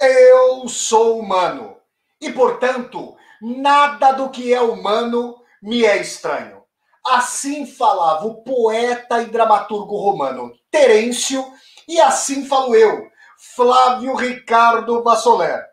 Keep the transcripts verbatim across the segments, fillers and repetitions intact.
Eu sou humano e, portanto, nada do que é humano me é estranho. Assim falava o poeta e dramaturgo romano Terêncio e assim falo eu, Flávio Ricardo Vassoler,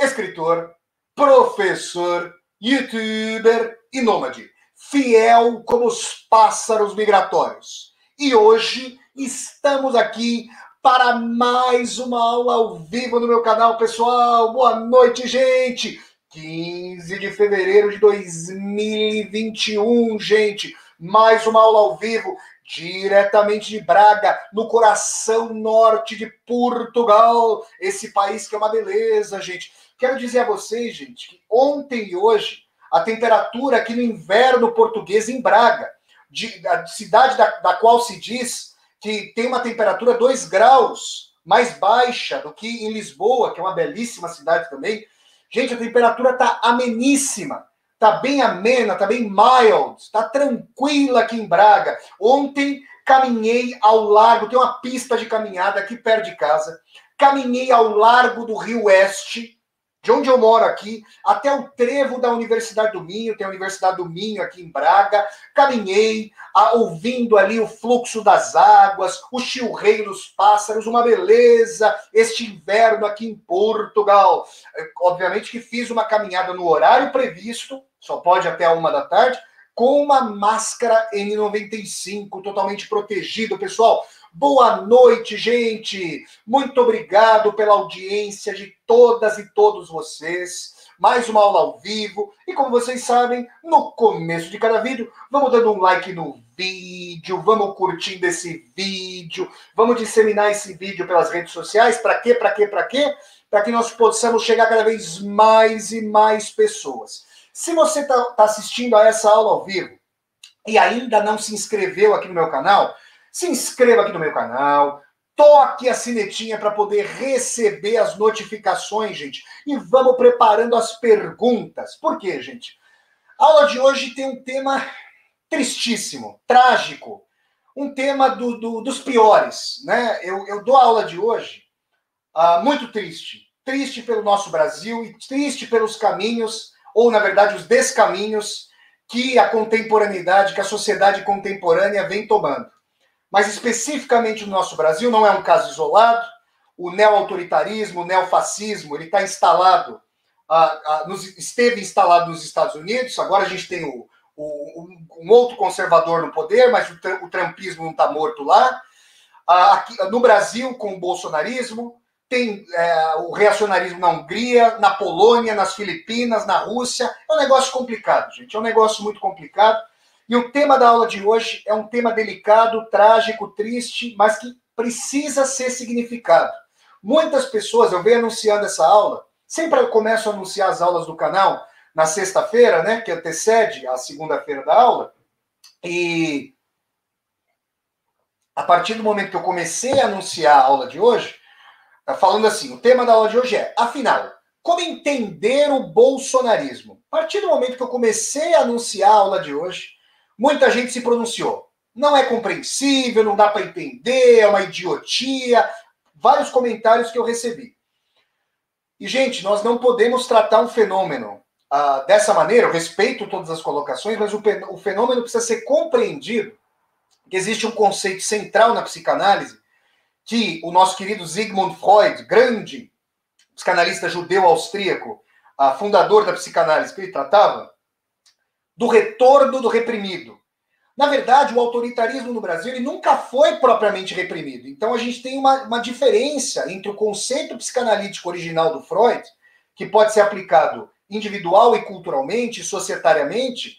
escritor, professor, youtuber e nômade, fiel como os pássaros migratórios. E hoje estamos aqui para mais uma aula ao vivo no meu canal, pessoal. Boa noite, gente! quinze de fevereiro de dois mil e vinte e um, gente. Mais uma aula ao vivo, diretamente de Braga, no coração norte de Portugal. Esse país que é uma beleza, gente. Quero dizer a vocês, gente, que ontem e hoje, a temperatura aqui no inverno português em Braga, de, a cidade da, da qual se diz que tem uma temperatura dois graus mais baixa do que em Lisboa, que é uma belíssima cidade também. Gente, a temperatura está ameníssima, está bem amena, está bem mild, está tranquila aqui em Braga. Ontem caminhei ao largo, tem uma pista de caminhada aqui perto de casa, caminhei ao largo do Rio Oeste, de onde eu moro aqui, até o trevo da Universidade do Minho, tem a Universidade do Minho aqui em Braga, caminhei, a, ouvindo ali o fluxo das águas, o chilreio dos pássaros, uma beleza, este inverno aqui em Portugal. Obviamente que fiz uma caminhada no horário previsto, só pode até a uma da tarde, com uma máscara N noventa e cinco, totalmente protegido, pessoal. Boa noite, gente! Muito obrigado pela audiência de todas e todos vocês. Mais uma aula ao vivo. E como vocês sabem, no começo de cada vídeo, vamos dando um like no vídeo, vamos curtindo esse vídeo, vamos disseminar esse vídeo pelas redes sociais. Para quê? Para quê? Para quê? Para que nós possamos chegar cada vez mais e mais pessoas. Se você está tá assistindo a essa aula ao vivo e ainda não se inscreveu aqui no meu canal, se inscreva aqui no meu canal, toque a sinetinha para poder receber as notificações, gente. E vamos preparando as perguntas. Por quê, gente? A aula de hoje tem um tema tristíssimo, trágico. Um tema do, do, dos piores, né? Eu, eu dou a aula de hoje ah, muito triste. Triste pelo nosso Brasil e triste pelos caminhos, ou, na verdade, os descaminhos que a contemporaneidade, que a sociedade contemporânea vem tomando. Mas especificamente no nosso Brasil, não é um caso isolado. O neo-autoritarismo, o neofascismo, ele está instalado, ah, ah, nos, esteve instalado nos Estados Unidos. Agora a gente tem o, o, um outro conservador no poder, mas o, o trumpismo não está morto lá. Ah, aqui, no Brasil, com o bolsonarismo, tem é, o reacionarismo na Hungria, na Polônia, nas Filipinas, na Rússia. É um negócio complicado, gente. É um negócio muito complicado. E o tema da aula de hoje é um tema delicado, trágico, triste, mas que precisa ser significado. Muitas pessoas, eu venho anunciando essa aula, sempre eu começo a anunciar as aulas do canal na sexta-feira, né, que antecede a segunda-feira da aula, e a partir do momento que eu comecei a anunciar a aula de hoje, falando assim, o tema da aula de hoje é, afinal, como entender o bolsonarismo? A partir do momento que eu comecei a anunciar a aula de hoje, muita gente se pronunciou. Não é compreensível, não dá para entender, é uma idiotia. Vários comentários que eu recebi. E, gente, nós não podemos tratar um fenômeno ah, dessa maneira. Eu respeito todas as colocações, mas o fenômeno precisa ser compreendido. Existe um conceito central na psicanálise que o nosso querido Sigmund Freud, grande psicanalista judeu-austríaco, ah, fundador da psicanálise, que ele tratava, do retorno do reprimido. Na verdade, o autoritarismo no Brasil ele nunca foi propriamente reprimido. Então, a gente tem uma, uma diferença entre o conceito psicanalítico original do Freud, que pode ser aplicado individual e culturalmente, societariamente,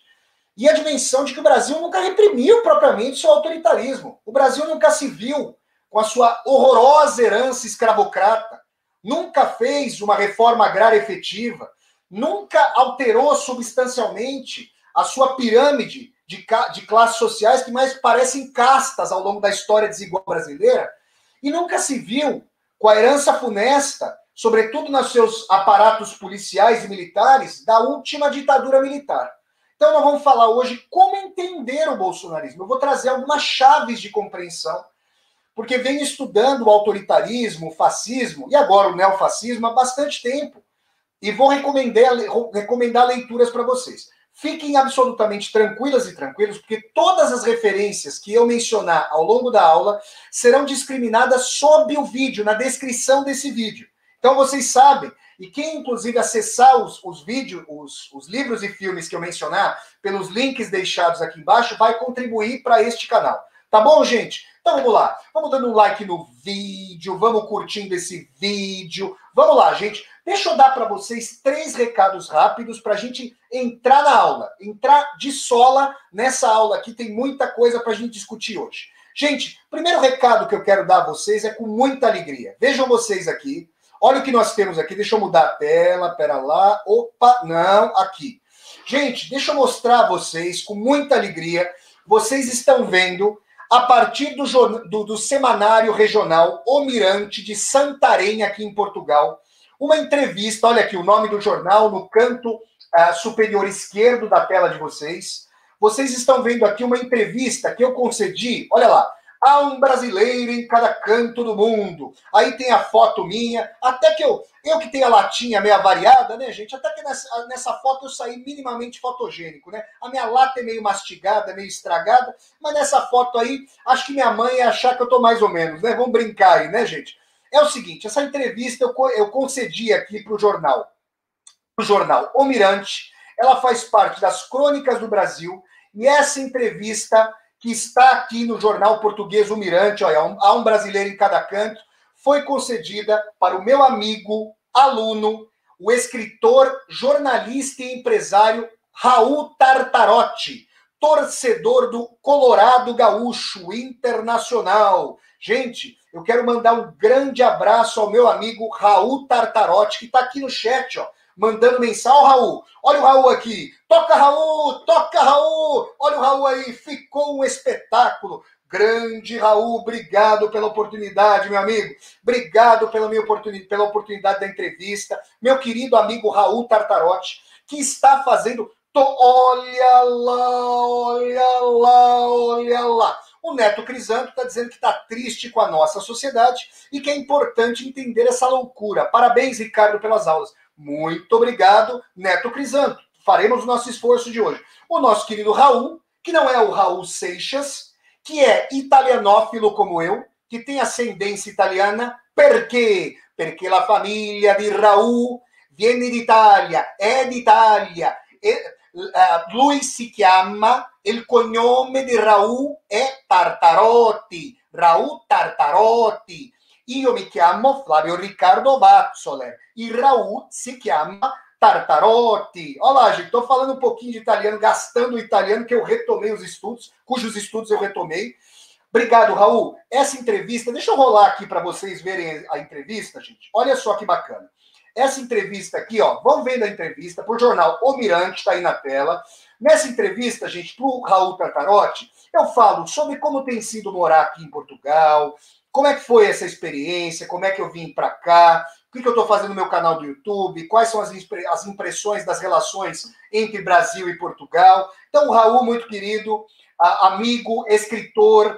e a dimensão de que o Brasil nunca reprimiu propriamente seu autoritarismo. O Brasil nunca se viu com a sua horrorosa herança escravocrata, nunca fez uma reforma agrária efetiva, nunca alterou substancialmente a sua pirâmide de, de classes sociais que mais parecem castas ao longo da história desigual brasileira, e nunca se viu com a herança funesta, sobretudo nos seus aparatos policiais e militares, da última ditadura militar. Então nós vamos falar hoje como entender o bolsonarismo. Eu vou trazer algumas chaves de compreensão porque vem estudando o autoritarismo, o fascismo, e agora o neofascismo há bastante tempo. E vou recomendar, recomendar leituras para vocês. Fiquem absolutamente tranquilas e tranquilos, porque todas as referências que eu mencionar ao longo da aula serão discriminadas sob o vídeo, na descrição desse vídeo. Então vocês sabem, e quem inclusive acessar os, os vídeos, os, os livros e filmes que eu mencionar, pelos links deixados aqui embaixo, vai contribuir para este canal. Tá bom, gente? Então vamos lá. Vamos dando um like no vídeo, vamos curtindo esse vídeo. Vamos lá, gente. Deixa eu dar para vocês três recados rápidos para a gente entrar na aula, entrar de sola nessa aula aqui, tem muita coisa para a gente discutir hoje. Gente, primeiro recado que eu quero dar a vocês é com muita alegria. Vejam vocês aqui, olha o que nós temos aqui, deixa eu mudar a tela, pera lá, opa, não, aqui. Gente, deixa eu mostrar a vocês com muita alegria, vocês estão vendo a partir do, do, do semanário regional O Mirante de Santarém aqui em Portugal, uma entrevista, olha aqui o nome do jornal no canto uh, superior esquerdo da tela de vocês. Vocês estão vendo aqui uma entrevista que eu concedi, olha lá, a um brasileiro em cada canto do mundo. Aí tem a foto minha, até que eu, eu que tenho a latinha meio variada, né, gente? Até que nessa, nessa foto eu saí minimamente fotogênico, né? A minha lata é meio mastigada, meio estragada, mas nessa foto aí, acho que minha mãe ia achar que eu tô mais ou menos, né? Vamos brincar aí, né, gente? É o seguinte, essa entrevista eu, eu concedi aqui para o jornal, pro jornal O Mirante, ela faz parte das Crônicas do Brasil, e essa entrevista que está aqui no jornal português O Mirante, olha, há um brasileiro em cada canto, foi concedida para o meu amigo, aluno, o escritor, jornalista e empresário Raul Tartarotti, torcedor do Colorado Gaúcho Internacional. Gente, eu quero mandar um grande abraço ao meu amigo Raul Tartarotti, que está aqui no chat, ó, mandando mensagem. Olha o Raul, olha o Raul aqui. Toca, Raul, toca, Raul. Olha o Raul aí, ficou um espetáculo. Grande Raul, obrigado pela oportunidade, meu amigo. Obrigado pela, minha oportunidade, pela oportunidade da entrevista. Meu querido amigo Raul Tartarotti, que está fazendo... Olha lá, olha lá, olha lá. O Neto Crisanto está dizendo que está triste com a nossa sociedade e que é importante entender essa loucura. Parabéns, Ricardo, pelas aulas. Muito obrigado, Neto Crisanto. Faremos o nosso esforço de hoje. O nosso querido Raul, que não é o Raul Seixas, que é italianófilo como eu, que tem ascendência italiana, perché? Perché la famiglia di Raul viene d'Italia, é d'Italia. Lui si chiama... Il cognome di Raul è Tartarotti, Raul Tartarotti. Io mi chiamo Flavio Riccardo Vazzole, e Raul si chiama Tartarotti. Olha lá, gente, estou falando um pouquinho de italiano, gastando o italiano, que eu retomei os estudos, cujos estudos eu retomei. Obrigado, Raul. Essa entrevista, deixa eu rolar aqui para vocês verem a entrevista, gente. Olha só que bacana. Essa entrevista aqui, ó, vão vendo a entrevista para o jornal O Mirante, está aí na tela. Nessa entrevista, gente, para o Raul Tartarotti, eu falo sobre como tem sido morar aqui em Portugal, como é que foi essa experiência, como é que eu vim para cá, o que, que eu estou fazendo no meu canal do YouTube, quais são as, as impressões das relações entre Brasil e Portugal. Então, o Raul, muito querido, amigo, escritor,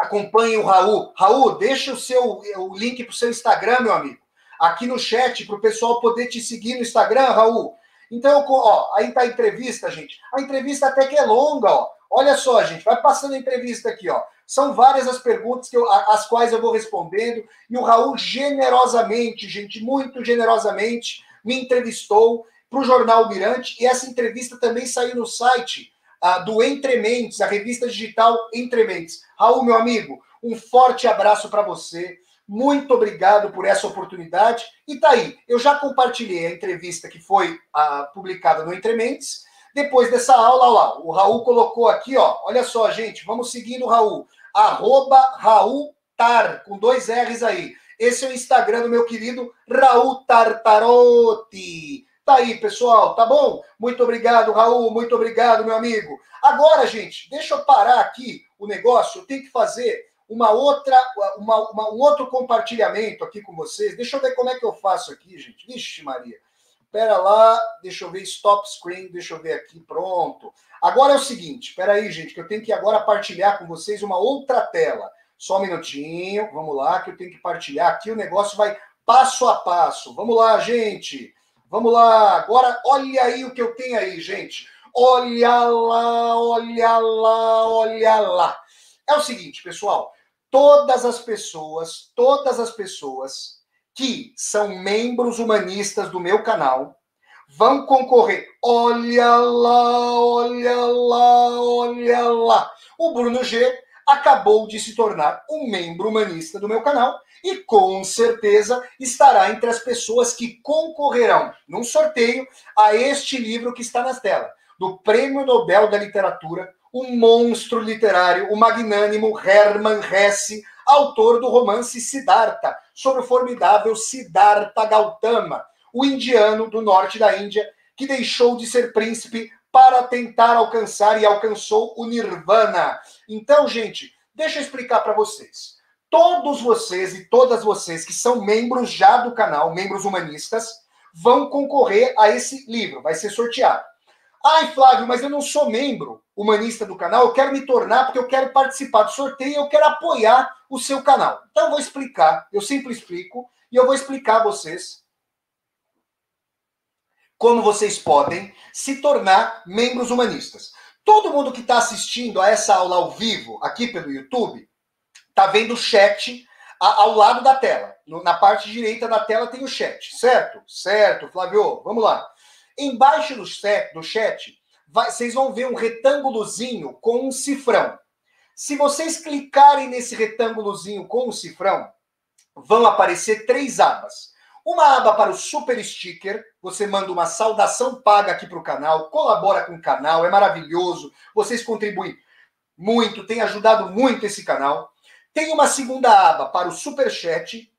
acompanhe o Raul. Raul, deixa o, seu, o link para o seu Instagram, meu amigo, aqui no chat, para o pessoal poder te seguir no Instagram, Raul. Então, ó, aí tá a entrevista, gente. A entrevista até que é longa, ó. Olha só, gente, vai passando a entrevista aqui, ó. São várias as perguntas que eu, as quais eu vou respondendo. E o Raul generosamente, gente, muito generosamente, me entrevistou para o Jornal Mirante. E essa entrevista também saiu no site a, do Entre Mentes, a revista digital Entre Mentes. Raul, meu amigo, um forte abraço para você. Muito obrigado por essa oportunidade. E tá aí, eu já compartilhei a entrevista que foi a, publicada no Entre Mentes. Depois dessa aula, olha lá, o Raul colocou aqui, ó, olha só, gente, vamos seguindo o Raul. Arroba Raul Tar, com dois R's aí. Esse é o Instagram do meu querido Raul Tartarotti. Tá aí, pessoal, tá bom? Muito obrigado, Raul, muito obrigado, meu amigo. Agora, gente, deixa eu parar aqui o negócio, eu tenho que fazer... Uma outra, uma, uma, um outro compartilhamento aqui com vocês. Deixa eu ver como é que eu faço aqui, gente. Vixe, Maria. Pera lá, deixa eu ver, stop screen, deixa eu ver aqui, pronto. Agora é o seguinte, pera aí, gente, que eu tenho que agora partilhar com vocês uma outra tela. Só um minutinho, vamos lá, que eu tenho que partilhar aqui, o negócio vai passo a passo. Vamos lá, gente. Vamos lá, agora olha aí o que eu tenho aí, gente. Olha lá, olha lá, olha lá. É o seguinte, pessoal, todas as pessoas, todas as pessoas que são membros humanistas do meu canal vão concorrer. Olha lá, olha lá, olha lá. O Bruno G acabou de se tornar um membro humanista do meu canal e com certeza estará entre as pessoas que concorrerão num sorteio a este livro que está na tela, do Prêmio Nobel da Literatura, o monstro literário, o magnânimo Hermann Hesse, autor do romance Siddhartha, sobre o formidável Siddhartha Gautama, o indiano do norte da Índia, que deixou de ser príncipe para tentar alcançar e alcançou o Nirvana. Então, gente, deixa eu explicar para vocês. Todos vocês e todas vocês que são membros já do canal, membros humanistas, vão concorrer a esse livro, vai ser sorteado. Ai, Flávio, mas eu não sou membro humanista do canal, eu quero me tornar porque eu quero participar do sorteio, eu quero apoiar o seu canal. Então eu vou explicar, eu sempre explico, e eu vou explicar a vocês como vocês podem se tornar membros humanistas. Todo mundo que está assistindo a essa aula ao vivo, aqui pelo YouTube, está vendo o chat a, ao lado da tela. No, na parte direita da tela tem o chat, certo? Certo, Flávio, vamos lá. Embaixo do, set, do chat, vai, vocês vão ver um retângulozinho com um cifrão. Se vocês clicarem nesse retângulozinho com um cifrão, vão aparecer três abas. Uma aba para o super sticker, você manda uma saudação paga aqui para o canal, colabora com o canal, é maravilhoso, vocês contribuem muito, tem ajudado muito esse canal. Tem uma segunda aba para o super chat,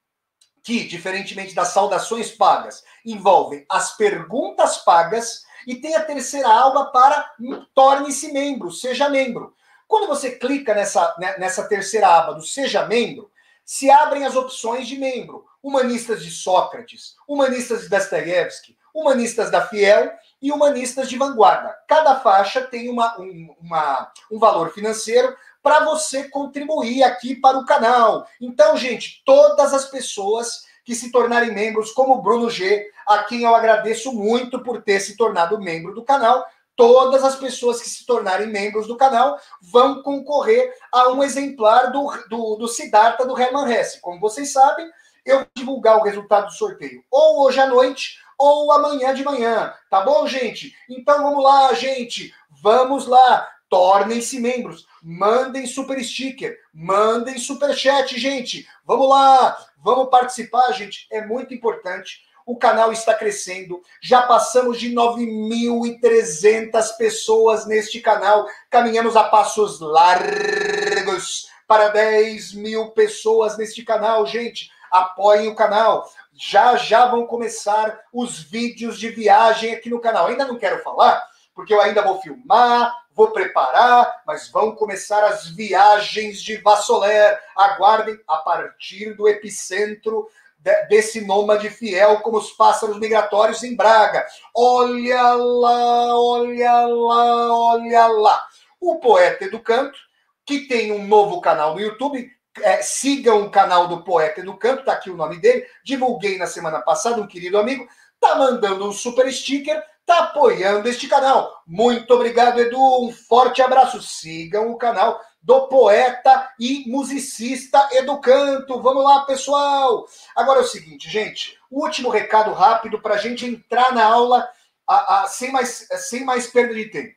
que, diferentemente das saudações pagas, envolvem as perguntas pagas, e tem a terceira aba para torne-se membro, seja membro. Quando você clica nessa, nessa terceira aba do seja membro, se abrem as opções de membro. Humanistas de Sócrates, humanistas de Dostoiévski, humanistas da Fiel e humanistas de vanguarda. Cada faixa tem uma, um, uma, um valor financeiro para você contribuir aqui para o canal. Então, gente, todas as pessoas que se tornarem membros, como o Bruno G, a quem eu agradeço muito por ter se tornado membro do canal, todas as pessoas que se tornarem membros do canal vão concorrer a um exemplar do, do, do Siddhartha do Hermann Hesse. Como vocês sabem, eu vou divulgar o resultado do sorteio ou hoje à noite ou amanhã de manhã, tá bom, gente? Então vamos lá, gente, vamos lá, tornem-se membros, mandem super sticker, mandem super chat, gente, vamos lá, vamos participar, gente, é muito importante. O canal está crescendo, já passamos de nove mil e trezentas pessoas neste canal, caminhamos a passos largos para dez mil pessoas neste canal, gente. Apoiem o canal. Já, já vão começar os vídeos de viagem aqui no canal. Ainda não quero falar, porque eu ainda vou filmar, vou preparar, mas vão começar as viagens de Vassoler. Aguardem a partir do epicentro de, desse nômade fiel, como os pássaros migratórios em Braga. Olha lá, olha lá, olha lá. O Poeta Educanto, que tem um novo canal no YouTube. É, sigam o canal do Poeta Educanto, tá aqui o nome dele, divulguei na semana passada, um querido amigo, tá mandando um super sticker, tá apoiando este canal. Muito obrigado, Edu, um forte abraço. Sigam o canal do Poeta e Musicista Educanto. Vamos lá, pessoal. Agora é o seguinte, gente, o último recado rápido pra gente entrar na aula a, a, sem, mais, sem mais perda de tempo.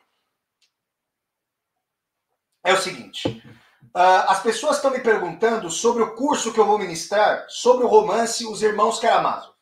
É o seguinte... Uh, as pessoas estão me perguntando sobre o curso que eu vou ministrar sobre o romance Os Irmãos Karamazov.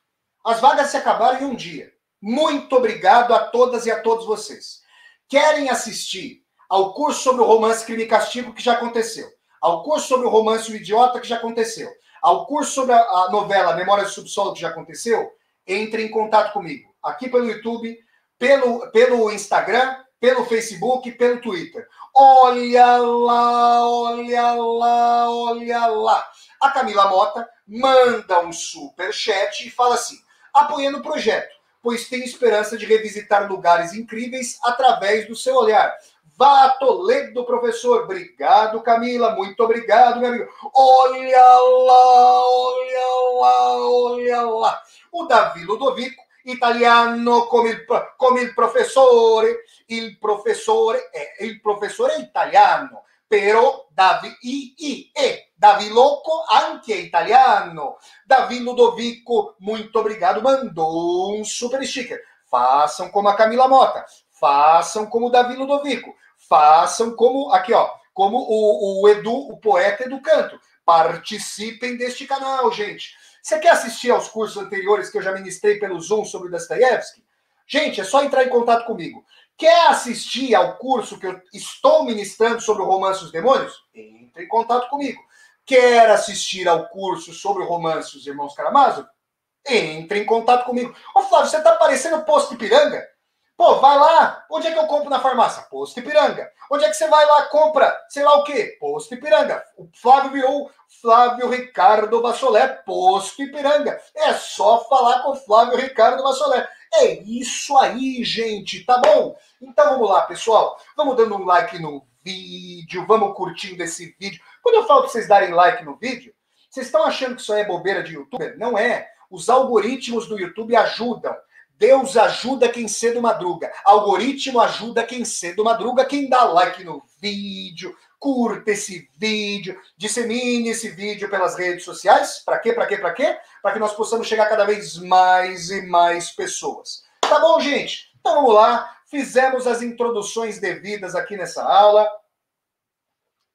As vagas se acabaram em um dia. Muito obrigado a todas e a todos vocês. Querem assistir ao curso sobre o romance Crime e Castigo, que já aconteceu, ao curso sobre o romance O Idiota, que já aconteceu, ao curso sobre a, a novela Memórias do Subsolo, que já aconteceu? Entrem em contato comigo, aqui pelo YouTube, pelo, pelo Instagram, pelo Facebook e pelo Twitter. Olha lá, olha lá, olha lá. A Camila Mota manda um superchat e fala assim: apoiando o projeto, pois tenho esperança de revisitar lugares incríveis através do seu olhar. Vá, Toledo, professor. Obrigado, Camila. Muito obrigado, meu amigo. Olha lá, olha lá, olha lá. O Davi Ludovico, italiano como il, come il professore. Il professore è, il professore è italiano. Però Davi, i, i, e, Davi Loco anche italiano. Davi Ludovico, muito obrigado. Mandou um super sticker. Façam como a Camila Mota. Façam como o Davi Ludovico. Façam como, aqui ó, como o, o Edu, o poeta Edu Canto. Participem deste canal, gente. Você quer assistir aos cursos anteriores que eu já ministrei pelo Zoom sobre Dostoiévski? Gente, é só entrar em contato comigo. Quer assistir ao curso que eu estou ministrando sobre o romance Os Demônios? Entre em contato comigo. Quer assistir ao curso sobre o romance Os Irmãos Karamazov? Entre em contato comigo. Ô Flávio, você tá parecendo Posto Ipiranga? Pô, vai lá. Onde é que eu compro na farmácia? Posto Ipiranga. Onde é que você vai lá, compra, sei lá o quê? Posto Ipiranga. O Flávio virou Flávio Ricardo Vassolé. Posto Ipiranga. É só falar com o Flávio Ricardo Vassolé. É isso aí, gente, tá bom? Então vamos lá, pessoal. Vamos dando um like no vídeo, vamos curtindo esse vídeo. Quando eu falo pra vocês darem like no vídeo, vocês estão achando que isso aí é bobeira de youtuber? Não é. Os algoritmos do YouTube ajudam. Deus ajuda quem cedo madruga. Algoritmo ajuda quem cedo madruga. Quem dá like no vídeo, curta esse vídeo, dissemine esse vídeo pelas redes sociais. Para quê? Para quê? Para quê? Para que nós possamos chegar cada vez mais e mais pessoas. Tá bom, gente? Então vamos lá. Fizemos as introduções devidas aqui nessa aula.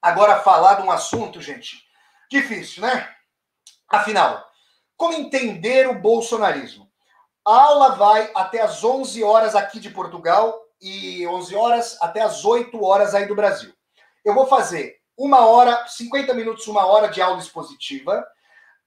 Agora falar de um assunto, gente, difícil, né? Afinal, como entender o bolsonarismo? A aula vai até as onze horas aqui de Portugal e onze horas até as oito horas aí do Brasil. Eu vou fazer uma hora, cinquenta minutos, uma hora de aula expositiva.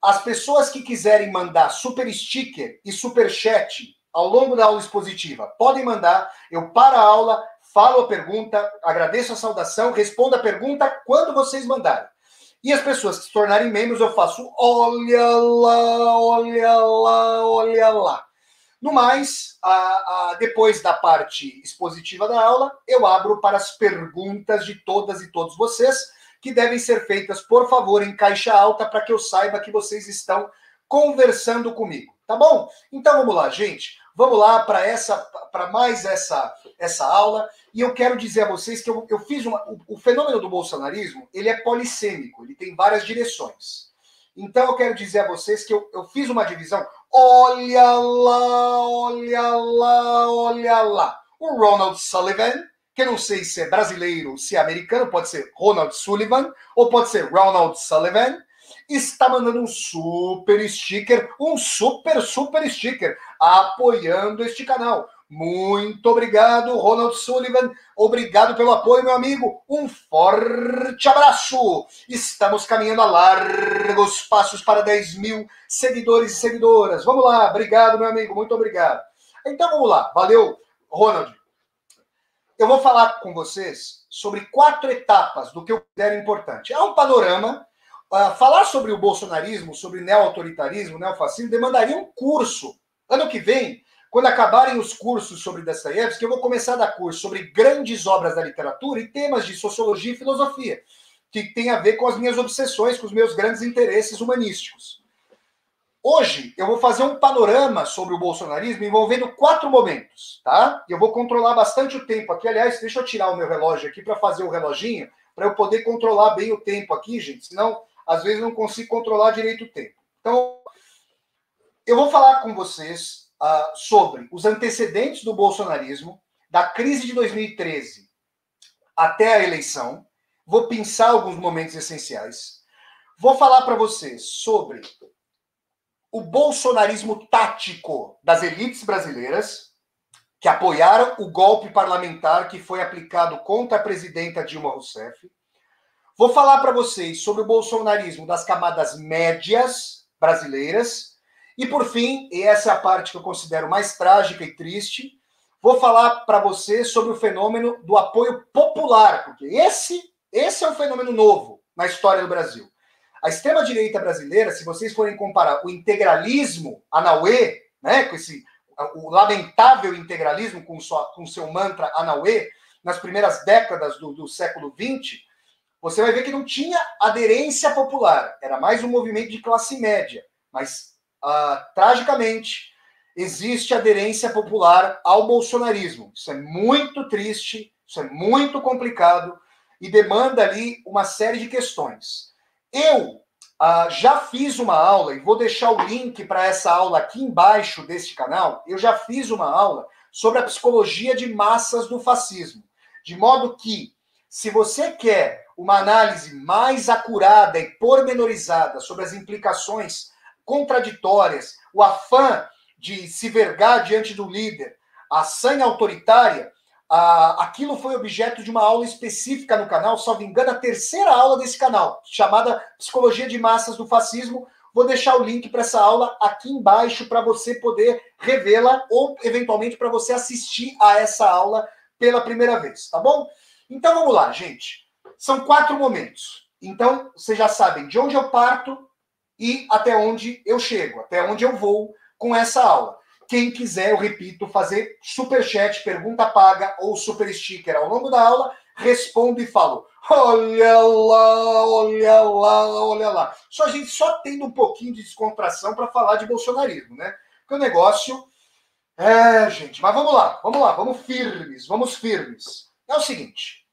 As pessoas que quiserem mandar super sticker e super chat ao longo da aula expositiva, podem mandar. Eu paro a aula, falo a pergunta, agradeço a saudação, respondo a pergunta quando vocês mandarem. E as pessoas que se tornarem membros, eu faço olha lá, olha lá, olha lá. No mais, a, a, depois da parte expositiva da aula, eu abro para as perguntas de todas e todos vocês, que devem ser feitas, por favor, em caixa alta, para que eu saiba que vocês estão conversando comigo, tá bom? Então vamos lá, gente. Vamos lá para essa, para mais essa, essa aula. E eu quero dizer a vocês que eu, eu fiz uma, o, o fenômeno do bolsonarismo, ele é polissêmico, ele tem várias direções. Então eu quero dizer a vocês que eu, eu fiz uma divisão. Olha lá, olha lá, olha lá. O Ronald Sullivan, que eu não sei se é brasileiro ou se é americano, pode ser Ronald Sullivan ou pode ser Ronald Sullivan, está mandando um super sticker, um super, super sticker, apoiando este canal. Muito obrigado, Ronald Sullivan. Obrigado pelo apoio, meu amigo. Um forte abraço. Estamos caminhando a largos passos para dez mil seguidores e seguidoras. Vamos lá. Obrigado, meu amigo. Muito obrigado. Então, vamos lá. Valeu, Ronald. Eu vou falar com vocês sobre quatro etapas do que eu considero importante. É um panorama. Falar sobre o bolsonarismo, sobre neo-autoritarismo, neofascismo, demandaria um curso. Ano que vem, quando acabarem os cursos sobre Dostoiévski, eu vou começar a dar curso sobre grandes obras da literatura e temas de sociologia e filosofia, que tem a ver com as minhas obsessões, com os meus grandes interesses humanísticos. Hoje, eu vou fazer um panorama sobre o bolsonarismo envolvendo quatro momentos, tá? Eu vou controlar bastante o tempo aqui. Aliás, deixa eu tirar o meu relógio aqui para fazer o reloginho, para eu poder controlar bem o tempo aqui, gente, senão, às vezes, eu não consigo controlar direito o tempo. Então, eu vou falar com vocês Uh, sobre os antecedentes do bolsonarismo, da crise de dois mil e treze até a eleição. Vou pensar alguns momentos essenciais. Vou falar para vocês sobre o bolsonarismo tático das elites brasileiras que apoiaram o golpe parlamentar que foi aplicado contra a presidenta Dilma Rousseff. Vou falar para vocês sobre o bolsonarismo das camadas médias brasileiras. E, por fim, e essa é a parte que eu considero mais trágica e triste, vou falar para você sobre o fenômeno do apoio popular, porque esse, esse é um fenômeno novo na história do Brasil. A extrema-direita brasileira, se vocês forem comparar o integralismo Anauê, né, com esse, o lamentável integralismo com, sua, com seu mantra Anauê, nas primeiras décadas do, do século vinte, você vai ver que não tinha aderência popular. Era mais um movimento de classe média. Mas, ah, tragicamente, existe aderência popular ao bolsonarismo. Isso é muito triste, isso é muito complicado e demanda ali uma série de questões. Eu ah, já fiz uma aula, e vou deixar o link para essa aula aqui embaixo deste canal, eu já fiz uma aula sobre a psicologia de massas do fascismo. De modo que, se você quer uma análise mais acurada e pormenorizada sobre as implicações contraditórias, o afã de se vergar diante do líder, a sanha autoritária, a, aquilo foi objeto de uma aula específica no canal, salvo engano, a terceira aula desse canal, chamada Psicologia de Massas do Fascismo. Vou deixar o link para essa aula aqui embaixo para você poder revê-la ou, eventualmente, para você assistir a essa aula pela primeira vez, tá bom? Então, vamos lá, gente. São quatro momentos. Então, vocês já sabem de onde eu parto e até onde eu chego, até onde eu vou com essa aula. Quem quiser, eu repito, fazer superchat, pergunta paga ou super sticker ao longo da aula, respondo e falo, olha lá, olha lá, olha lá. Só a gente só tendo um pouquinho de descontração para falar de bolsonarismo, né? Porque o negócio... É, gente, mas vamos lá, vamos lá, vamos firmes, vamos firmes. É o seguinte,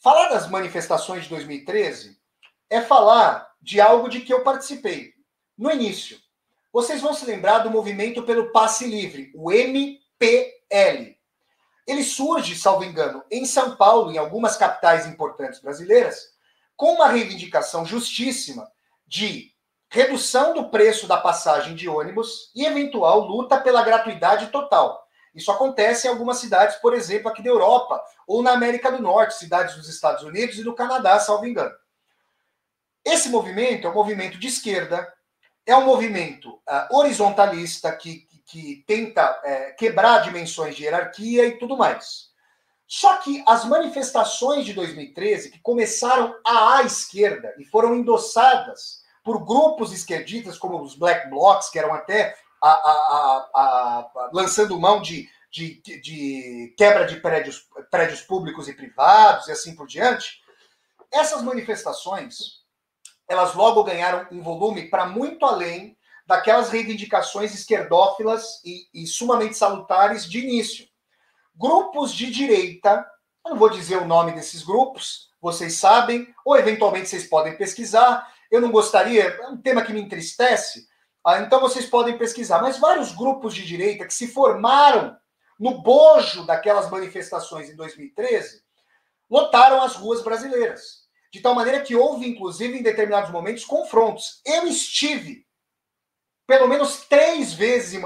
falar das manifestações de dois mil e treze é falar de algo de que eu participei. No início, vocês vão se lembrar do movimento pelo passe livre, o M P L. Ele surge, salvo engano, em São Paulo, em algumas capitais importantes brasileiras, com uma reivindicação justíssima de redução do preço da passagem de ônibus e eventual luta pela gratuidade total. Isso acontece em algumas cidades, por exemplo, aqui da Europa, ou na América do Norte, cidades dos Estados Unidos e do Canadá, salvo engano. Esse movimento é um movimento de esquerda, é um movimento uh, horizontalista que, que, que tenta uh, quebrar dimensões de hierarquia e tudo mais. Só que as manifestações de dois mil e treze, que começaram à esquerda e foram endossadas por grupos esquerdistas, como os Black Blocs, que eram até a, a, a, a, lançando mão de, de, de quebra de prédios, prédios públicos e privados e assim por diante, essas manifestações... elas logo ganharam um volume para muito além daquelas reivindicações esquerdófilas e, e sumamente salutares de início. Grupos de direita, eu não vou dizer o nome desses grupos, vocês sabem, ou eventualmente vocês podem pesquisar, eu não gostaria, é um tema que me entristece, então vocês podem pesquisar, mas vários grupos de direita que se formaram no bojo daquelas manifestações em dois mil e treze, lotaram as ruas brasileiras. De tal maneira que houve, inclusive, em determinados momentos, confrontos. Eu estive, pelo menos três vezes,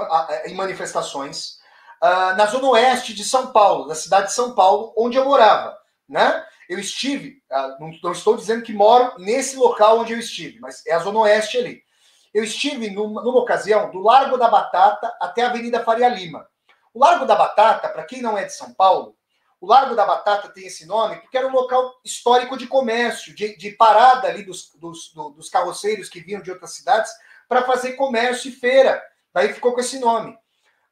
em manifestações uh, na zona oeste de São Paulo, na cidade de São Paulo, onde eu morava, né? Eu estive, uh, não, não estou dizendo que moro nesse local onde eu estive, mas é a zona oeste ali. Eu estive, numa, numa ocasião, do Largo da Batata até a Avenida Faria Lima. O Largo da Batata, para quem não é de São Paulo, o Largo da Batata tem esse nome porque era um local histórico de comércio, de, de parada ali dos, dos, dos carroceiros que vinham de outras cidades para fazer comércio e feira. Daí ficou com esse nome.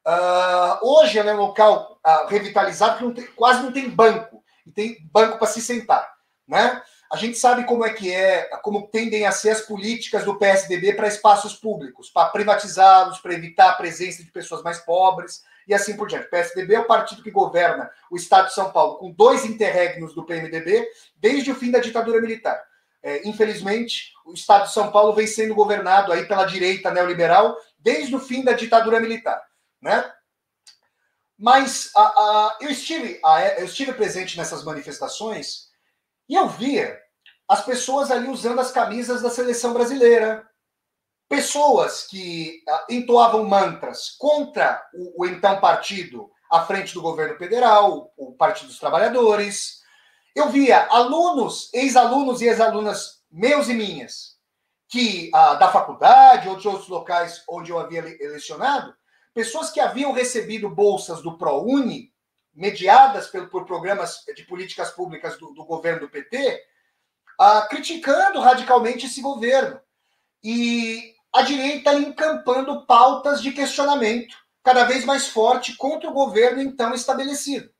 Uh, hoje é um local uh, revitalizado que não tem, quase não tem banco. E tem banco para se sentar, né? A gente sabe como é que é, como tendem a ser as políticas do P S D B para espaços públicos, para privatizá-los, para evitar a presença de pessoas mais pobres e assim por diante. O P S D B é o partido que governa o Estado de São Paulo com dois interregnos do P M D B desde o fim da ditadura militar. É, infelizmente, o Estado de São Paulo vem sendo governado aí pela direita neoliberal desde o fim da ditadura militar, né? Mas a, a, eu, estive, a, eu estive presente nessas manifestações. E eu via as pessoas ali usando as camisas da seleção brasileira, pessoas que entoavam mantras contra o, o então partido à frente do governo federal, o Partido dos Trabalhadores. Eu via alunos, ex-alunos e ex-alunas meus e minhas, que ah, da faculdade ou de outros locais onde eu havia lecionado, pessoas que haviam recebido bolsas do ProUni, mediadas por, por programas de políticas públicas do, do governo do P T, ah, criticando radicalmente esse governo. E a direita encampando pautas de questionamento cada vez mais forte contra o governo então estabelecido.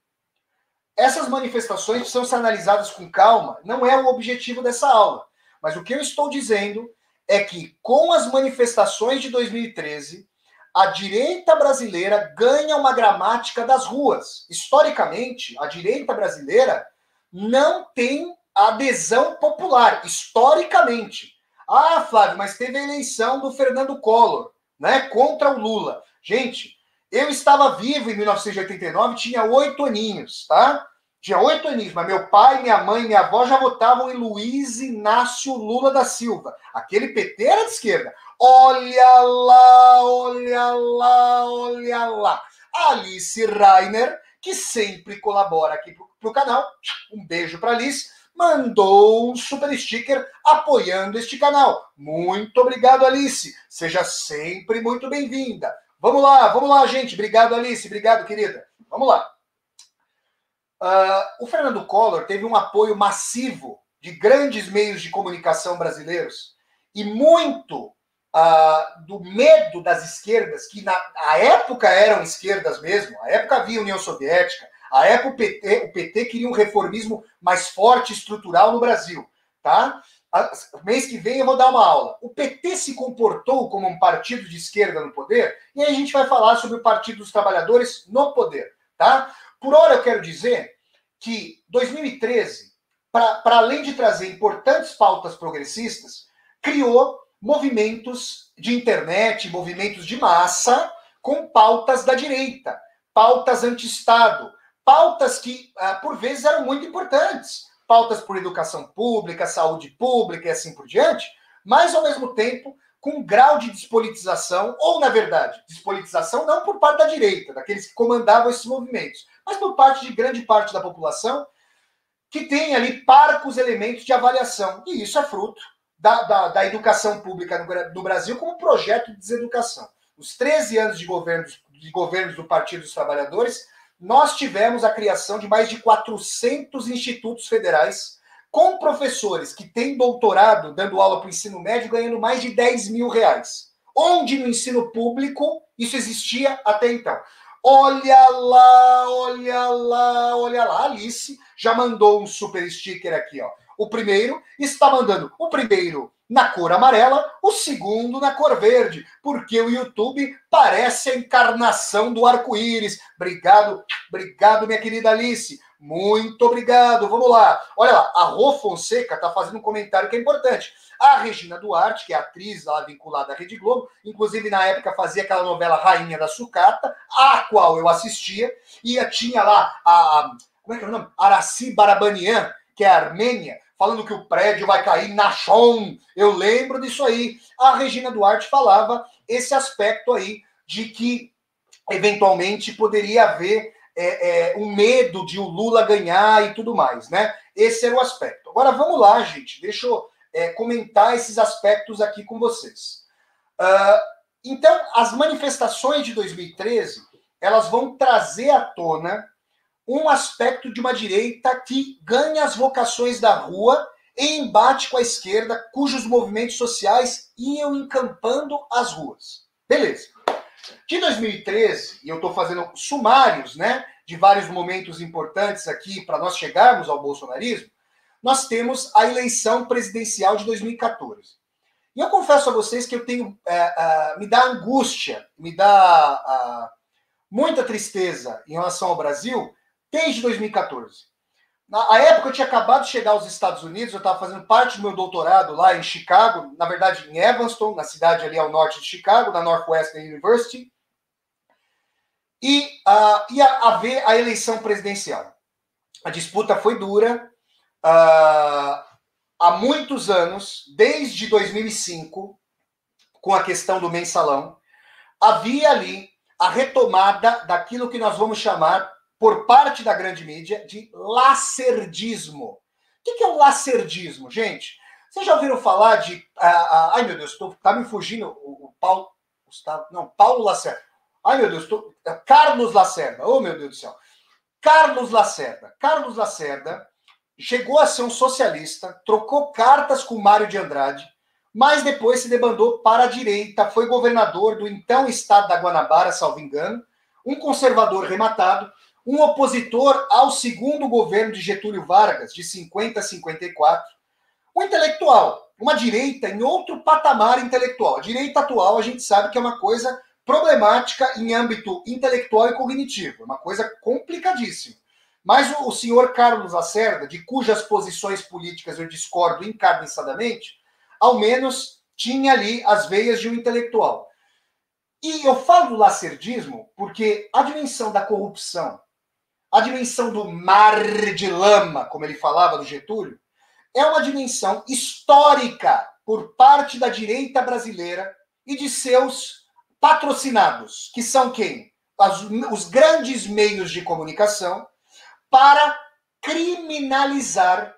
essas manifestações precisam ser analisadas com calma, não é o objetivo dessa aula. Mas o que eu estou dizendo é que, com as manifestações de dois mil e treze, a direita brasileira ganha uma gramática das ruas. Historicamente, a direita brasileira não tem adesão popular, historicamente. Ah, Flávio, mas teve a eleição do Fernando Collor, né, contra o Lula. Gente, eu estava vivo em mil novecentos e oitenta e nove, tinha oito aninhos, tá? Tinha oito aninhos, mas meu pai, minha mãe, minha avó já votavam em Luiz Inácio Lula da Silva. Aquele P T era de esquerda. Olha lá, olha lá, olha lá. Alice Rainer, que sempre colabora aqui pro, pro canal, um beijo pra Alice, mandou um super sticker apoiando este canal. Muito obrigado, Alice. Seja sempre muito bem-vinda. Vamos lá, vamos lá, gente. Obrigado, Alice. Obrigado, querida. Vamos lá. Uh, o Fernando Collor teve um apoio massivo de grandes meios de comunicação brasileiros e muito uh, do medo das esquerdas, que na a época eram esquerdas mesmo, a época havia União Soviética, a época o P T, o P T queria um reformismo mais forte, estrutural no Brasil. Tá? Mês que vem eu vou dar uma aula. O P T se comportou como um partido de esquerda no poder, e aí a gente vai falar sobre o Partido dos Trabalhadores no poder. Tá? Por hora, eu quero dizer que dois mil e treze, para além de trazer importantes pautas progressistas, criou movimentos de internet, movimentos de massa, com pautas da direita, pautas anti-Estado, pautas que, por vezes, eram muito importantes, pautas por educação pública, saúde pública e assim por diante, mas, ao mesmo tempo, com um grau de despolitização, ou, na verdade, despolitização não por parte da direita, daqueles que comandavam esses movimentos, mas por parte de grande parte da população, que tem ali parcos elementos de avaliação. E isso é fruto da, da, da educação pública no, no Brasil como projeto de deseducação. Os treze anos de governos, de governos do Partido dos Trabalhadores, nós tivemos a criação de mais de quatrocentos institutos federais, com professores que têm doutorado dando aula para o ensino médio, ganhando mais de dez mil reais. Onde no ensino público isso existia até então. Olha lá, olha lá, olha lá. A Alice já mandou um super sticker aqui, ó. O primeiro está mandando o primeiro na cor amarela, o segundo na cor verde, porque o YouTube parece a encarnação do arco-íris. Obrigado, obrigado, minha querida Alice. Muito obrigado, vamos lá. Olha lá, a Rô Fonseca está fazendo um comentário que é importante. A Regina Duarte, que é atriz lá vinculada à Rede Globo, inclusive na época fazia aquela novela Rainha da Sucata, a qual eu assistia, e tinha lá a, como é que é o nome? Araci Barabanian, que é armênia, falando que o prédio vai cair na chão. Eu lembro disso aí. A Regina Duarte falava esse aspecto aí de que eventualmente poderia haver É, é, um medo de o Lula ganhar e tudo mais, né? Esse era o aspecto. Agora, vamos lá, gente. Deixa eu é, comentar esses aspectos aqui com vocês. Uh, então, as manifestações de dois mil e treze, elas vão trazer à tona um aspecto de uma direita que ganha as vocações da rua em embate com a esquerda, cujos movimentos sociais iam encampando as ruas. Beleza. De dois mil e treze, e eu estou fazendo sumários, né, de vários momentos importantes aqui para nós chegarmos ao bolsonarismo, nós temos a eleição presidencial de dois mil e quatorze. E eu confesso a vocês que eu tenho, é, é, me dá angústia, me dá é, muita tristeza em relação ao Brasil desde dois mil e quatorze. Na época eu tinha acabado de chegar aos Estados Unidos, eu estava fazendo parte do meu doutorado lá em Chicago, na verdade em Evanston, na cidade ali ao norte de Chicago, na Northwestern University, e uh, ia haver a eleição presidencial. A disputa foi dura, uh, há muitos anos, desde dois mil e cinco, com a questão do mensalão, havia ali a retomada daquilo que nós vamos chamar, por parte da grande mídia, de lacerdismo. O que é o lacerdismo, gente? Vocês já ouviram falar de... Ah, ah, ai, meu Deus, tô, tá me fugindo o, o Paulo... Gustavo, não, Paulo Lacerda. Ai, meu Deus, tô, Carlos Lacerda. Oh, meu Deus do céu. Carlos Lacerda. Carlos Lacerda chegou a ser um socialista, trocou cartas com Mário de Andrade, mas depois se debandou para a direita, foi governador do então estado da Guanabara, salvo engano, um conservador rematado, um opositor ao segundo governo de Getúlio Vargas, de cinquenta a cinquenta e quatro, um intelectual, uma direita em outro patamar intelectual. A direita atual a gente sabe que é uma coisa problemática em âmbito intelectual e cognitivo, uma coisa complicadíssima. Mas o, o senhor Carlos Lacerda, de cujas posições políticas eu discordo encarniçadamente, ao menos tinha ali as veias de um intelectual. E eu falo do lacerdismo porque a dimensão da corrupção, a dimensão do mar de lama, como ele falava do Getúlio, é uma dimensão histórica por parte da direita brasileira e de seus patrocinados, que são quem? As, os grandes meios de comunicação, para criminalizar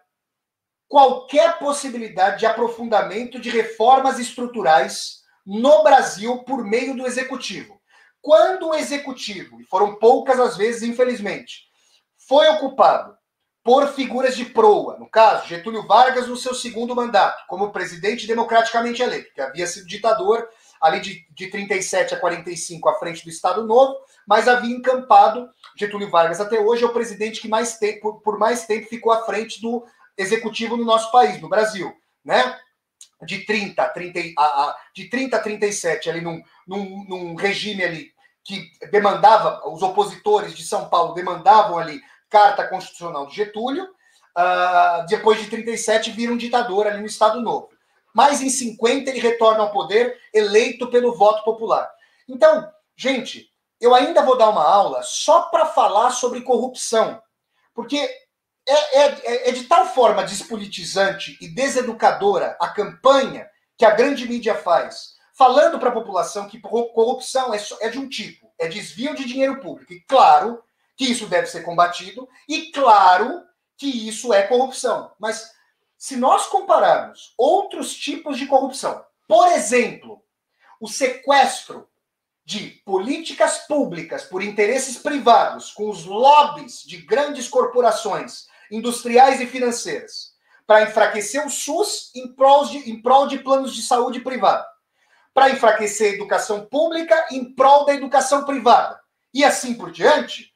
qualquer possibilidade de aprofundamento de reformas estruturais no Brasil por meio do executivo. Quando o executivo, e foram poucas as vezes, infelizmente, foi ocupado por figuras de proa, no caso, Getúlio Vargas no seu segundo mandato, como presidente democraticamente eleito, que havia sido ditador ali de, de trinta e sete a quarenta e cinco à frente do Estado Novo, mas havia encampado, Getúlio Vargas até hoje é o presidente que mais tempo, por mais tempo ficou à frente do executivo no nosso país, no Brasil, né? De trinta a trinta e sete, ali num, num, num regime ali que demandava, os opositores de São Paulo demandavam ali carta constitucional do Getúlio, uh, depois de trinta e sete vira um ditador ali no Estado Novo. Mas em cinquenta ele retorna ao poder, eleito pelo voto popular. Então, gente, eu ainda vou dar uma aula só para falar sobre corrupção, porque É, é, é de tal forma despolitizante e deseducadora a campanha que a grande mídia faz, falando para a população que corrupção é, só, é de um tipo, é desvio de dinheiro público. E claro que isso deve ser combatido, e claro que isso é corrupção. Mas se nós compararmos outros tipos de corrupção, por exemplo, o sequestro de políticas públicas por interesses privados com os lobbies de grandes corporações industriais e financeiras, para enfraquecer o S U S em prol de, em prol de planos de saúde privada, para enfraquecer a educação pública em prol da educação privada, e assim por diante.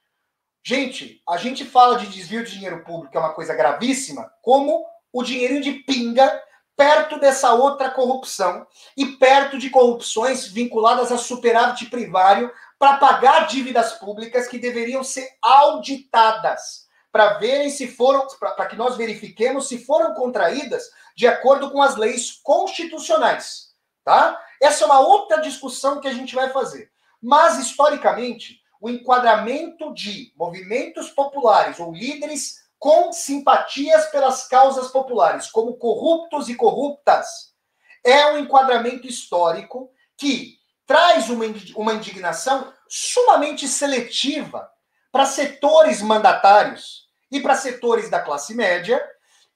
Gente, a gente fala de desvio de dinheiro público, que é uma coisa gravíssima, como o dinheirinho de pinga, perto dessa outra corrupção e perto de corrupções vinculadas a superávit primário para pagar dívidas públicas que deveriam ser auditadas, para verem se foram, para que nós verifiquemos se foram contraídas de acordo com as leis constitucionais, tá? Essa é uma outra discussão que a gente vai fazer. Mas, historicamente, o enquadramento de movimentos populares ou líderes com simpatias pelas causas populares, como corruptos e corruptas, é um enquadramento histórico que traz uma indignação sumamente seletiva para setores mandatários e para setores da classe média,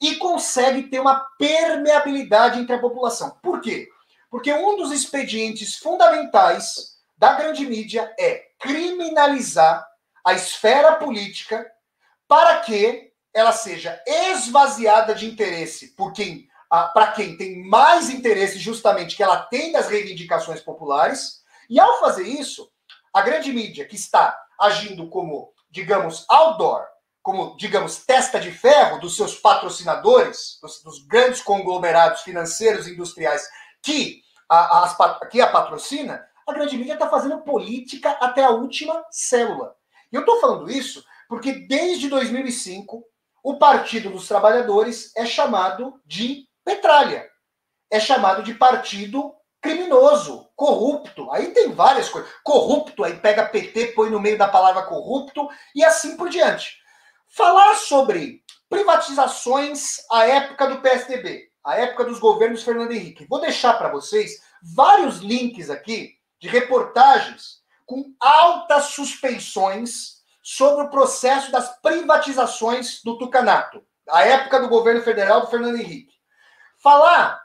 e consegue ter uma permeabilidade entre a população. Por quê? Porque um dos expedientes fundamentais da grande mídia é criminalizar a esfera política para que ela seja esvaziada de interesse por quem, para quem tem mais interesse justamente que ela tem das reivindicações populares, e ao fazer isso, a grande mídia que está agindo como, digamos, outdoor, como, digamos, testa de ferro dos seus patrocinadores, dos, dos grandes conglomerados financeiros e industriais que a, a, que a patrocina, a grande mídia está fazendo política até a última célula. E eu estou falando isso porque desde dois mil e cinco o Partido dos Trabalhadores é chamado de petralha, é chamado de partido criminoso, corrupto. Aí tem várias coisas. Corrupto, aí pega P T, põe no meio da palavra corrupto e assim por diante. Falar sobre privatizações à época do P S D B, à época dos governos Fernando Henrique. Vou deixar para vocês vários links aqui de reportagens com altas suspeições sobre o processo das privatizações do Tucanato, à época do governo federal do Fernando Henrique. Falar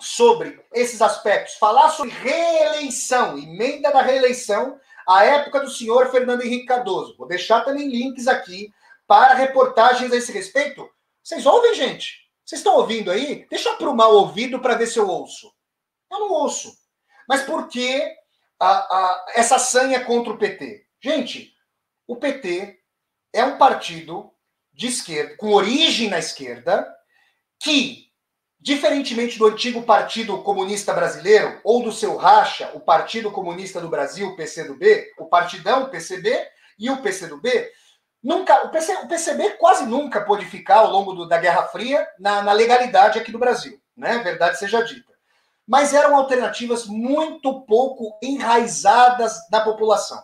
sobre esses aspectos, falar sobre reeleição, emenda da reeleição, à época do senhor Fernando Henrique Cardoso. Vou deixar também links aqui para reportagens a esse respeito. Vocês ouvem, gente? Vocês estão ouvindo aí? Deixa eu aprumar o ouvido para ver se eu ouço. Eu não ouço. Mas por que a, a, essa sanha contra o P T? Gente, o P T é um partido de esquerda, com origem na esquerda, que, diferentemente do antigo Partido Comunista Brasileiro, ou do seu racha, o Partido Comunista do Brasil, P C do B, o Partidão, P C B, e o P C do B, nunca, o, PC, o P C B quase nunca pôde ficar, ao longo do, da Guerra Fria, na, na legalidade aqui do Brasil, né? Verdade seja dita. Mas eram alternativas muito pouco enraizadas na população.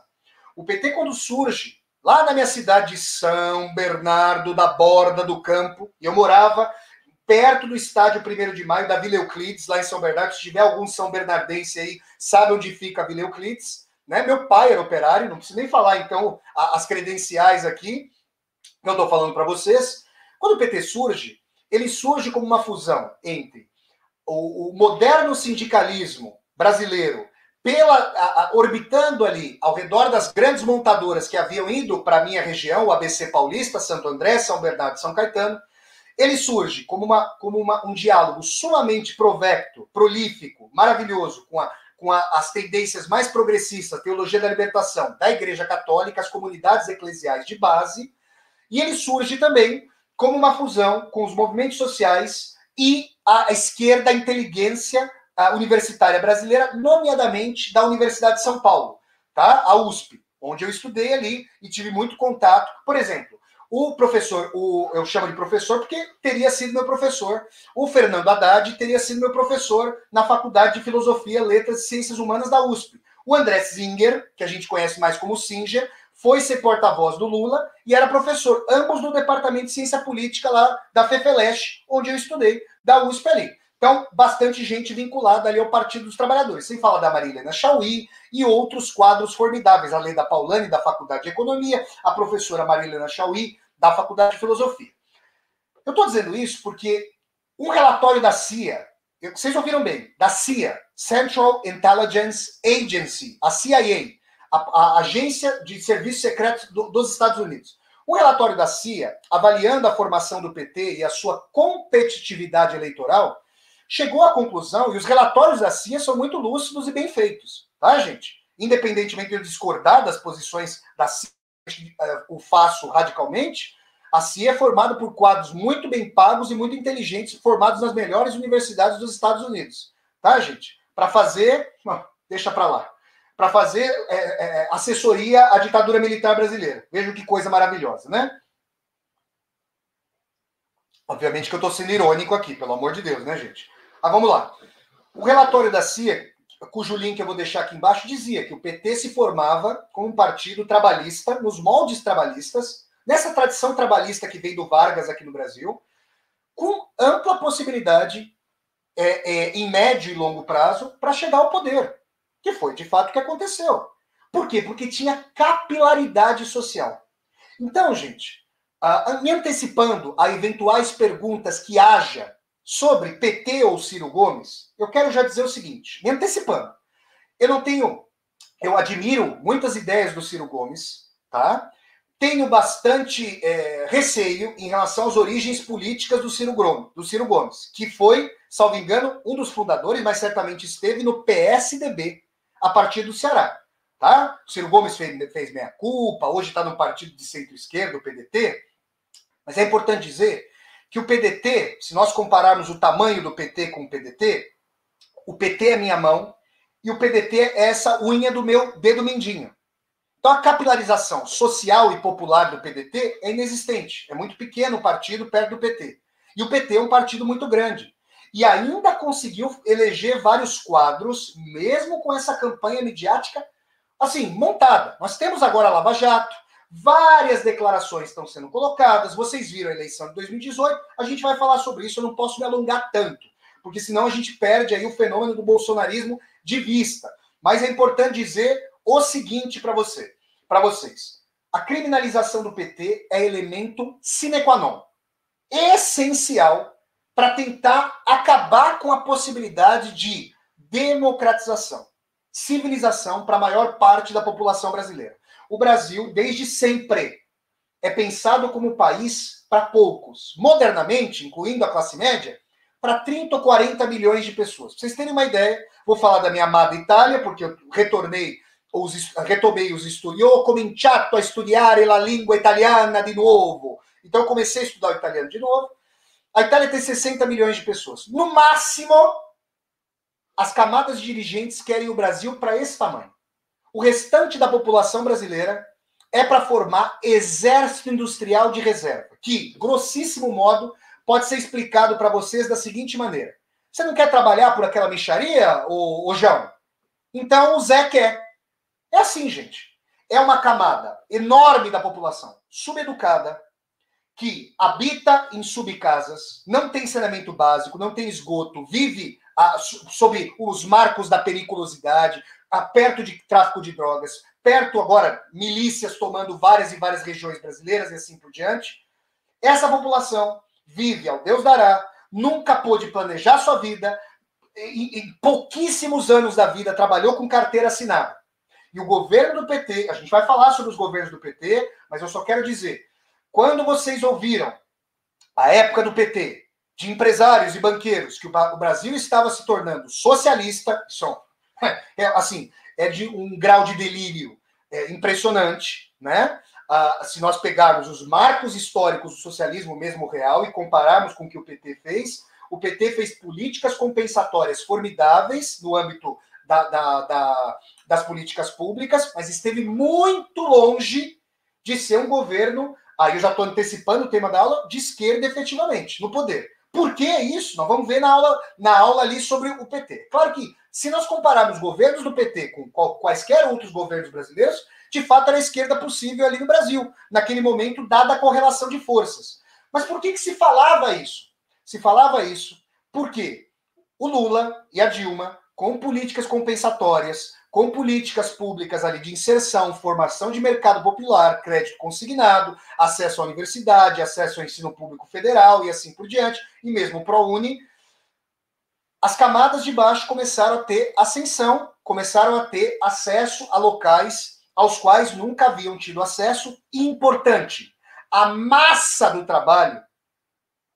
O P T, quando surge, lá na minha cidade de São Bernardo da Borda do Campo, eu morava perto do estádio primeiro de maio, da Vila Euclides, lá em São Bernardo. Se tiver algum são bernardense aí, sabe onde fica a Vila Euclides. Né? Meu pai era operário, não preciso nem falar, então, as credenciais aqui, que eu estou falando para vocês. Quando o P T surge, ele surge como uma fusão entre o, o moderno sindicalismo brasileiro, Pela, a, a, orbitando ali, ao redor das grandes montadoras que haviam ido para a minha região, o A B C Paulista, Santo André, São Bernardo e São Caetano, ele surge como, uma, como uma, um diálogo sumamente provecto, prolífico, maravilhoso, com, a, com a, as tendências mais progressistas, a teologia da libertação, da Igreja Católica, as comunidades eclesiais de base, e ele surge também como uma fusão com os movimentos sociais e a esquerda, a inteligência universitária brasileira, nomeadamente da Universidade de São Paulo, tá? A U S P, onde eu estudei ali e tive muito contato. Por exemplo, o professor, o, eu chamo de professor porque teria sido meu professor, o Fernando Haddad teria sido meu professor na Faculdade de Filosofia, Letras e Ciências Humanas da U S P. O André Singer, que a gente conhece mais como Singer, foi ser porta-voz do Lula e era professor, ambos do Departamento de Ciência Política lá da FEFELESH, onde eu estudei, da U S P ali. Então, bastante gente vinculada ali ao Partido dos Trabalhadores. Sem falar da Marilena Chauí e outros quadros formidáveis. A Leda Paulani, da Faculdade de Economia, a professora Marilena Chauí, da Faculdade de Filosofia. Eu estou dizendo isso porque um relatório da C I A, vocês ouviram bem, da C I A, Central Intelligence Agency, a C I A, a, a Agência de Serviços Secretos do, dos Estados Unidos. Um relatório da C I A, avaliando a formação do P T e a sua competitividade eleitoral, chegou à conclusão, e os relatórios da C I A são muito lúcidos e bem feitos, tá, gente? Independentemente de eu discordar das posições da C I A, o faço radicalmente, a C I A é formada por quadros muito bem pagos e muito inteligentes, formados nas melhores universidades dos Estados Unidos, tá, gente? Para fazer, deixa para lá, para fazer é, é, assessoria à ditadura militar brasileira. Vejam que coisa maravilhosa, né? Obviamente que eu estou sendo irônico aqui, pelo amor de Deus, né, gente? Ah, vamos lá. O relatório da C I A, cujo link eu vou deixar aqui embaixo, dizia que o P T se formava como um partido trabalhista, nos moldes trabalhistas, nessa tradição trabalhista que vem do Vargas aqui no Brasil, com ampla possibilidade, é, é, em médio e longo prazo, para chegar ao poder, que foi, de fato, o que aconteceu. Por quê? Porque tinha capilaridade social. Então, gente, Uh, me antecipando a eventuais perguntas que haja sobre P T ou Ciro Gomes, eu quero já dizer o seguinte, me antecipando. Eu não tenho... Eu admiro muitas ideias do Ciro Gomes, tá? Tenho bastante é, receio em relação às origens políticas do Ciro, Gomes, do Ciro Gomes, que foi, salvo engano, um dos fundadores, mas certamente esteve no P S D B, a partir do Ceará, tá? O Ciro Gomes fez, fez meia-culpa, hoje está no partido de centro-esquerda, o P D T, mas é importante dizer que o P D T, se nós compararmos o tamanho do P T com o P D T, o P T é minha mão e o P D T é essa unha do meu dedo mindinho. Então a capilarização social e popular do P D T é inexistente. É muito pequeno o partido perto do P T. E o P T é um partido muito grande. E ainda conseguiu eleger vários quadros, mesmo com essa campanha midiática, assim, montada. Nós temos agora a Lava Jato, várias declarações estão sendo colocadas, vocês viram a eleição de dois mil e dezoito, a gente vai falar sobre isso, eu não posso me alongar tanto, porque senão a gente perde aí o fenômeno do bolsonarismo de vista. Mas é importante dizer o seguinte para você, para vocês. A criminalização do P T é elemento sine qua non, essencial para tentar acabar com a possibilidade de democratização, civilização para a maior parte da população brasileira. O Brasil, desde sempre, é pensado como país para poucos. Modernamente, incluindo a classe média, para trinta ou quarenta milhões de pessoas. Para vocês terem uma ideia, vou falar da minha amada Itália, porque eu retornei Ho retomei os estudos. Eu comecei a estudar a língua italiana de novo. Então, comecei a estudar o italiano de novo. A Itália tem sessenta milhões de pessoas. No máximo, as camadas dirigentes querem o Brasil para esse tamanho. O restante da população brasileira é para formar exército industrial de reserva, que, grossíssimo modo, pode ser explicado para vocês da seguinte maneira. Você não quer trabalhar por aquela mixaria, ô, ô João? Então o Zé quer. É assim, gente. É uma camada enorme da população, subeducada, que habita em subcasas, não tem saneamento básico, não tem esgoto, vive a, sob os marcos da periculosidade, a, perto de tráfico de drogas, perto agora milícias tomando várias e várias regiões brasileiras e assim por diante. Essa população vive ao Deus dará, nunca pôde planejar sua vida, em, em pouquíssimos anos da vida trabalhou com carteira assinada. E o governo do P T, a gente vai falar sobre os governos do P T, mas eu só quero dizer, quando vocês ouviram a época do P T, de empresários e banqueiros, que o Brasil estava se tornando socialista, são, é, assim, é de um grau de delírio é, impressionante, né? Ah, se nós pegarmos os marcos históricos do socialismo mesmo real e compararmos com o que o P T fez, o P T fez políticas compensatórias formidáveis no âmbito da, da, da, das políticas públicas, mas esteve muito longe de ser um governo, aí eu já estou antecipando o tema da aula, de esquerda efetivamente, no poder. Por que isso? Nós vamos ver na aula, na aula ali sobre o P T. Claro que, se nós compararmos os governos do P T com quaisquer outros governos brasileiros, de fato era a esquerda possível ali no Brasil, naquele momento, dada a correlação de forças. Mas por que que se falava isso? Se falava isso porque o Lula e a Dilma, com políticas compensatórias, com políticas públicas ali de inserção, formação de mercado popular, crédito consignado, acesso à universidade, acesso ao ensino público federal e assim por diante, e mesmo o ProUni, as camadas de baixo começaram a ter ascensão, começaram a ter acesso a locais aos quais nunca haviam tido acesso. E importante, a massa do trabalho,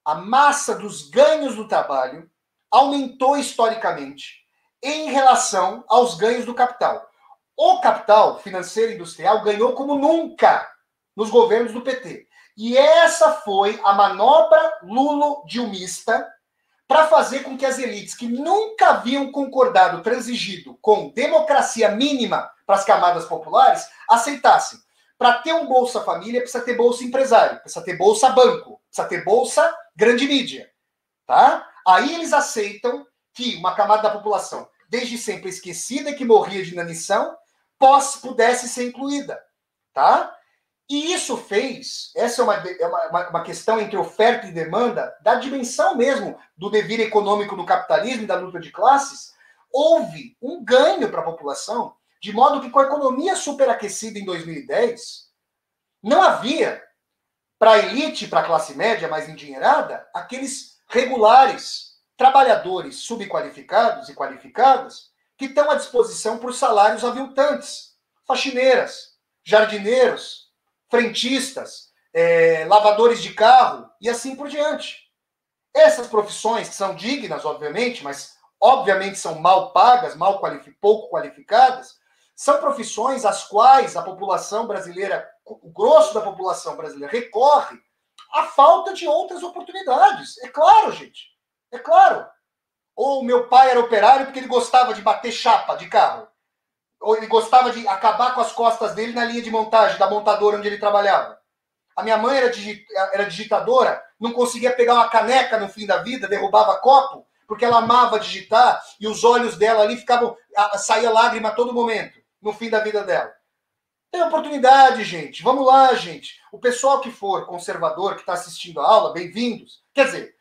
a massa dos ganhos do trabalho aumentou historicamente em relação aos ganhos do capital. O capital financeiro e industrial ganhou como nunca nos governos do P T. E essa foi a manobra lulo-dilmista para fazer com que as elites que nunca haviam concordado, transigido com democracia mínima para as camadas populares, aceitassem. Para ter um Bolsa Família, precisa ter Bolsa Empresário, precisa ter Bolsa Banco, precisa ter Bolsa Grande Mídia. Tá? Aí eles aceitam que uma camada da população, desde sempre esquecida e que morria de inanição, pudesse ser incluída. Tá? E isso fez, essa é uma, uma, uma questão entre oferta e demanda, da dimensão mesmo do devir econômico do capitalismo e da luta de classes, houve um ganho para a população, de modo que com a economia superaquecida em dois mil e dez, não havia, para a elite, para a classe média mais endinheirada, aqueles regulares, trabalhadores subqualificados e qualificados que estão à disposição por salários aviltantes, faxineiras, jardineiros, frentistas, é, lavadores de carro e assim por diante. Essas profissões são dignas, obviamente, mas obviamente são mal pagas, mal qualific... pouco qualificadas, são profissões às quais a população brasileira, o grosso da população brasileira recorre à falta de outras oportunidades. É claro, gente. É claro. Ou meu pai era operário porque ele gostava de bater chapa de carro. Ou ele gostava de acabar com as costas dele na linha de montagem da montadora onde ele trabalhava. A minha mãe era, digi- era digitadora, não conseguia pegar uma caneca no fim da vida, derrubava copo, porque ela amava digitar e os olhos dela ali ficavam... saía lágrima a todo momento, no fim da vida dela. Tem oportunidade, gente. Vamos lá, gente. O pessoal que for conservador, que está assistindo a aula, bem-vindos. Quer dizer...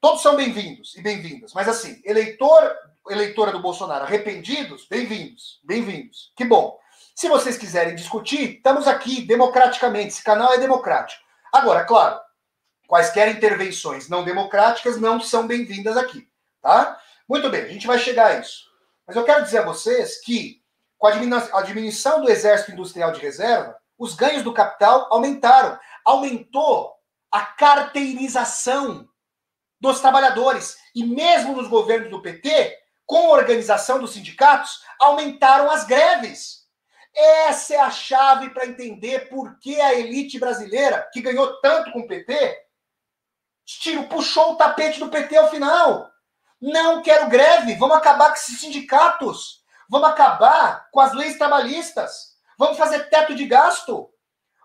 todos são bem-vindos e bem-vindas, mas assim, eleitor, eleitora do Bolsonaro, arrependidos, bem-vindos, bem-vindos. Que bom. Se vocês quiserem discutir, estamos aqui democraticamente, esse canal é democrático. Agora, claro, quaisquer intervenções não democráticas não são bem-vindas aqui, tá? Muito bem, a gente vai chegar a isso. Mas eu quero dizer a vocês que, com a diminuição do exército industrial de reserva, os ganhos do capital aumentaram. Aumentou a carteirização dos trabalhadores. E mesmo nos governos do P T, com a organização dos sindicatos, aumentaram as greves. Essa é a chave para entender por que a elite brasileira, que ganhou tanto com o P T, tiro, puxou o tapete do P T ao final. Não quero greve, vamos acabar com esses sindicatos, vamos acabar com as leis trabalhistas, vamos fazer teto de gasto,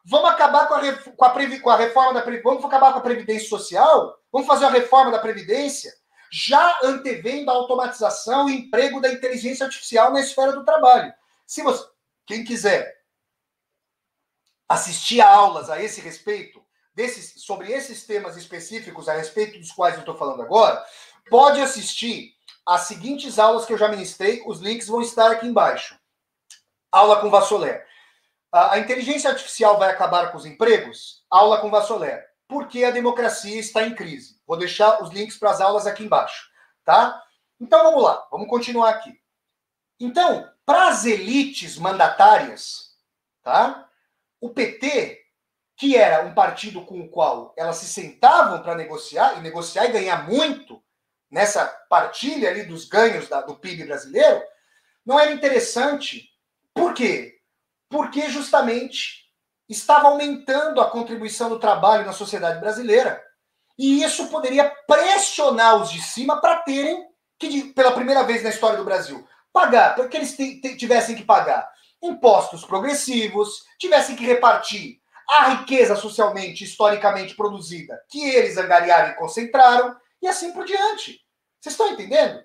vamos acabar com a, com a, previ, com a reforma da Previdência, vamos acabar com a Previdência Social, vamos fazer a reforma da Previdência, já antevendo a automatização e emprego da inteligência artificial na esfera do trabalho. Se você, quem quiser assistir a aulas a esse respeito, desses, sobre esses temas específicos a respeito dos quais eu estou falando agora, pode assistir às seguintes aulas que eu já ministrei, os links vão estar aqui embaixo. Aula com Vassoler. A inteligência artificial vai acabar com os empregos? Aula com Vassoler. Por que a democracia está em crise? Vou deixar os links para as aulas aqui embaixo, tá? Então vamos lá, vamos continuar aqui. Então, para as elites mandatárias, tá? O P T, que era um partido com o qual elas se sentavam para negociar, e negociar e ganhar muito, nessa partilha ali dos ganhos da, do P I B brasileiro, não era interessante. Por quê? Porque justamente estava aumentando a contribuição do trabalho na sociedade brasileira e isso poderia pressionar os de cima para terem que, pela primeira vez na história do Brasil, pagar, para que eles tivessem que pagar impostos progressivos, tivessem que repartir a riqueza socialmente, historicamente produzida, que eles angariaram e concentraram, e assim por diante. Vocês estão entendendo?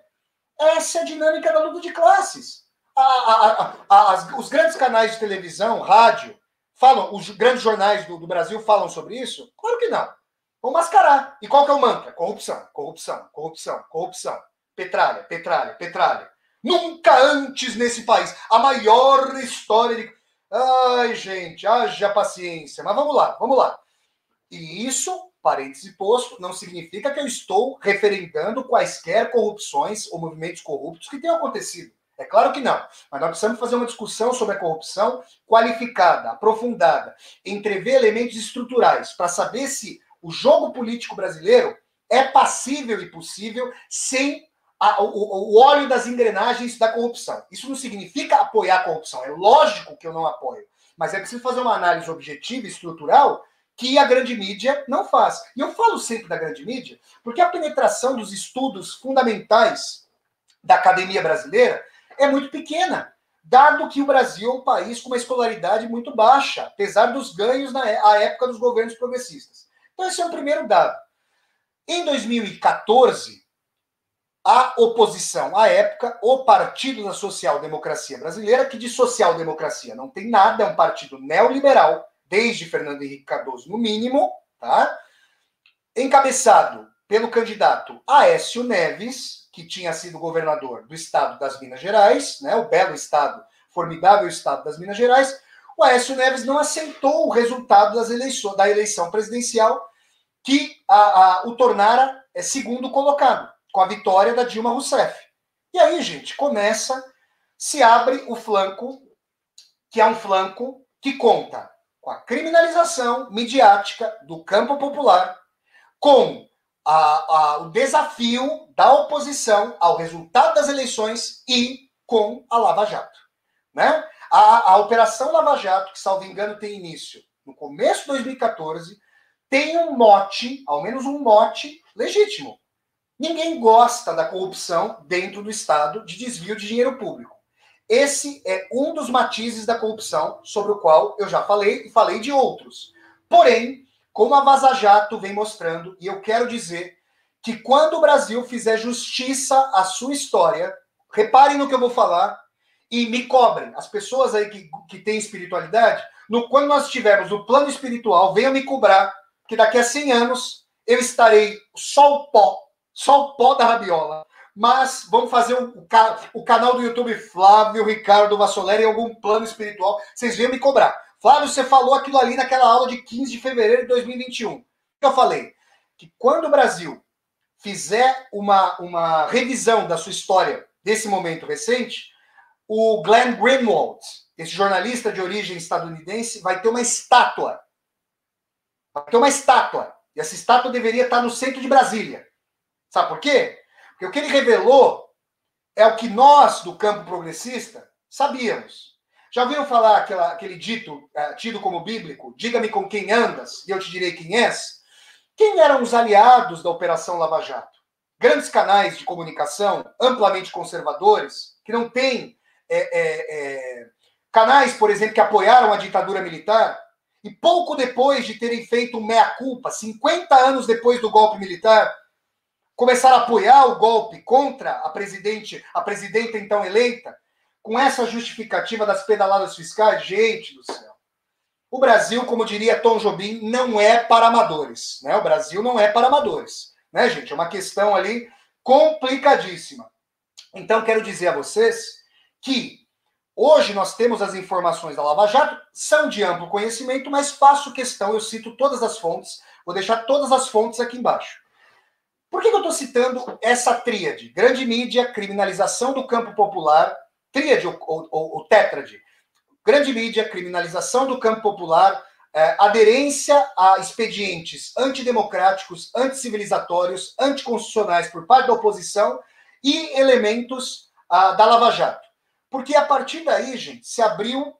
Essa é a dinâmica da luta de classes. A, a, a, a, os grandes canais de televisão, rádio, falam, os grandes jornais do, do Brasil falam sobre isso? Claro que não. Vão mascarar. E qual que é o mantra? Corrupção, corrupção, corrupção, corrupção. Petralha, petralha, petralha. Nunca antes nesse país. A maior história de... Ai, gente, haja paciência. Mas vamos lá, vamos lá. E isso, parêntese posto, não significa que eu estou referendando quaisquer corrupções ou movimentos corruptos que tenham acontecido. É claro que não. Mas nós precisamos fazer uma discussão sobre a corrupção qualificada, aprofundada, entrever elementos estruturais para saber se o jogo político brasileiro é passível e possível sem a, o, o óleo das engrenagens da corrupção. Isso não significa apoiar a corrupção. É lógico que eu não apoio. Mas é preciso fazer uma análise objetiva e estrutural que a grande mídia não faz. E eu falo sempre da grande mídia, porque a penetração dos estudos fundamentais da academia brasileira é muito pequena, dado que o Brasil é um país com uma escolaridade muito baixa, apesar dos ganhos na época dos governos progressistas. Então esse é o primeiro dado. Em dois mil e quatorze, a oposição à época, o Partido da Social Democracia Brasileira, que de social democracia não tem nada, é um partido neoliberal, desde Fernando Henrique Cardoso, no mínimo, tá? Encabeçado pelo candidato Aécio Neves, que tinha sido governador do estado das Minas Gerais, né? O belo estado, formidável estado das Minas Gerais, o Aécio Neves não aceitou o resultado das eleições, da eleição presidencial que a, a, o tornara segundo colocado, com a vitória da Dilma Rousseff. E aí, gente, começa, se abre o flanco, que é um flanco que conta com a criminalização midiática do campo popular, com a, a, o desafio da oposição ao resultado das eleições e com a Lava Jato. Né? A, a Operação Lava Jato, que, salvo engano, tem início no começo de dois mil e quatorze, tem um mote, ao menos um mote, legítimo. Ninguém gosta da corrupção dentro do Estado, de desvio de dinheiro público. Esse é um dos matizes da corrupção, sobre o qual eu já falei e falei de outros. Porém, como a Vaza Jato vem mostrando, e eu quero dizer que quando o Brasil fizer justiça à sua história, reparem no que eu vou falar e me cobrem. As pessoas aí que, que têm espiritualidade, no, quando nós tivermos o plano espiritual, venham me cobrar, que daqui a cem anos eu estarei só o pó, só o pó da rabiola. Mas vamos fazer o, o canal do YouTube Flávio Ricardo Vassoler em algum plano espiritual. Vocês venham me cobrar. Flávio, você falou aquilo ali naquela aula de quinze de fevereiro de dois mil e vinte e um. Eu falei que quando o Brasil fizer uma, uma revisão da sua história desse momento recente, o Glenn Greenwald, esse jornalista de origem estadunidense, vai ter uma estátua. Vai ter uma estátua. E essa estátua deveria estar no centro de Brasília. Sabe por quê? Porque o que ele revelou É o que nós, do campo progressista, sabíamos. Já ouviram falar aquela, aquele dito, uh, tido como bíblico, diga-me com quem andas e eu te direi quem és? Quem eram os aliados da Operação Lava Jato? Grandes canais de comunicação, amplamente conservadores, que não têm é, é, é, canais, por exemplo, que apoiaram a ditadura militar, e pouco depois de terem feito um mea-culpa, cinquenta anos depois do golpe militar, começaram a apoiar o golpe contra a presidente, a presidenta então eleita, com essa justificativa das pedaladas fiscais. Gente do céu. O Brasil, como diria Tom Jobim, não é para amadores, né? O Brasil não é para amadores, né, gente? É uma questão ali complicadíssima. Então, quero dizer a vocês que hoje nós temos as informações da Lava Jato, são de amplo conhecimento, mas faço questão, eu cito todas as fontes, vou deixar todas as fontes aqui embaixo. Por que eu estou citando essa tríade? Grande mídia, criminalização do campo popular, tríade ou, ou, ou tétrade. Grande mídia, criminalização do campo popular, é, aderência a expedientes antidemocráticos, anticivilizatórios, anticonstitucionais por parte da oposição e elementos a, da Lava Jato. Porque a partir daí, gente, se abriu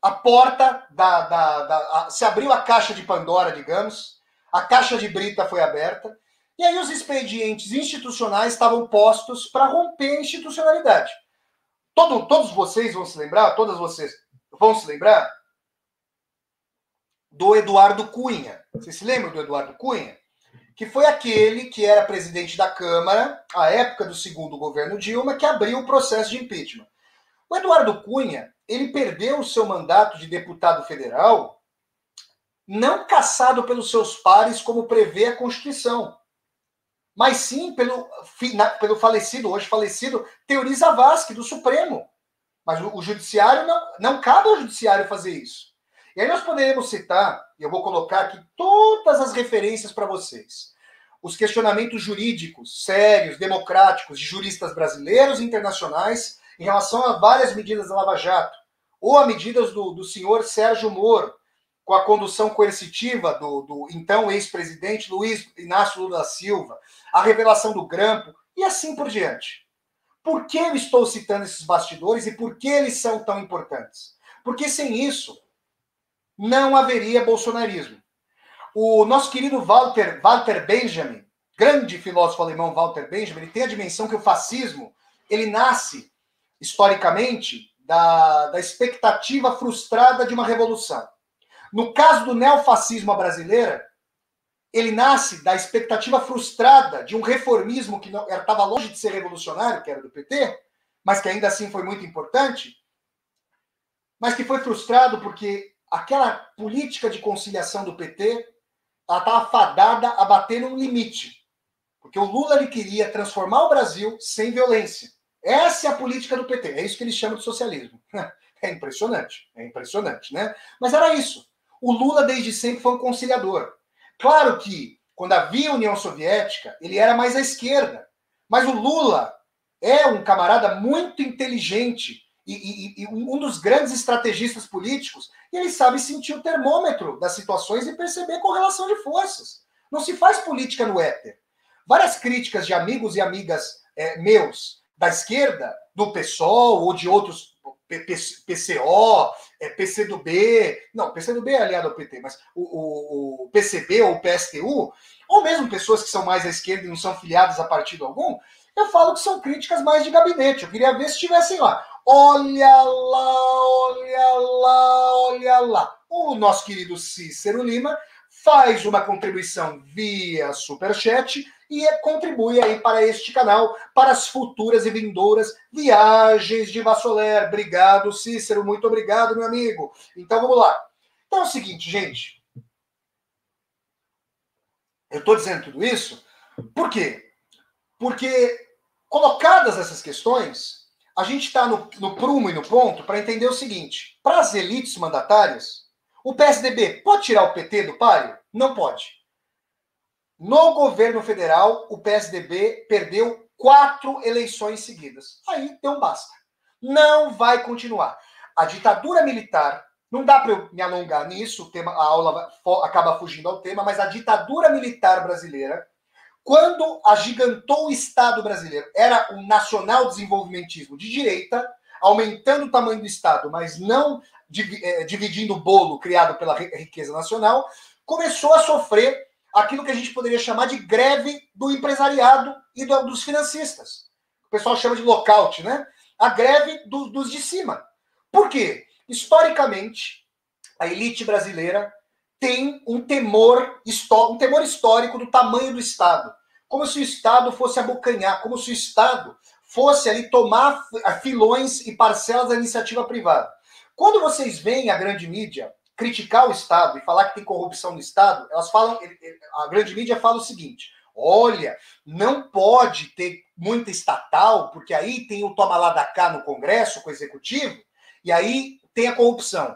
a porta, da, da, da a, se abriu a caixa de Pandora, digamos, a caixa de Brita foi aberta, e aí os expedientes institucionais estavam postos para romper a institucionalidade. Todo, todos vocês vão se lembrar, todas vocês vão se lembrar do Eduardo Cunha. Vocês se lembram do Eduardo Cunha? Que foi aquele que era presidente da Câmara, à época do segundo governo Dilma, que abriu o processo de impeachment. O Eduardo Cunha, ele perdeu o seu mandato de deputado federal, não cassado pelos seus pares, como prevê a Constituição, mas sim pelo, pelo falecido, hoje falecido, Theori Zavascki, do Supremo. Mas o, o judiciário, não, não cabe ao judiciário fazer isso. E aí nós poderemos citar, e eu vou colocar aqui todas as referências para vocês, os questionamentos jurídicos, sérios, democráticos, de juristas brasileiros e internacionais, em relação a várias medidas da Lava Jato, ou a medidas do, do senhor Sérgio Moro, com a condução coercitiva do, do então ex-presidente Luiz Inácio Lula da Silva, a revelação do Grampo, e assim por diante. Por que eu estou citando esses bastidores e por que eles são tão importantes? Porque sem isso, não haveria bolsonarismo. O nosso querido Walter, Walter Benjamin, grande filósofo alemão Walter Benjamin, ele tem a dimensão que o fascismo, ele nasce, historicamente, da, da expectativa frustrada de uma revolução. No caso do neofascismo à brasileira, ele nasce da expectativa frustrada de um reformismo que estava longe de ser revolucionário, que era do P T, mas que ainda assim foi muito importante, mas que foi frustrado porque aquela política de conciliação do P T, ela estava fadada a bater num limite. Porque o Lula, ele queria transformar o Brasil sem violência. Essa é a política do P T. É isso que eles chamam de socialismo. É impressionante. É impressionante, né? Mas era isso. O Lula, desde sempre, foi um conciliador. Claro que, quando havia União Soviética, ele era mais à esquerda. Mas o Lula é um camarada muito inteligente, E, e, e um dos grandes estrategistas políticos, e ele sabe sentir o termômetro das situações e perceber correlação de forças. Não se faz política no éter. Várias críticas de amigos e amigas é, meus da esquerda, do P SOL ou de outros, P C O, é, P C do B, não, P C do B é aliado ao P T, mas o, o, o P C B ou o P S T U, ou mesmo pessoas que são mais à esquerda e não são filiadas a partido algum, eu falo que são críticas mais de gabinete. Eu queria ver se estivessem lá. Olha lá, olha lá, olha lá. O nosso querido Cícero Lima faz uma contribuição via Superchat e contribui aí para este canal, para as futuras e vindouras viagens de Vassoler. Obrigado, Cícero. Muito obrigado, meu amigo. Então, vamos lá. Então, é o seguinte, gente. Eu estou dizendo tudo isso por quê? Porque, colocadas essas questões, a gente está no, no prumo e no ponto para entender o seguinte. Para as elites mandatárias, o P S D B pode tirar o P T do páreo? Não pode. No governo federal, o P S D B perdeu quatro eleições seguidas. Aí deu um basta. Não vai continuar. A ditadura militar, não dá para eu me alongar nisso, o tema, a aula acaba fugindo ao tema, mas a ditadura militar brasileira Quando agigantou o Estado brasileiro, era um nacional desenvolvimentismo de direita, aumentando o tamanho do Estado, mas não dividindo o bolo criado pela riqueza nacional, começou a sofrer aquilo que a gente poderia chamar de greve do empresariado e do, dos financistas. O pessoal chama de lockout, né? A greve do, dos de cima. Por quê? Historicamente, a elite brasileira tem um temor, um temor histórico do tamanho do Estado. Como se o Estado fosse abocanhar, como se o Estado fosse ali tomar filões e parcelas da iniciativa privada. Quando vocês veem a grande mídia criticar o Estado e falar que tem corrupção no Estado, elas falam, a grande mídia fala o seguinte: olha, não pode ter muita estatal, porque aí tem o toma lá da cá no Congresso, com o Executivo, e aí tem a corrupção.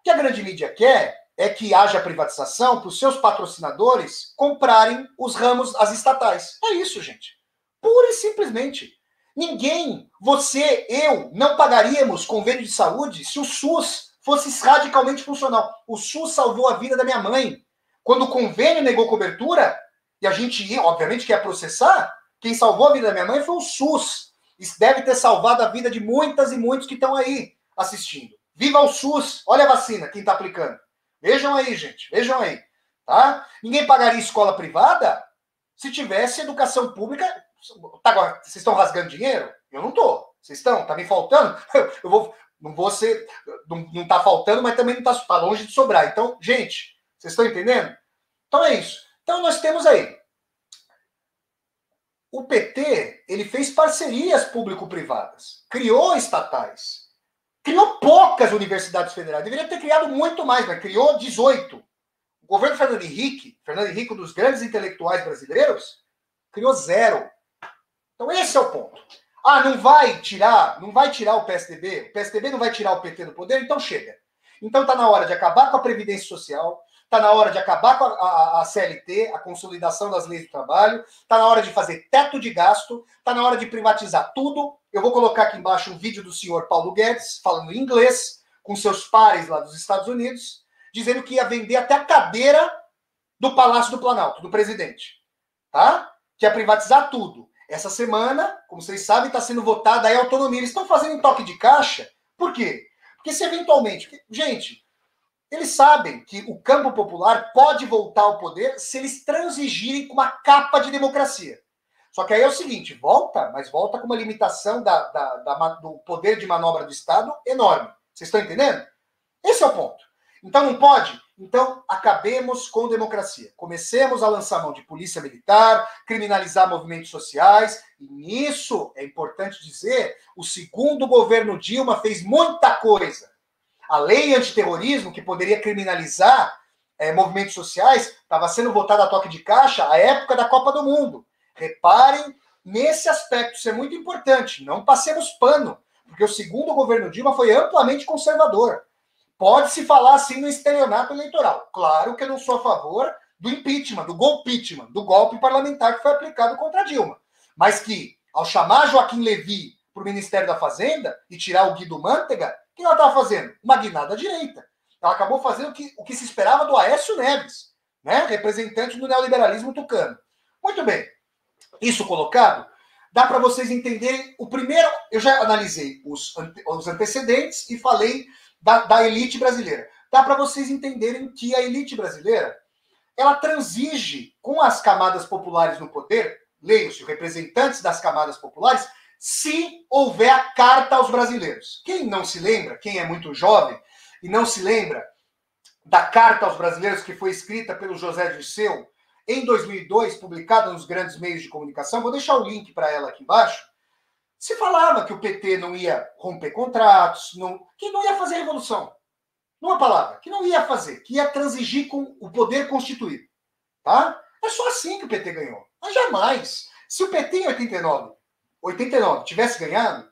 O que a grande mídia quer é que haja privatização para os seus patrocinadores comprarem os ramos, as estatais. É isso, gente. Pura e simplesmente. Ninguém, você, eu, não pagaríamos convênio de saúde se o SUS fosse radicalmente funcional. O SUS salvou a vida da minha mãe. Quando o convênio negou cobertura, e a gente, obviamente, quer processar, quem salvou a vida da minha mãe foi o SUS. Isso deve ter salvado a vida de muitas e muitos que estão aí assistindo. Viva o SUS! Olha a vacina, quem está aplicando. Vejam aí, gente, vejam aí, tá? Ninguém pagaria escola privada se tivesse educação pública. Tá, agora, vocês estão rasgando dinheiro? Eu não tô. Vocês estão? Tá me faltando? Eu vou, não vou ser, não, não tá faltando, mas também não tá, tá longe de sobrar. Então, gente, vocês estão entendendo? Então é isso. Então nós temos aí, o P T, ele fez parcerias público-privadas, criou estatais. Criou poucas universidades federais. Deveria ter criado muito mais, mas criou dezoito. O governo Fernando Henrique, Fernando Henrique, um dos grandes intelectuais brasileiros, criou zero. Então esse é o ponto. Ah, não vai tirar, não vai tirar o P S D B? O P S D B não vai tirar o P T do poder? Então chega. Então está na hora de acabar com a Previdência Social, está na hora de acabar com a, a, a C L T, a consolidação das leis do trabalho, está na hora de fazer teto de gasto, está na hora de privatizar tudo. Eu vou colocar aqui embaixo um vídeo do senhor Paulo Guedes, falando em inglês, com seus pares lá dos Estados Unidos, dizendo que ia vender até a cadeira do Palácio do Planalto, do presidente. Tá? Que ia privatizar tudo. Essa semana, como vocês sabem, está sendo votada aí a autonomia. Eles estão fazendo um toque de caixa. Por quê? Porque se eventualmente... Porque, gente, eles sabem que o campo popular pode voltar ao poder se eles transigirem com uma capa de democracia. Só que aí é o seguinte, volta, mas volta com uma limitação da, da, da, do poder de manobra do Estado enorme. Vocês estão entendendo? Esse é o ponto. Então não pode? Então acabemos com democracia. Comecemos a lançar mão de polícia militar, criminalizar movimentos sociais. E nisso, é importante dizer, o segundo governo Dilma fez muita coisa. A lei antiterrorismo, que poderia criminalizar é, movimentos sociais, estava sendo votada a toque de caixa à época da Copa do Mundo. Reparem nesse aspecto, isso é muito importante. Não passemos pano, porque o segundo governo Dilma foi amplamente conservador. Pode-se falar assim no estelionato eleitoral. Claro que eu não sou a favor do impeachment, do golpeachment, do golpe parlamentar que foi aplicado contra Dilma. Mas que, ao chamar Joaquim Levy para o Ministério da Fazenda e tirar o Guido Mantega, o que ela estava fazendo? Uma guinada à direita. Ela acabou fazendo o que, o que se esperava do Aécio Neves, né? Representante do neoliberalismo tucano. Muito bem. Isso colocado, dá para vocês entenderem o primeiro... Eu já analisei os, ante, os antecedentes e falei da, da elite brasileira. Dá para vocês entenderem que a elite brasileira, ela transige com as camadas populares no poder, leio-se, representantes das camadas populares, se houver a carta aos brasileiros. Quem não se lembra, quem é muito jovem e não se lembra da carta aos brasileiros que foi escrita pelo José Dirceu, em dois mil e dois, publicada nos grandes meios de comunicação, vou deixar o link para ela aqui embaixo, se falava que o P T não ia romper contratos, não, que não ia fazer revolução. Numa palavra, que não ia fazer, que ia transigir com o poder constituído. Tá? É só assim que o P T ganhou. Mas jamais. Se o P T em oitenta e nove tivesse ganhado,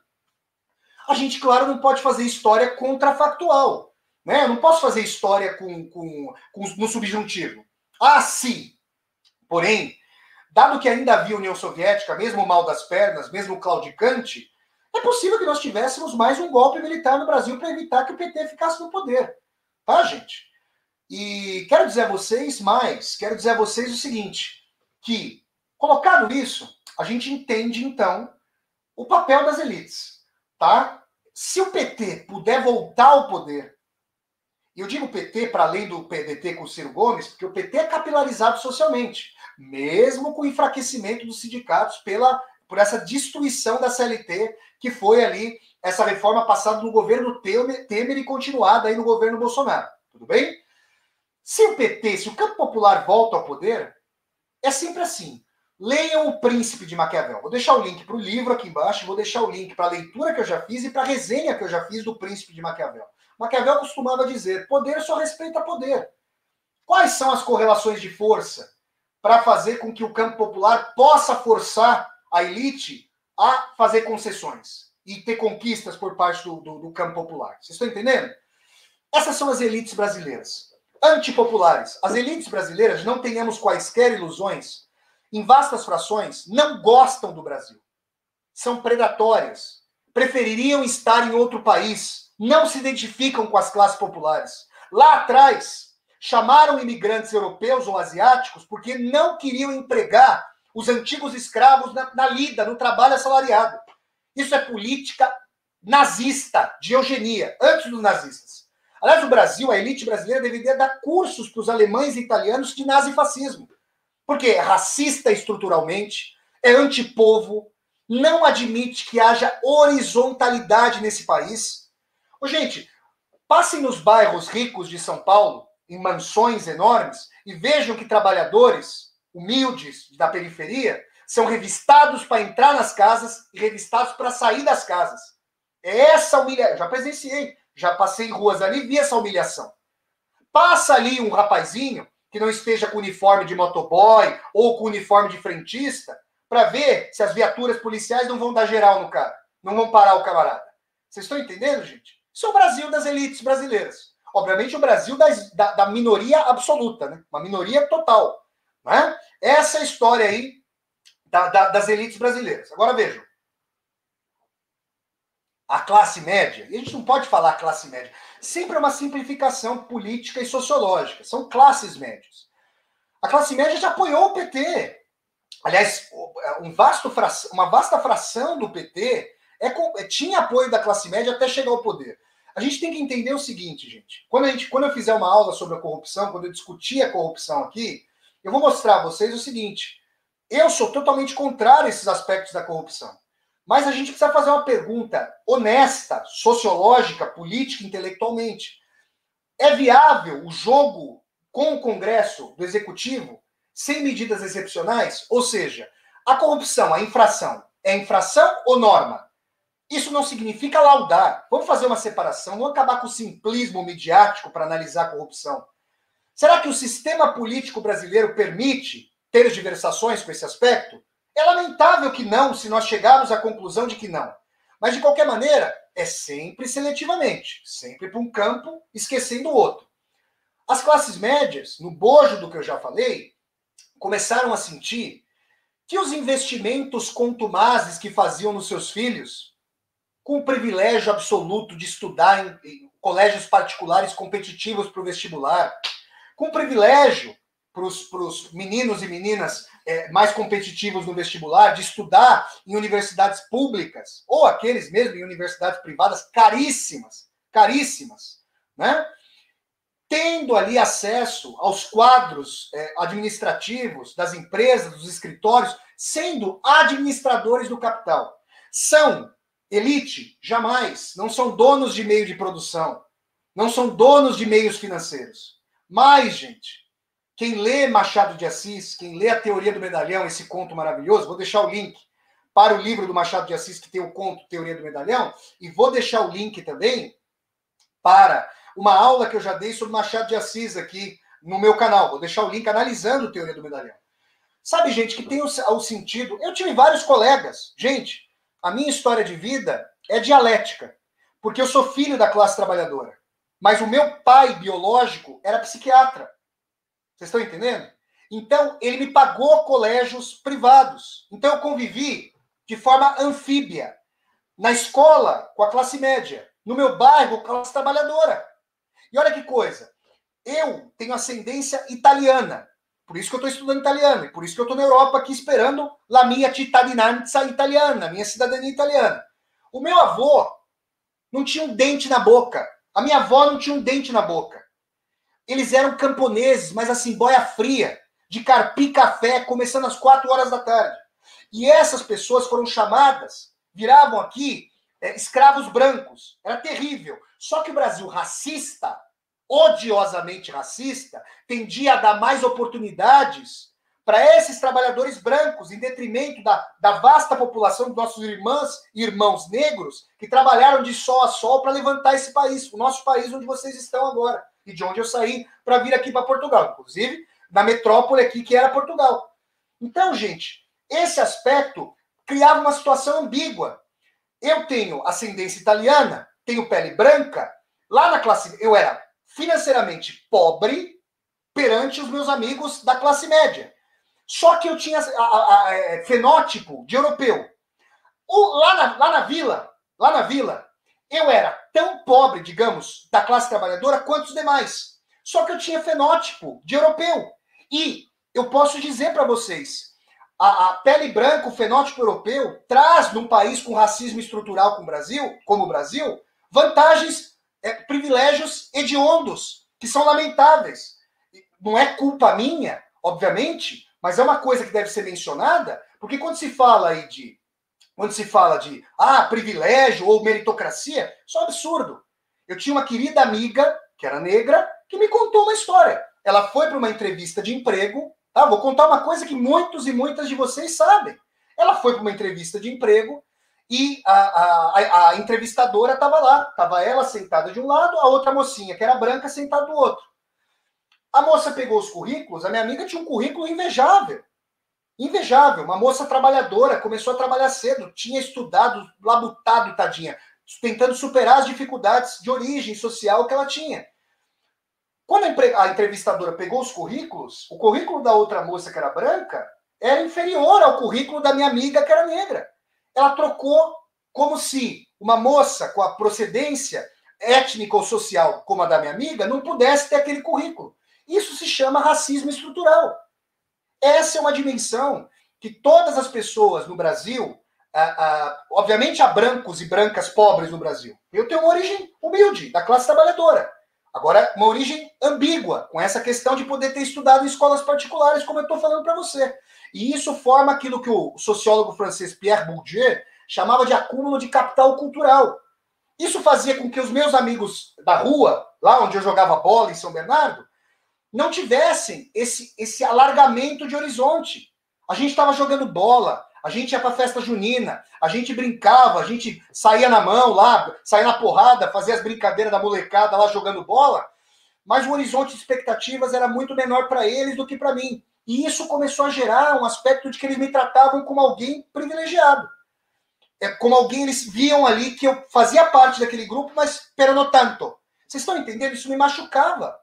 a gente, claro, não pode fazer história contrafactual. Né? Eu não posso fazer história com, com, com, no subjuntivo. Ah, sim. Porém, dado que ainda havia União Soviética, mesmo mal das pernas, mesmo claudicante, é possível que nós tivéssemos mais um golpe militar no Brasil para evitar que o P T ficasse no poder. Tá, gente? E quero dizer a vocês mais, quero dizer a vocês o seguinte, que Colocado isso, a gente entende, então, o papel das elites, tá? Se o P T puder voltar ao poder, e eu digo P T para além do P D T com o Ciro Gomes, porque o P T é capilarizado socialmente, mesmo com o enfraquecimento dos sindicatos pela, por essa destruição da C L T, que foi ali essa reforma passada no governo Temer e continuada aí no governo Bolsonaro, tudo bem? Se o P T, se o campo popular volta ao poder, é sempre assim. Leiam O Príncipe de Maquiavel. Vou deixar o link para o livro aqui embaixo, vou deixar o link para a leitura que eu já fiz e para a resenha que eu já fiz do Príncipe de Maquiavel. Maquiavel costumava dizer, poder só respeita poder. Quais são as correlações de força para fazer com que o campo popular possa forçar a elite a fazer concessões e ter conquistas por parte do, do, do campo popular? Vocês estão entendendo? Essas são as elites brasileiras. Antipopulares. As elites brasileiras, não tenhamos quaisquer ilusões, em vastas frações, não gostam do Brasil. São predatórias. Prefeririam estar em outro país. Não se identificam com as classes populares. Lá atrás, chamaram imigrantes europeus ou asiáticos porque não queriam empregar os antigos escravos na, na lida, no trabalho assalariado. Isso é política nazista, de eugenia, antes dos nazistas. Aliás, o Brasil, a elite brasileira, deveria dar cursos para os alemães e italianos de nazifascismo. Porque é racista estruturalmente, é antipovo, não admite que haja horizontalidade nesse país. Ô, gente, passem nos bairros ricos de São Paulo, em mansões enormes, e vejam que trabalhadores humildes da periferia são revistados para entrar nas casas e revistados para sair das casas. É essa humilhação. Já presenciei, já passei em ruas ali e vi essa humilhação. Passa ali um rapazinho que não esteja com uniforme de motoboy ou com uniforme de frentista, para ver se as viaturas policiais não vão dar geral no cara, não vão parar o camarada. Vocês estão entendendo, gente? Isso é o Brasil das elites brasileiras. Obviamente o Brasil das, da, da minoria absoluta, né? Uma minoria total. Né? Essa é a história aí da, da, das elites brasileiras. Agora vejam. A classe média, e a gente não pode falar classe média, sempre é uma simplificação política e sociológica, são classes médias. A classe média já apoiou o P T. Aliás, um vasto fração, uma vasta fração do P T é, é, tinha apoio da classe média até chegar ao poder. A gente tem que entender o seguinte, gente. Quando, a gente, quando eu fizer uma aula sobre a corrupção, quando eu discutir a corrupção aqui, eu vou mostrar a vocês o seguinte, eu sou totalmente contrário a esses aspectos da corrupção. Mas a gente precisa fazer uma pergunta honesta, sociológica, política, intelectualmente. É viável o jogo com o Congresso do Executivo sem medidas excepcionais? Ou seja, a corrupção, a infração, é infração ou norma? Isso não significa laudar. Vamos fazer uma separação, não acabar com o simplismo midiático para analisar a corrupção. Será que o sistema político brasileiro permite ter diversações com esse aspecto? É lamentável que não, se nós chegarmos à conclusão de que não. Mas, de qualquer maneira, é sempre seletivamente, sempre para um campo, esquecendo o outro. As classes médias, no bojo do que eu já falei, começaram a sentir que os investimentos contumazes que faziam nos seus filhos, com o privilégio absoluto de estudar em colégios particulares competitivos para o vestibular, com o privilégio para os meninos e meninas é, mais competitivos no vestibular, de estudar em universidades públicas, ou aqueles mesmo em universidades privadas caríssimas, caríssimas, né? Tendo ali acesso aos quadros é, administrativos das empresas, dos escritórios, sendo administradores do capital. São elite? Jamais. Não são donos de meio de produção. Não são donos de meios financeiros. Mas, gente, quem lê Machado de Assis, quem lê A Teoria do Medalhão, esse conto maravilhoso, vou deixar o link para o livro do Machado de Assis, que tem o conto Teoria do Medalhão, e vou deixar o link também para uma aula que eu já dei sobre Machado de Assis aqui no meu canal. Vou deixar o link analisando Teoria do Medalhão. Sabe, gente, que tem o, o sentido... Eu tive vários colegas. Gente, a minha história de vida é dialética, porque eu sou filho da classe trabalhadora, mas o meu pai biológico era psiquiatra. Vocês estão entendendo? Então, ele me pagou colégios privados. Então, eu convivi de forma anfíbia. Na escola, com a classe média. No meu bairro, com a classe trabalhadora. E olha que coisa. Eu tenho ascendência italiana. Por isso que eu estou estudando italiano, e por isso que eu estou na Europa aqui esperando la mia cittadinanza italiana, a minha cidadania italiana. O meu avô não tinha um dente na boca. A minha avó não tinha um dente na boca. Eles eram camponeses, mas assim, boia fria, de carpir café, começando às quatro horas da tarde. E essas pessoas foram chamadas, viravam aqui é, escravos brancos. Era terrível. Só que o Brasil racista, odiosamente racista, tendia a dar mais oportunidades para esses trabalhadores brancos, em detrimento da, da vasta população dos nossos irmãs e irmãos negros, que trabalharam de sol a sol para levantar esse país, o nosso país onde vocês estão agora, e de onde eu saí para vir aqui para Portugal, inclusive na metrópole aqui que era Portugal. Então, gente, esse aspecto criava uma situação ambígua. Eu tenho ascendência italiana, tenho pele branca, lá na classe... Eu era financeiramente pobre perante os meus amigos da classe média. Só que eu tinha a, a, a, fenótipo de europeu. O, lá, na, lá na vila, lá na vila, eu era tão pobre, digamos, da classe trabalhadora quanto os demais. Só que eu tinha fenótipo de europeu. E eu posso dizer para vocês, a, a pele branca, o fenótipo europeu, traz num país com racismo estrutural com o Brasil, como o Brasil, vantagens, é, privilégios hediondos, que são lamentáveis. Não é culpa minha, obviamente, mas é uma coisa que deve ser mencionada, porque quando se fala aí de, quando se fala de ah, privilégio ou meritocracia, isso é um absurdo. Eu tinha uma querida amiga, que era negra, que me contou uma história. Ela foi para uma entrevista de emprego, tá? Vou contar uma coisa que muitos e muitas de vocês sabem. Ela foi para uma entrevista de emprego e a, a, a, a entrevistadora estava lá. Estava ela sentada de um lado, a outra mocinha, que era branca, sentada do outro. A moça pegou os currículos, a minha amiga tinha um currículo invejável. Invejável. Uma moça trabalhadora, começou a trabalhar cedo, tinha estudado, labutado, tadinha, tentando superar as dificuldades de origem social que ela tinha. Quando a entrevistadora pegou os currículos, o currículo da outra moça, que era branca, era inferior ao currículo da minha amiga, que era negra. Ela trocou como se uma moça com a procedência étnica ou social como a da minha amiga não pudesse ter aquele currículo. Isso se chama racismo estrutural. Essa é uma dimensão que todas as pessoas no Brasil, ah, ah, obviamente há brancos e brancas pobres no Brasil. Eu tenho uma origem humilde, da classe trabalhadora. Agora, uma origem ambígua, com essa questão de poder ter estudado em escolas particulares, como eu estou falando para você. E isso forma aquilo que o sociólogo francês Pierre Bourdieu chamava de acúmulo de capital cultural. Isso fazia com que os meus amigos da rua, lá onde eu jogava bola em São Bernardo, não tivessem esse, esse alargamento de horizonte. A gente estava jogando bola, a gente ia para festa junina, a gente brincava, a gente saía na mão lá, saía na porrada, fazia as brincadeiras da molecada lá jogando bola, mas o horizonte de expectativas era muito menor para eles do que para mim. E isso começou a gerar um aspecto de que eles me tratavam como alguém privilegiado. É como alguém, eles viam ali que eu fazia parte daquele grupo, mas pero no tanto. Vocês estão entendendo? Isso me machucava.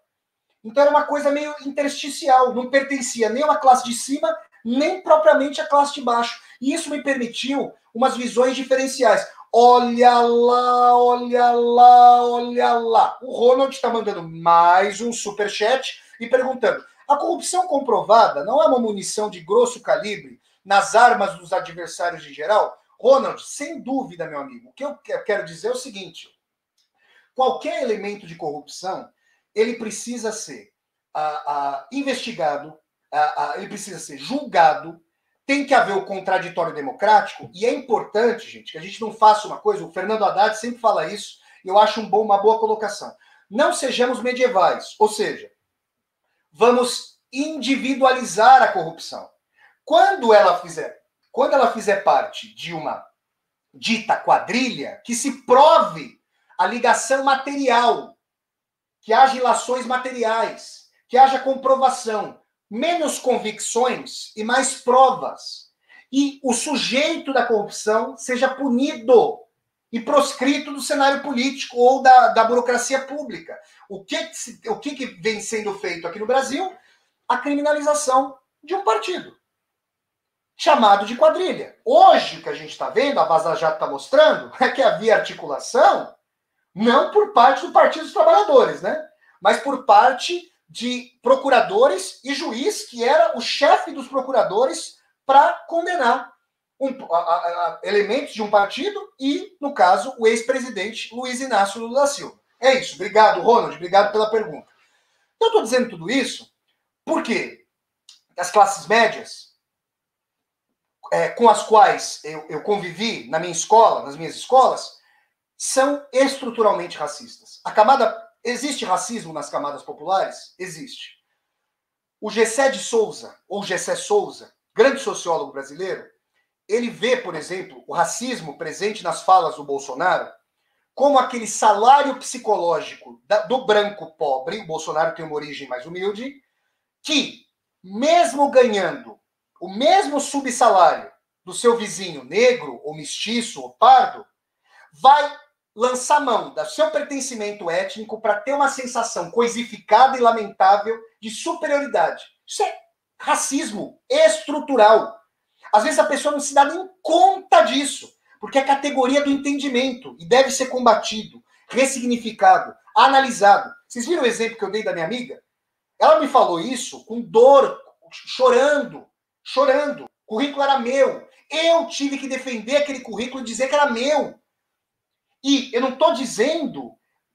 Então era uma coisa meio intersticial, não pertencia nem a uma classe de cima, nem propriamente à classe de baixo. E isso me permitiu umas visões diferenciais. Olha lá, olha lá, olha lá. O Ronald está mandando mais um superchat e perguntando: a corrupção comprovada não é uma munição de grosso calibre nas armas dos adversários em geral? Ronald, sem dúvida, meu amigo. O que eu quero dizer é o seguinte: qualquer elemento de corrupção, ele precisa ser ah, ah, investigado, ah, ah, ele precisa ser julgado, tem que haver o contraditório democrático, e é importante, gente, que a gente não faça uma coisa, o Fernando Haddad sempre fala isso, e eu acho um bom, uma boa colocação. Não sejamos medievais, ou seja, vamos individualizar a corrupção. Quando ela fizer, quando ela fizer parte de uma dita quadrilha, que se prove a ligação material, que haja ilações materiais, que haja comprovação, menos convicções e mais provas. E o sujeito da corrupção seja punido e proscrito do cenário político ou da, da burocracia pública. O que, o que vem sendo feito aqui no Brasil? A criminalização de um partido, chamado de quadrilha. Hoje, o que a gente está vendo, a Vaza Jato está mostrando, é que havia articulação, não por parte do Partido dos Trabalhadores, né? Mas por parte de procuradores e juiz, que era o chefe dos procuradores, para condenar um, a, a, a, elementos de um partido e, no caso, o ex-presidente Luiz Inácio Lula da Silva. É isso. Obrigado, Ronald. Obrigado pela pergunta. Então, eu estou dizendo tudo isso porque as classes médias, é, com as quais eu, eu convivi na minha escola, nas minhas escolas, são estruturalmente racistas. A camada... Existe racismo nas camadas populares? Existe. O Gessé de Souza, ou Gessé Souza, grande sociólogo brasileiro, ele vê, por exemplo, o racismo presente nas falas do Bolsonaro como aquele salário psicológico do branco pobre, o Bolsonaro tem uma origem mais humilde, que, mesmo ganhando o mesmo subsalário do seu vizinho negro, ou mestiço, ou pardo, vai lançar mão do seu pertencimento étnico para ter uma sensação coisificada e lamentável de superioridade. Isso é racismo estrutural. Às vezes a pessoa não se dá nem conta disso, porque é categoria do entendimento e deve ser combatido, ressignificado, analisado. Vocês viram o exemplo que eu dei da minha amiga? Ela me falou isso com dor, chorando, chorando. O currículo era meu. Eu tive que defender aquele currículo e dizer que era meu. E eu não estou dizendo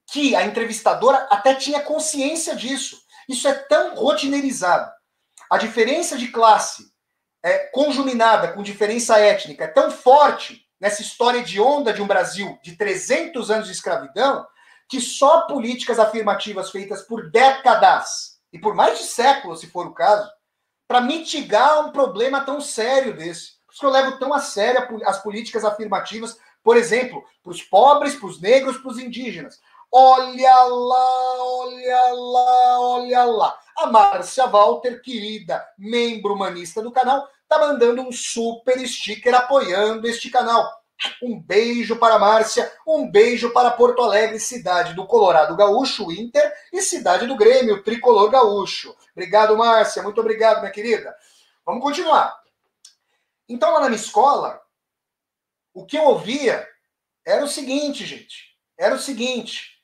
que a entrevistadora até tinha consciência disso. Isso é tão rotineirizado. A diferença de classe é, conjuminada com diferença étnica é tão forte nessa história hedionda de um Brasil de trezentos anos de escravidão que só políticas afirmativas feitas por décadas, e por mais de séculos, se for o caso, para mitigar um problema tão sério desse. Por isso que eu levo tão a sério as políticas afirmativas, por exemplo, para os pobres, para os negros, para os indígenas. Olha lá, olha lá, olha lá. A Márcia Walter, querida membro humanista do canal, está mandando um super sticker apoiando este canal. Um beijo para a Márcia, um beijo para Porto Alegre, cidade do Colorado Gaúcho, Inter, e cidade do Grêmio, Tricolor Gaúcho. Obrigado, Márcia, muito obrigado, minha querida. Vamos continuar. Então, lá na minha escola... O que eu ouvia era o seguinte, gente. Era o seguinte.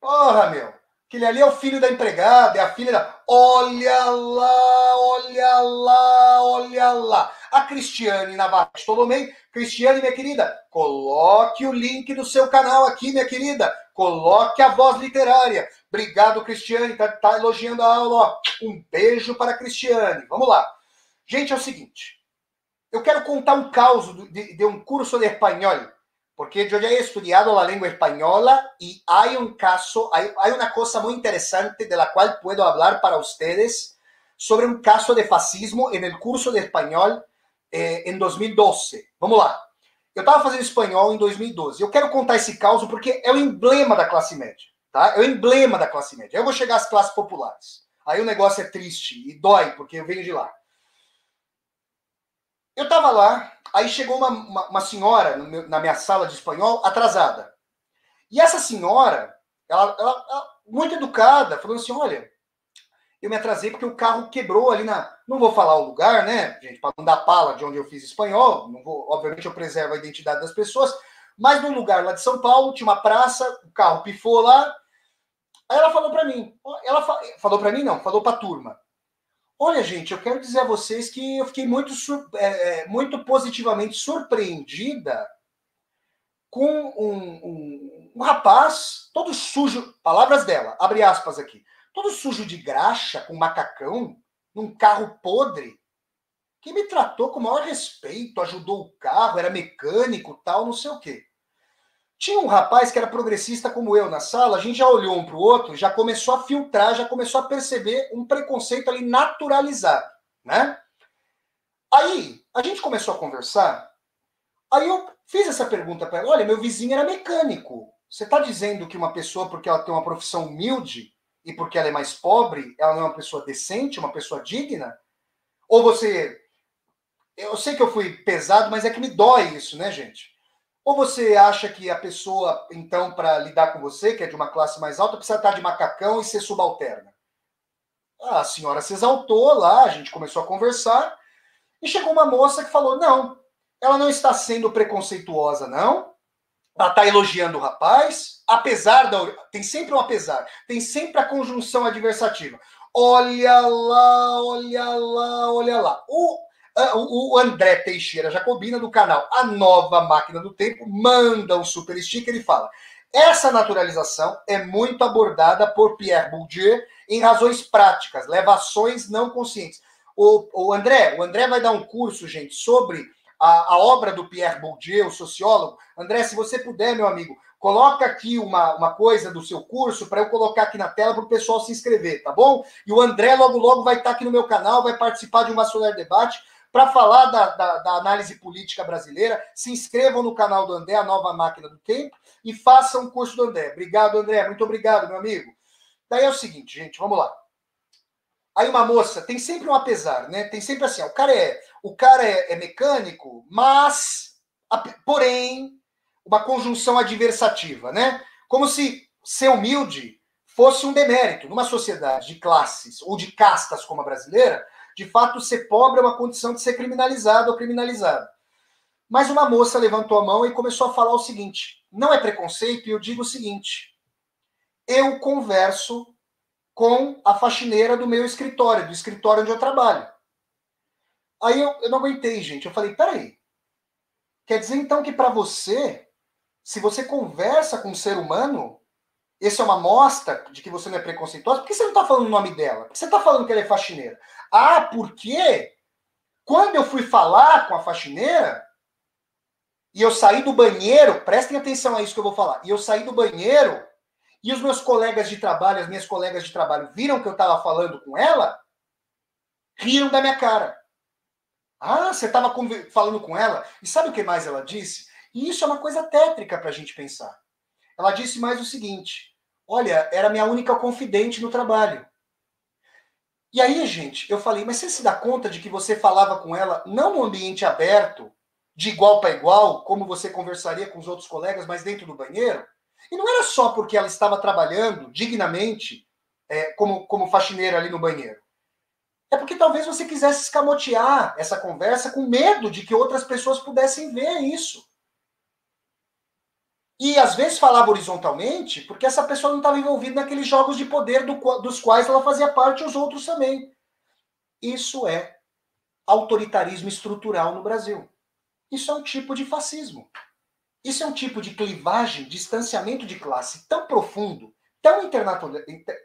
Porra, meu. Aquele ali é o filho da empregada, é a filha da... Olha lá, olha lá, olha lá. A Cristiane Navarro Tolomei. Cristiane, minha querida, coloque o link do seu canal aqui, minha querida. Coloque a voz literária. Obrigado, Cristiane. Tá, tá elogiando a aula. Ó. Um beijo para a Cristiane. Vamos lá. Gente, é o seguinte. Eu quero contar um caso de, de um curso de espanhol, porque eu já he estudado a língua espanhola e há um caso, há uma coisa muito interessante de la qual puedo hablar para vocês sobre um caso de fascismo no curso de espanhol em eh, dois mil e doze. Vamos lá. Eu estava fazendo espanhol em dois mil e doze. Eu quero contar esse caso porque é o emblema da classe média, tá? É o emblema da classe média. Eu vou chegar às classes populares. Aí o negócio é triste e dói, porque eu venho de lá. Eu estava lá, aí chegou uma, uma, uma senhora no meu, na minha sala de espanhol, atrasada. E essa senhora, ela, ela, ela muito educada, falando assim, olha, eu me atrasei porque o carro quebrou ali na... Não vou falar o lugar, né, gente, para não dar pala de onde eu fiz espanhol. Não vou, obviamente eu preservo a identidade das pessoas. Mas num lugar lá de São Paulo, tinha uma praça, o carro pifou lá. Aí ela falou para mim, ela fa... falou para mim não, falou para a turma. Olha, gente, eu quero dizer a vocês que eu fiquei muito, é, muito positivamente surpreendida com um, um, um rapaz todo sujo, palavras dela, abre aspas aqui, todo sujo de graxa, com macacão, num carro podre, que me tratou com o maior respeito, ajudou o carro, era mecânico, tal, não sei o quê. Tinha um rapaz que era progressista como eu na sala, a gente já olhou um para o outro, já começou a filtrar, já começou a perceber um preconceito ali naturalizado, né? Aí, a gente começou a conversar, aí eu fiz essa pergunta para ela, olha, meu vizinho era mecânico, você está dizendo que uma pessoa, porque ela tem uma profissão humilde e porque ela é mais pobre, ela não é uma pessoa decente, uma pessoa digna? Ou você... Eu sei que eu fui pesado, mas é que me dói isso, né, gente? Ou você acha que a pessoa, então, para lidar com você, que é de uma classe mais alta, precisa estar de macacão e ser subalterna? A senhora se exaltou lá, a gente começou a conversar, e chegou uma moça que falou, não, ela não está sendo preconceituosa, não, ela está elogiando o rapaz, apesar da... Tem sempre um apesar, tem sempre a conjunção adversativa. Olha lá, olha lá, olha lá. O, o André Teixeira Jacobina, do canal A Nova Máquina do Tempo, manda um super sticker e fala: essa naturalização é muito abordada por Pierre Bourdieu em razões práticas, levações não conscientes. O, o, André, o André vai dar um curso, gente, sobre a, a obra do Pierre Bourdieu, o sociólogo. André, se você puder, meu amigo, coloca aqui uma, uma coisa do seu curso para eu colocar aqui na tela para o pessoal se inscrever, tá bom? E o André logo, logo vai estar aqui no meu canal, vai participar de um Solar Debate para falar da, da, da análise política brasileira. Se inscrevam no canal do André, A Nova Máquina do Tempo, e façam o curso do André. Obrigado, André. Muito obrigado, meu amigo. Daí é o seguinte, gente, vamos lá. Aí uma moça, tem sempre um apesar, né? Tem sempre assim, ó, o cara é, o cara é, é mecânico, mas, a, porém, uma conjunção adversativa, né? Como se ser humilde fosse um demérito. Numa sociedade de classes ou de castas como a brasileira, de fato, ser pobre é uma condição de ser criminalizado ou criminalizado. Mas uma moça levantou a mão e começou a falar o seguinte: não é preconceito, e eu digo o seguinte, eu converso com a faxineira do meu escritório, do escritório onde eu trabalho. Aí eu, eu não aguentei, gente. Eu falei, peraí, quer dizer então que para você, se você conversa com um ser humano, essa é uma amostra de que você não é preconceituosa? Por que você não está falando o nome dela? Por que você está falando que ela é faxineira? Ah, porque quando eu fui falar com a faxineira, e eu saí do banheiro, prestem atenção a isso que eu vou falar, e eu saí do banheiro, e os meus colegas de trabalho, as minhas colegas de trabalho, viram que eu estava falando com ela, riram da minha cara. Ah, você estava falando com ela? E sabe o que mais ela disse? E isso é uma coisa tétrica para a gente pensar. Ela disse mais o seguinte: olha, era minha única confidente no trabalho. E aí, gente, eu falei, mas você se dá conta de que você falava com ela não no ambiente aberto, de igual para igual, como você conversaria com os outros colegas, mas dentro do banheiro? E não era só porque ela estava trabalhando dignamente é, como, como faxineira ali no banheiro. É porque talvez você quisesse escamotear essa conversa com medo de que outras pessoas pudessem ver isso. E às vezes falava horizontalmente porque essa pessoa não estava envolvida naqueles jogos de poder do, dos quais ela fazia parte e os outros também. Isso é autoritarismo estrutural no Brasil. Isso é um tipo de fascismo. Isso é um tipo de clivagem, distanciamento de classe tão profundo, tão, interna...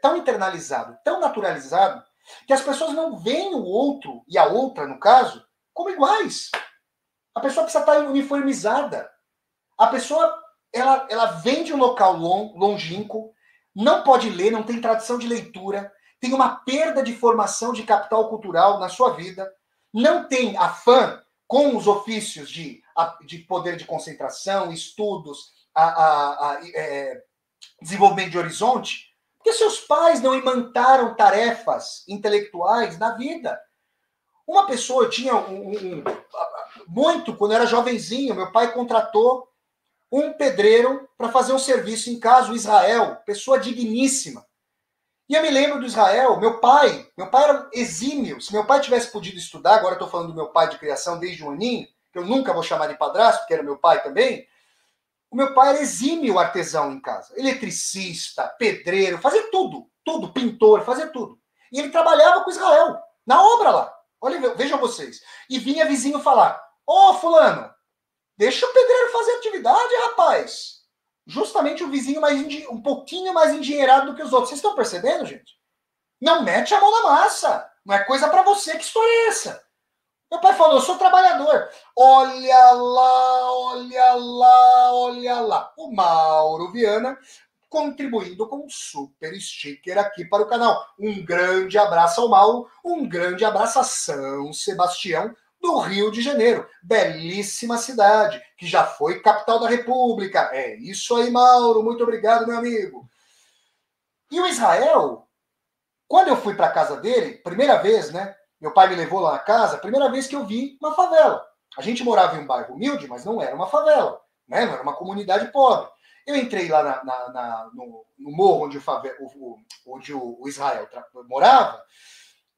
tão internalizado, tão naturalizado, que as pessoas não veem o outro, e a outra, no caso, como iguais. A pessoa precisa estar uniformizada. A pessoa, ela, ela vem de um local longínquo, não pode ler, não tem tradição de leitura, tem uma perda de formação de capital cultural na sua vida, não tem afã com os ofícios de, de poder de concentração, estudos, a, a, a, é, desenvolvimento de horizonte, porque seus pais não imantaram tarefas intelectuais na vida. Uma pessoa, eu tinha um, um, muito, quando eu era jovenzinho, meu pai contratou um pedreiro para fazer um serviço em casa, o Israel, pessoa digníssima. E eu me lembro do Israel, meu pai, meu pai era exímio. Se meu pai tivesse podido estudar, agora eu estou falando do meu pai de criação desde um aninho, que eu nunca vou chamar de padrasto, porque era meu pai também, o meu pai era exímio artesão em casa. Eletricista, pedreiro, fazia tudo, tudo, pintor, fazia tudo. E ele trabalhava com Israel, na obra lá. Olha, vejam vocês. E vinha vizinho falar, ô oh, fulano, deixa o pedreiro fazer atividade, rapaz. Justamente o vizinho mais um pouquinho mais endinheirado do que os outros. Vocês estão percebendo, gente? Não mete a mão na massa. Não é coisa para você. Que história é essa? Meu pai falou, eu sou trabalhador. Olha lá, olha lá, olha lá. O Mauro Viana contribuindo com um super sticker aqui para o canal. Um grande abraço ao Mauro. Um grande abraço a São Sebastião do Rio de Janeiro, belíssima cidade, que já foi capital da República. É isso aí, Mauro, muito obrigado, meu amigo. E o Israel, quando eu fui para a casa dele, primeira vez, né, meu pai me levou lá na casa, primeira vez que eu vi uma favela. A gente morava em um bairro humilde, mas não era uma favela, né, não era uma comunidade pobre. Eu entrei lá na, na, na, no, no morro onde o, favela, o, onde o, o Israel morava,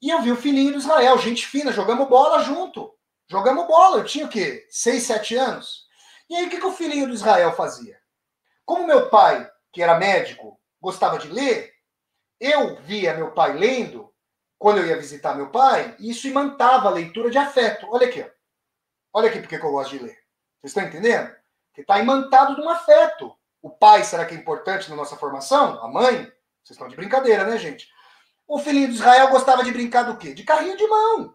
e eu vi o filhinho do Israel, gente fina, jogamos bola junto. Jogamos bola, eu tinha o quê? seis, sete anos. E aí o que, que o filhinho do Israel fazia? Como meu pai, que era médico, gostava de ler, eu via meu pai lendo, quando eu ia visitar meu pai, isso imantava a leitura de afeto. Olha aqui, ó. Olha aqui porque que eu gosto de ler. Vocês estão entendendo? Porque está imantado de um afeto. O pai, será que é importante na nossa formação? A mãe? Vocês estão de brincadeira, né, gente? O filhinho de Israel gostava de brincar do quê? De carrinho de mão.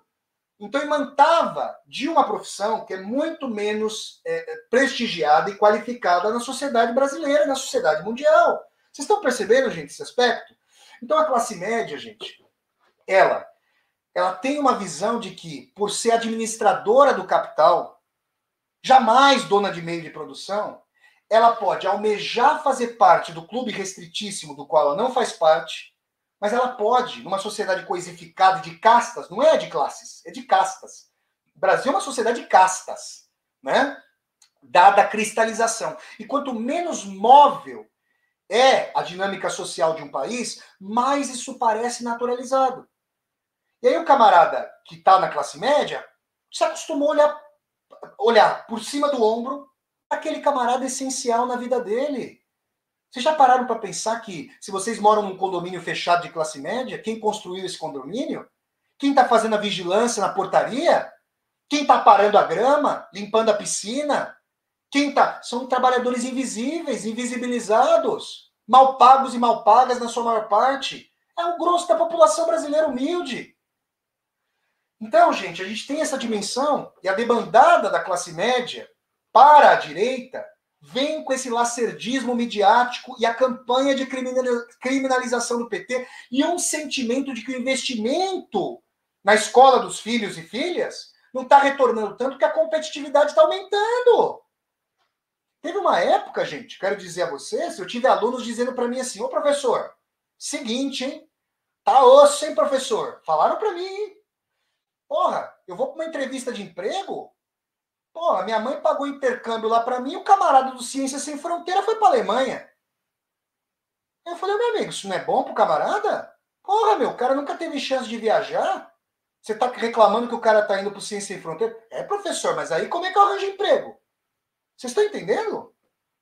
Então, imantava de uma profissão que é muito menos é, prestigiada e qualificada na sociedade brasileira, na sociedade mundial. Vocês estão percebendo, gente, esse aspecto? Então, a classe média, gente, ela, ela tem uma visão de que, por ser administradora do capital, jamais dona de meio de produção, ela pode almejar fazer parte do clube restritíssimo do qual ela não faz parte, mas ela pode, numa sociedade coisificada de castas, não é de classes, é de castas. O Brasil é uma sociedade de castas, né? Dada a cristalização. E quanto menos móvel é a dinâmica social de um país, mais isso parece naturalizado. E aí o camarada que está na classe média se acostumou a olhar, olhar por cima do ombro aquele camarada essencial na vida dele. Vocês já pararam para pensar que, se vocês moram num condomínio fechado de classe média, quem construiu esse condomínio? Quem está fazendo a vigilância na portaria? Quem está parando a grama? Limpando a piscina? Quem tá? São trabalhadores invisíveis, invisibilizados, mal pagos e mal pagas na sua maior parte. É o grosso da população brasileira humilde. Então, gente, a gente tem essa dimensão, e a debandada da classe média para a direita vem com esse lacerdismo midiático e a campanha de criminalização do P T e um sentimento de que o investimento na escola dos filhos e filhas não está retornando tanto que a competitividade está aumentando. Teve uma época, gente, quero dizer a vocês, eu tive alunos dizendo para mim assim, ô professor, seguinte, hein? Tá osso, hein, professor? Falaram para mim, hein? Porra, eu vou para uma entrevista de emprego? Porra, minha mãe pagou intercâmbio lá para mim e o camarada do Ciência Sem Fronteira foi para a Alemanha. Eu falei, meu amigo, isso não é bom pro camarada? Porra, meu, o cara nunca teve chance de viajar? Você tá reclamando que o cara tá indo pro Ciência Sem Fronteira? É, professor, mas aí como é que eu arranjo emprego? Vocês estão entendendo?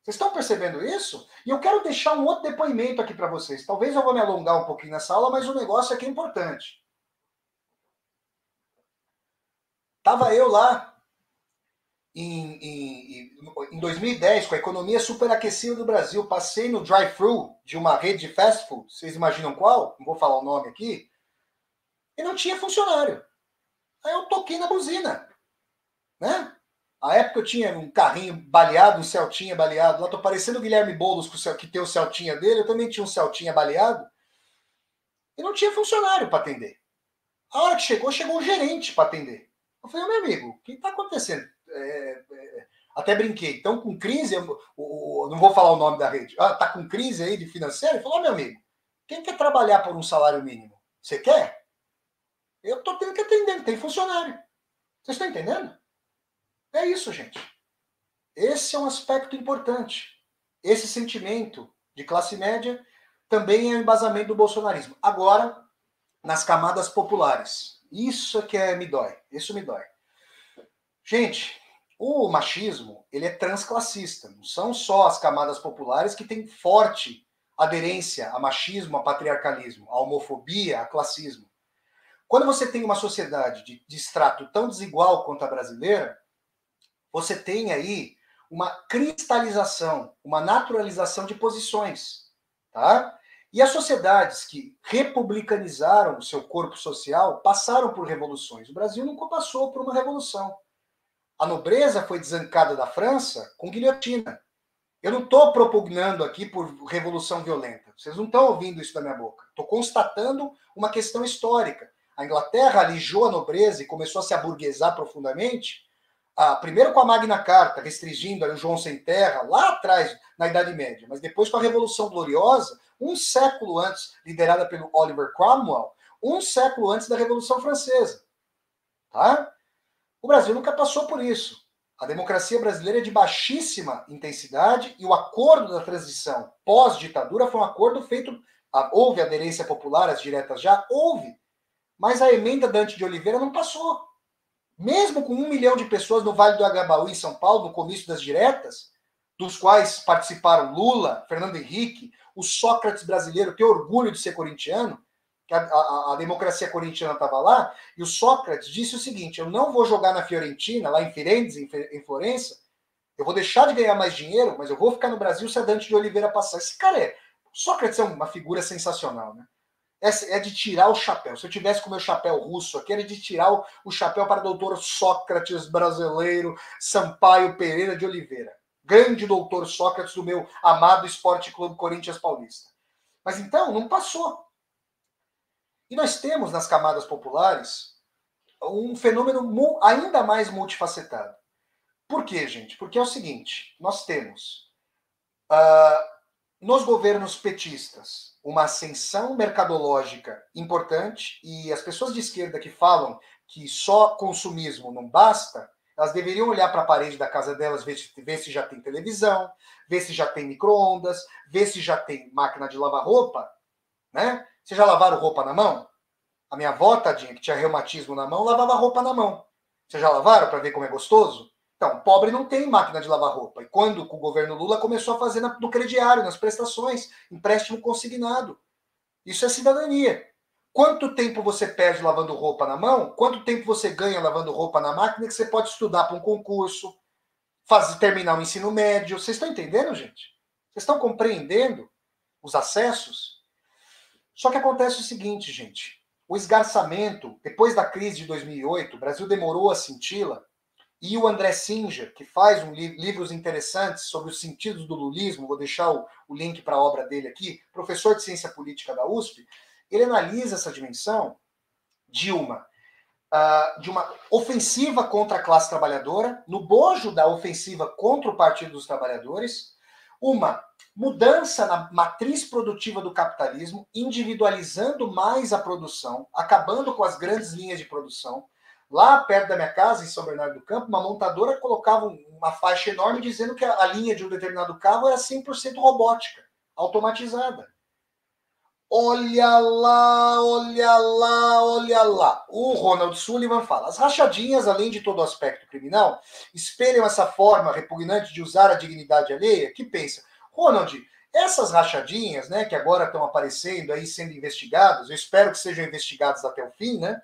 Vocês estão percebendo isso? E eu quero deixar um outro depoimento aqui para vocês. Talvez eu vou me alongar um pouquinho nessa aula, mas o negócio aqui é importante. Tava eu lá em, em, em dois mil e dez, com a economia superaquecida do Brasil. Passei no drive-thru de uma rede de fast food. Vocês imaginam qual? Não vou falar o nome aqui. E não tinha funcionário. Aí eu toquei na buzina. Né? A época eu tinha um carrinho baleado, um Celtinha baleado. Lá tô parecendo o Guilherme Boulos, que tem o Celtinha dele. Eu também tinha um Celtinha baleado. E não tinha funcionário para atender. A hora que chegou, chegou um gerente para atender. Eu falei, meu amigo, o que está acontecendo? É, é, até brinquei. Então, com crise, eu, eu, eu não vou falar o nome da rede. Ah, tá com crise aí de financeiro? Ele falou, meu amigo, quem quer trabalhar por um salário mínimo? Você quer? Eu tô tendo que atender, não tem funcionário. Vocês estão entendendo? É isso, gente. Esse é um aspecto importante. Esse sentimento de classe média também é um embasamento do bolsonarismo. Agora, nas camadas populares. Isso que é, me dói. Isso me dói. Gente, o machismo, ele é transclassista. Não são só as camadas populares que têm forte aderência a machismo, a patriarcalismo, a homofobia, a classismo. Quando você tem uma sociedade de, de extrato tão desigual quanto a brasileira, você tem aí uma cristalização, uma naturalização de posições. Tá? E as sociedades que republicanizaram o seu corpo social passaram por revoluções. O Brasil nunca passou por uma revolução. A nobreza foi desancada da França com guilhotina. Eu não estou propugnando aqui por revolução violenta. Vocês não estão ouvindo isso da minha boca. Estou constatando uma questão histórica. A Inglaterra alijou a nobreza e começou a se aburguesar profundamente. Ah, primeiro com a Magna Carta, restringindo o João Sem Terra, lá atrás, na Idade Média, mas depois com a Revolução Gloriosa, um século antes, liderada pelo Oliver Cromwell, um século antes da Revolução Francesa. Tá? O Brasil nunca passou por isso. A democracia brasileira é de baixíssima intensidade e o acordo da transição pós-ditadura foi um acordo feito, houve aderência popular, as diretas já, houve, mas a emenda Dante de Oliveira não passou. Mesmo com um milhão de pessoas no Vale do Agabaú, em São Paulo, no comício das diretas, dos quais participaram Lula, Fernando Henrique, o Sócrates brasileiro, que orgulho de ser corintiano, que a, a, a democracia corintiana estava lá, e o Sócrates disse o seguinte: eu não vou jogar na Fiorentina, lá em Firenze, em, em Florença, eu vou deixar de ganhar mais dinheiro, mas eu vou ficar no Brasil se a Dante de Oliveira passar. Esse cara é... Sócrates é uma figura sensacional, né? É, é de tirar o chapéu. Se eu tivesse com o meu chapéu russo aqui, era de tirar o, o chapéu para o doutor Sócrates brasileiro Sampaio Pereira de Oliveira. Grande doutor Sócrates do meu amado Esporte Clube Corinthians Paulista. Mas então, não passou. E nós temos nas camadas populares um fenômeno ainda mais multifacetado. Por quê, gente? Porque é o seguinte, nós temos uh, nos governos petistas uma ascensão mercadológica importante, e as pessoas de esquerda que falam que só consumismo não basta, elas deveriam olhar para a parede da casa delas, ver se, ver se já tem televisão, ver se já tem micro-ondas, ver se já tem máquina de lavar roupa, né? Vocês já lavaram roupa na mão? A minha avó, tadinha, que tinha reumatismo na mão, lavava roupa na mão. Vocês já lavaram para ver como é gostoso? Então, pobre não tem máquina de lavar roupa. E quando o governo Lula começou a fazer no crediário, nas prestações, empréstimo consignado. Isso é cidadania. Quanto tempo você perde lavando roupa na mão? Quanto tempo você ganha lavando roupa na máquina que você pode estudar para um concurso, fazer, terminar o ensino médio? Vocês estão entendendo, gente? Vocês estão compreendendo os acessos? Só que acontece o seguinte, gente. O esgarçamento, depois da crise de dois mil e oito, o Brasil demorou a senti-la, e o André Singer, que faz um li- livros interessantes sobre os sentidos do lulismo, vou deixar o, o link para a obra dele aqui, professor de ciência política da U S P, ele analisa essa dimensão de uma, uh, de uma ofensiva contra a classe trabalhadora, no bojo da ofensiva contra o Partido dos Trabalhadores, uma mudança na matriz produtiva do capitalismo, individualizando mais a produção, acabando com as grandes linhas de produção. Lá perto da minha casa, em São Bernardo do Campo, uma montadora colocava uma faixa enorme dizendo que a linha de um determinado carro era cem por cento robótica, automatizada. Olha lá, olha lá, olha lá. O Ronald Sullivan fala: as rachadinhas, além de todo aspecto criminal, espelham essa forma repugnante de usar a dignidade alheia que pensa... Ronald, essas rachadinhas, né, que agora estão aparecendo aí, sendo investigadas, eu espero que sejam investigadas até o fim, né,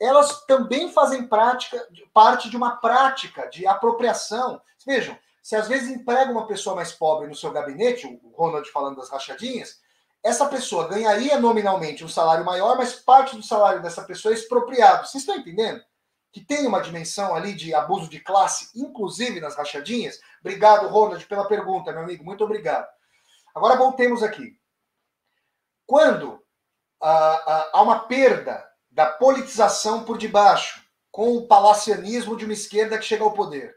elas também fazem prática, parte de uma prática de apropriação. Vejam, se às vezes emprega uma pessoa mais pobre no seu gabinete, o Ronald falando das rachadinhas, essa pessoa ganharia nominalmente um salário maior, mas parte do salário dessa pessoa é expropriado. Vocês estão entendendo? Que tem uma dimensão ali de abuso de classe, inclusive nas rachadinhas. Obrigado, Ronald, pela pergunta, meu amigo. Muito obrigado. Agora voltemos aqui. Quando ah, ah, há uma perda da politização por debaixo, com o palacianismo de uma esquerda que chega ao poder,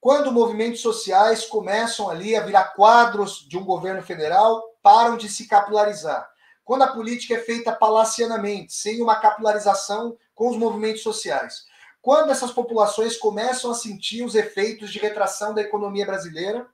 quando movimentos sociais começam ali a virar quadros de um governo federal, param de se capilarizar. Quando a política é feita palacianamente, sem uma capilarização com os movimentos sociais. Quando essas populações começam a sentir os efeitos de retração da economia brasileira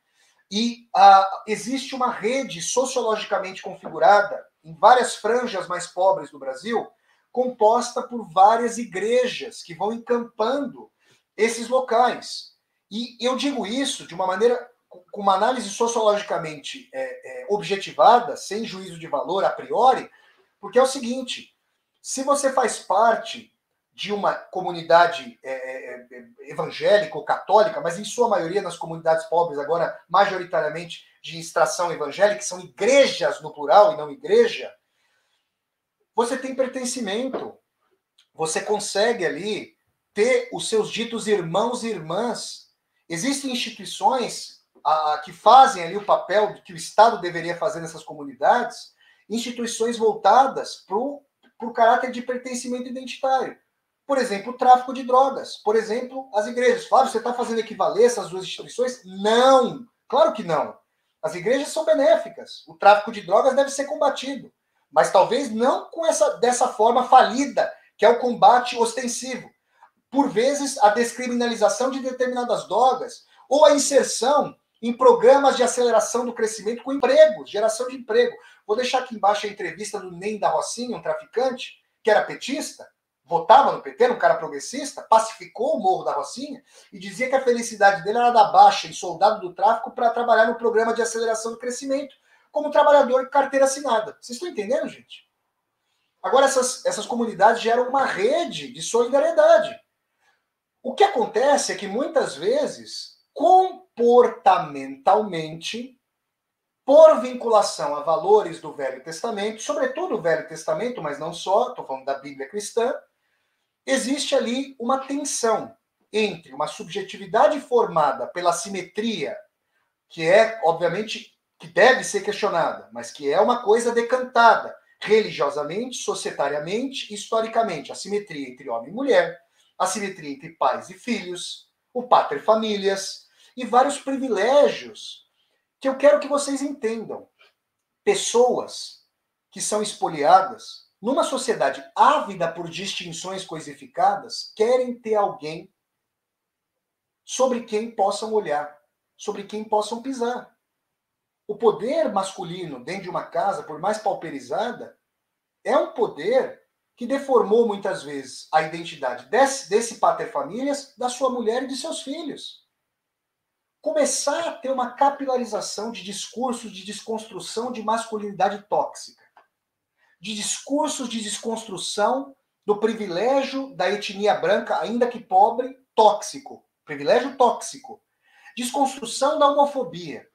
e ah, existe uma rede sociologicamente configurada em várias franjas mais pobres do Brasil, composta por várias igrejas que vão encampando esses locais. E eu digo isso de uma maneira, com uma análise sociologicamente é, é, objetivada, sem juízo de valor a priori, porque é o seguinte, se você faz parte de uma comunidade é, é, evangélica ou católica, mas em sua maioria nas comunidades pobres, agora majoritariamente de extração evangélica, que são igrejas no plural e não igreja, você tem pertencimento, você consegue ali ter os seus ditos irmãos e irmãs. Existem instituições a, que fazem ali o papel que o Estado deveria fazer nessas comunidades, instituições voltadas para o caráter de pertencimento identitário. Por exemplo, o tráfico de drogas. Por exemplo, as igrejas. Flávio, você está fazendo equivalência às duas instituições? Não! Claro que não. As igrejas são benéficas. O tráfico de drogas deve ser combatido. Mas talvez não com essa, dessa forma falida, que é o combate ostensivo. Por vezes, a descriminalização de determinadas drogas ou a inserção em programas de aceleração do crescimento com empregos, geração de emprego. Vou deixar aqui embaixo a entrevista do Ney da Rocinha, um traficante, que era petista, votava no P T, um cara progressista, pacificou o Morro da Rocinha e dizia que a felicidade dele era da baixa em soldado do tráfico para trabalhar no programa de aceleração do crescimento como trabalhador de carteira assinada. Vocês estão entendendo, gente? Agora, essas, essas comunidades geram uma rede de solidariedade. O que acontece é que, muitas vezes, comportamentalmente, por vinculação a valores do Velho Testamento, sobretudo o Velho Testamento, mas não só, estou falando da Bíblia cristã, existe ali uma tensão entre uma subjetividade formada pela simetria, que é, obviamente, que deve ser questionada, mas que é uma coisa decantada religiosamente, societariamente, historicamente. A simetria entre homem e mulher, a simetria entre pais e filhos, o paterfamilias e vários privilégios que eu quero que vocês entendam. Pessoas que são espoliadas, numa sociedade ávida por distinções coisificadas, querem ter alguém sobre quem possam olhar, sobre quem possam pisar. O poder masculino dentro de uma casa, por mais pauperizada, é um poder que deformou muitas vezes a identidade desse, desse paterfamilias, da sua mulher e de seus filhos. Começar a ter uma capilarização de discursos de desconstrução de masculinidade tóxica, de discursos de desconstrução do privilégio da etnia branca, ainda que pobre, tóxico. Privilégio tóxico. Desconstrução da homofobia.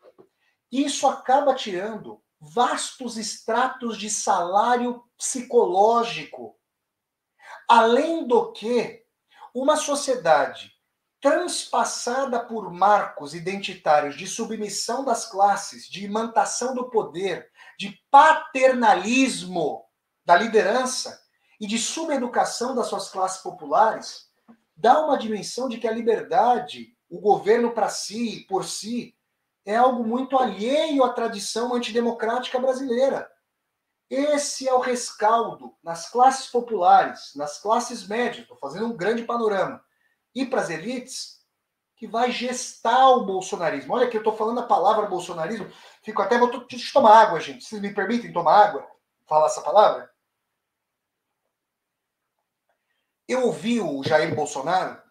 Isso acaba tirando vastos estratos de salário psicológico. Além do que, uma sociedade transpassada por marcos identitários de submissão das classes, de imantação do poder, de paternalismo da liderança e de subeducação das suas classes populares, dá uma dimensão de que a liberdade, o governo para si, por si, é algo muito alheio à tradição antidemocrática brasileira. Esse é o rescaldo nas classes populares, nas classes médias, estou fazendo um grande panorama, e para as elites, que vai gestar o bolsonarismo. Olha que eu estou falando a palavra bolsonarismo, fico até... Vou, deixa eu tomar água, gente. Vocês me permitem tomar água? Falar essa palavra? Eu ouvi o Jair Bolsonaro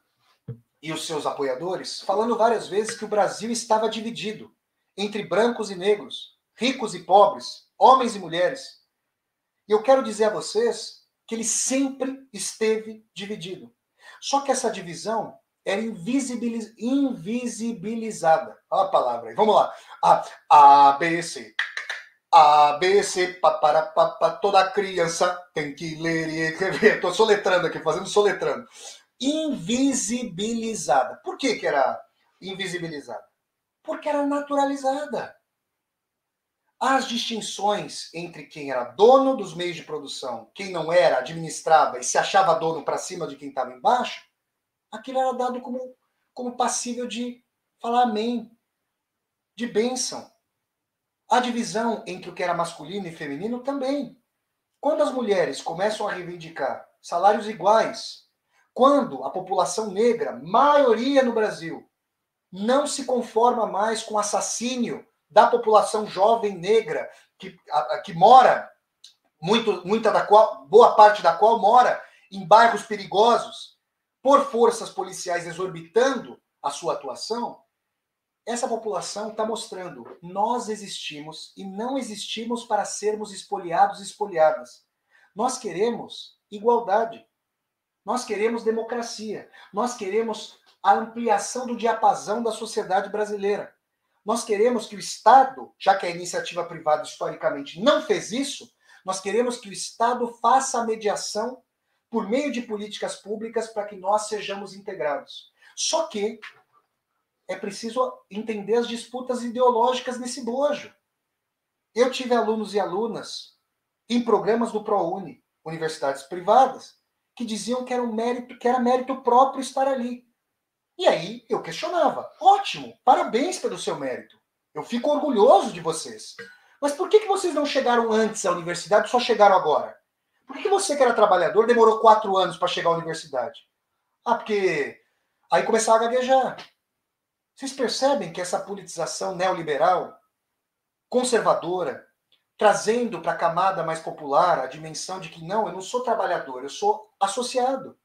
e os seus apoiadores falando várias vezes que o Brasil estava dividido entre brancos e negros, ricos e pobres, homens e mulheres. E eu quero dizer a vocês que ele sempre esteve dividido. Só que essa divisão era invisibiliz... invisibilizada. Olha a palavra aí. Vamos lá. A, B, C. A, B, C. Paparapapa. Toda criança tem que ler e escrever. Estou soletrando aqui, fazendo soletrando. Invisibilizada. Por que que era invisibilizada? Porque era naturalizada. As distinções entre quem era dono dos meios de produção, quem não era, administrava e se achava dono para cima de quem estava embaixo, aquilo era dado como, como passível de falar amém, de bênção. A divisão entre o que era masculino e feminino também. Quando as mulheres começam a reivindicar salários iguais, quando a população negra, maioria no Brasil, não se conforma mais com assassínio da população jovem negra, que, a, que mora, muito, muita da qual, boa parte da qual mora em bairros perigosos, por forças policiais exorbitando a sua atuação, essa população está mostrando, nós existimos e não existimos para sermos espoliados e espoliadas. Nós queremos igualdade. Nós queremos democracia. Nós queremos a ampliação do diapasão da sociedade brasileira. Nós queremos que o Estado, já que a iniciativa privada historicamente não fez isso, nós queremos que o Estado faça a mediação por meio de políticas públicas para que nós sejamos integrados. Só que é preciso entender as disputas ideológicas nesse bojo. Eu tive alunos e alunas em programas do ProUni, universidades privadas, que diziam que era um mérito, que era mérito próprio estar ali. E aí eu questionava. Ótimo, parabéns pelo seu mérito. Eu fico orgulhoso de vocês. Mas por que que vocês não chegaram antes à universidade, só chegaram agora? Por que que você, que era trabalhador, demorou quatro anos para chegar à universidade? Ah, porque aí começava a gaguejar. Vocês percebem que essa politização neoliberal, conservadora, trazendo para a camada mais popular a dimensão de que não, eu não sou trabalhador, eu sou associado,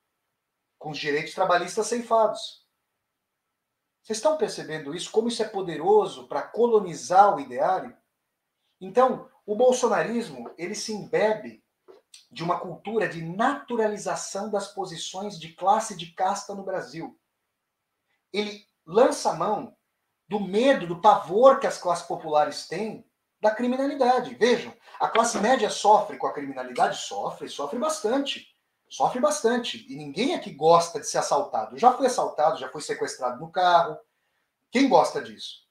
com os direitos trabalhistas ceifados. Vocês estão percebendo isso? Como isso é poderoso para colonizar o ideário? Então, o bolsonarismo, ele se embebe de uma cultura de naturalização das posições de classe e de casta no Brasil. Ele lança a mão do medo, do pavor que as classes populares têm da criminalidade. Vejam, a classe média sofre com a criminalidade? Sofre, sofre bastante. Sofre bastante. E ninguém aqui gosta de ser assaltado. Já foi assaltado, já foi sequestrado no carro. Quem gosta disso?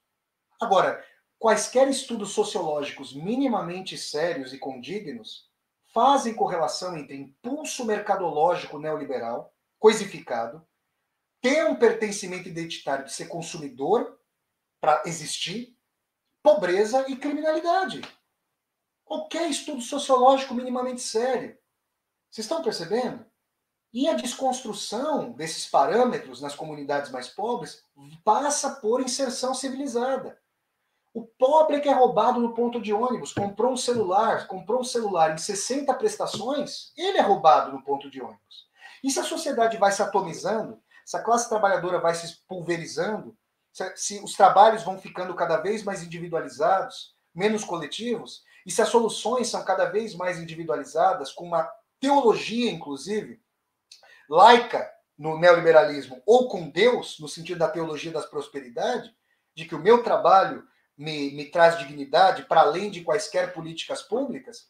Agora, quaisquer estudos sociológicos minimamente sérios e condignos fazem correlação entre impulso mercadológico neoliberal, coisificado, ter um pertencimento identitário de ser consumidor para existir, pobreza e criminalidade. Qualquer estudo sociológico minimamente sério. Vocês estão percebendo? E a desconstrução desses parâmetros nas comunidades mais pobres passa por inserção civilizada. O pobre que é roubado no ponto de ônibus, comprou um celular, comprou um celular em sessenta prestações, ele é roubado no ponto de ônibus. E se a sociedade vai se atomizando, se a classe trabalhadora vai se pulverizando, se, se os trabalhos vão ficando cada vez mais individualizados, menos coletivos, e se as soluções são cada vez mais individualizadas, com uma teologia, inclusive, laica no neoliberalismo, ou com Deus, no sentido da teologia da prosperidade, de que o meu trabalho Me, me traz dignidade para além de quaisquer políticas públicas,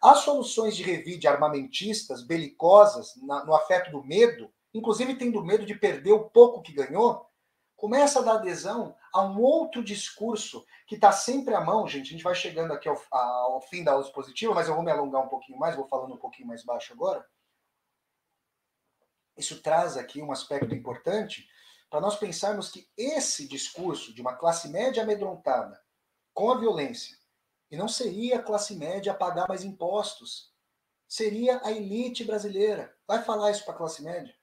as soluções de revide armamentistas, belicosas, na, no afeto do medo, inclusive tendo medo de perder o pouco que ganhou, começa a dar adesão a um outro discurso que está sempre à mão, gente. A gente vai chegando aqui ao, ao fim da aula expositiva, mas eu vou me alongar um pouquinho mais, vou falando um pouquinho mais baixo agora. Isso traz aqui um aspecto importante, para nós pensarmos que esse discurso de uma classe média amedrontada com a violência, e não seria a classe média a pagar mais impostos, seria a elite brasileira. Vai falar isso para a classe média?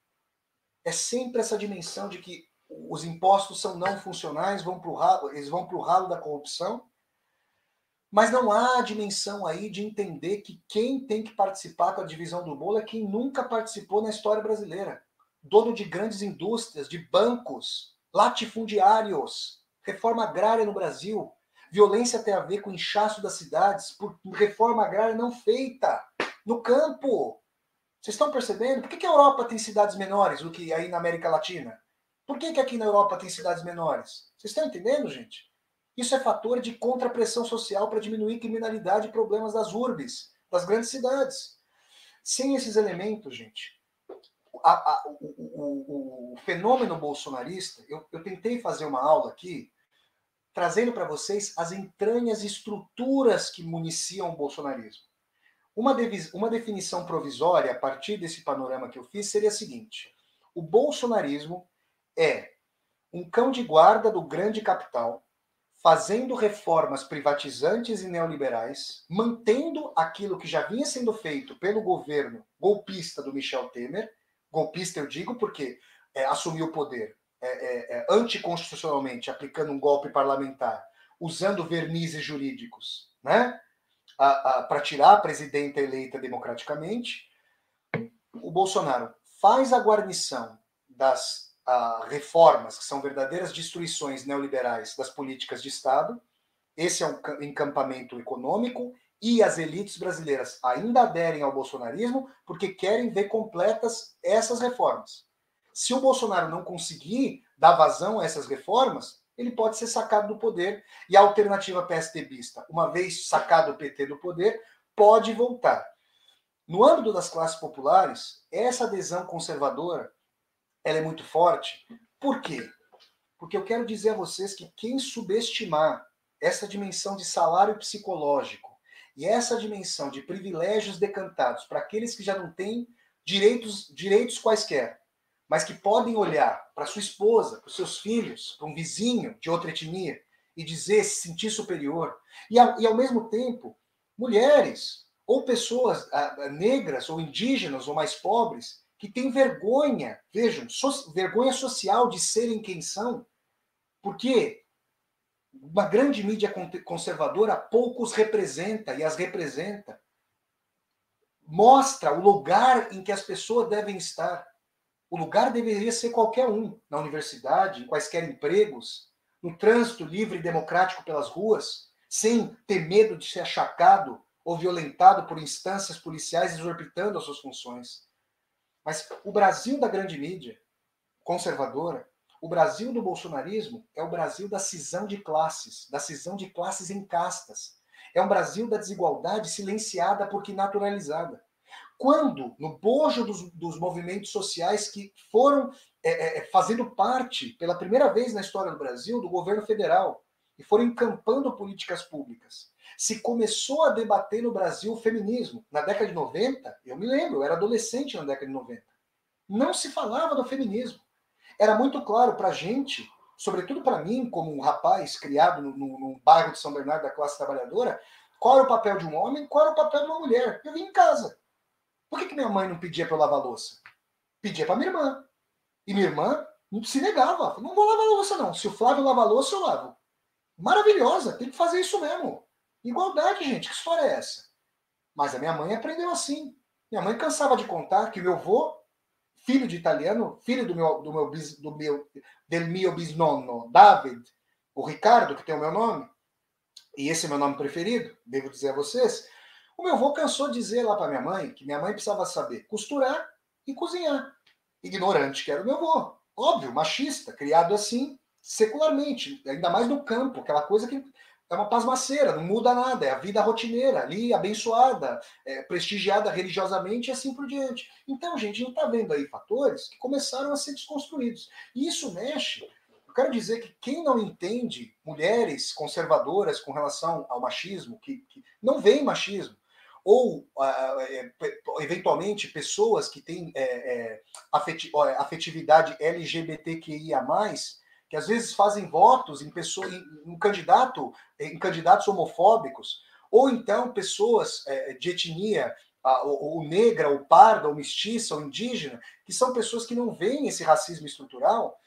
É sempre essa dimensão de que os impostos são não funcionais, vão pro ralo, eles vão para o ralo da corrupção, mas não há a dimensão aí de entender que quem tem que participar com a divisão do bolo é quem nunca participou na história brasileira. Dono de grandes indústrias, de bancos, latifundiários, reforma agrária no Brasil, violência tem a ver com o inchaço das cidades por reforma agrária não feita no campo. Vocês estão percebendo? Por que a Europa tem cidades menores do que aí na América Latina? Por que aqui na Europa tem cidades menores? Vocês estão entendendo, gente? Isso é fator de contrapressão social para diminuir criminalidade e problemas das urbes, das grandes cidades. Sem esses elementos, gente, A, a, o, o, o fenômeno bolsonarista, eu, eu tentei fazer uma aula aqui, trazendo para vocês as entranhas e estruturas que municiam o bolsonarismo. Uma, devis, uma definição provisória, a partir desse panorama que eu fiz, seria a seguinte: o bolsonarismo é um cão de guarda do grande capital, fazendo reformas privatizantes e neoliberais, mantendo aquilo que já vinha sendo feito pelo governo golpista do Michel Temer. Golpista eu digo porque é, assumiu o poder é, é, é, anticonstitucionalmente, aplicando um golpe parlamentar, usando vernizes jurídicos, né, para tirar a presidenta eleita democraticamente. O Bolsonaro faz a guarnição das a, reformas, que são verdadeiras destruições neoliberais das políticas de Estado. Esse é um encampamento econômico. E as elites brasileiras ainda aderem ao bolsonarismo porque querem ver completas essas reformas. Se o Bolsonaro não conseguir dar vazão a essas reformas, ele pode ser sacado do poder. E a alternativa PSDBista, uma vez sacado o P T do poder, pode voltar. No âmbito das classes populares, essa adesão conservadora ela é muito forte. Por quê? Porque eu quero dizer a vocês que quem subestimar essa dimensão de salário psicológico, e essa dimensão de privilégios decantados para aqueles que já não têm direitos, direitos quaisquer, mas que podem olhar para sua esposa, para os seus filhos, para um vizinho de outra etnia e dizer, se sentir superior. E, ao, e ao mesmo tempo, mulheres ou pessoas ah, negras ou indígenas ou mais pobres que têm vergonha, vejam, so, vergonha social de serem quem são, porque uma grande mídia conservadora poucos representa e as representa. Mostra o lugar em que as pessoas devem estar. O lugar deveria ser qualquer um, na universidade, em quaisquer empregos, no trânsito livre e democrático pelas ruas, sem ter medo de ser achacado ou violentado por instâncias policiais exorbitando as suas funções. Mas o Brasil da grande mídia conservadora, o Brasil do bolsonarismo, é o Brasil da cisão de classes, da cisão de classes em castas. É um Brasil da desigualdade silenciada porque naturalizada. Quando, no bojo dos, dos movimentos sociais que foram é, é, fazendo parte, pela primeira vez na história do Brasil, do governo federal, e foram encampando políticas públicas, se começou a debater no Brasil o feminismo. Na década de noventa, eu me lembro, eu era adolescente na década de noventa, não se falava do feminismo. Era muito claro para a gente, sobretudo para mim, como um rapaz criado no, no, no bairro de São Bernardo da classe trabalhadora, qual era o papel de um homem, qual era o papel de uma mulher. Eu vim em casa. Por que, que minha mãe não pedia para eu lavar louça? Pedia para minha irmã. E minha irmã se negava. Não vou lavar louça, não. Se o Flávio lava louça, eu lavo. Maravilhosa, tem que fazer isso mesmo. Igualdade, gente, que história é essa? Mas a minha mãe aprendeu assim. Minha mãe cansava de contar que meu avô, filho de italiano, filho do meu, do meu, do meu, del mio bisnonno, David, o Ricardo, que tem o meu nome, e esse é meu nome preferido, devo dizer a vocês, o meu avô cansou de dizer lá para minha mãe que minha mãe precisava saber costurar e cozinhar. Ignorante que era o meu avô. Óbvio, machista, criado assim, secularmente, ainda mais no campo, aquela coisa que é uma pasmaceira, não muda nada, é a vida rotineira ali, abençoada, é, prestigiada religiosamente e assim por diante. Então, gente, não está vendo aí fatores que começaram a ser desconstruídos. E isso mexe. Eu quero dizer que quem não entende mulheres conservadoras com relação ao machismo, que, que não vê machismo, ou uh, eventualmente pessoas que têm é, é, afetividade L G B T Q I A mais, que às vezes fazem votos em, pessoa, em, um candidato, em candidatos homofóbicos, ou então pessoas é, de etnia a, ou, ou negra, ou parda, ou mestiça, ou indígena, que são pessoas que não veem esse racismo estrutural,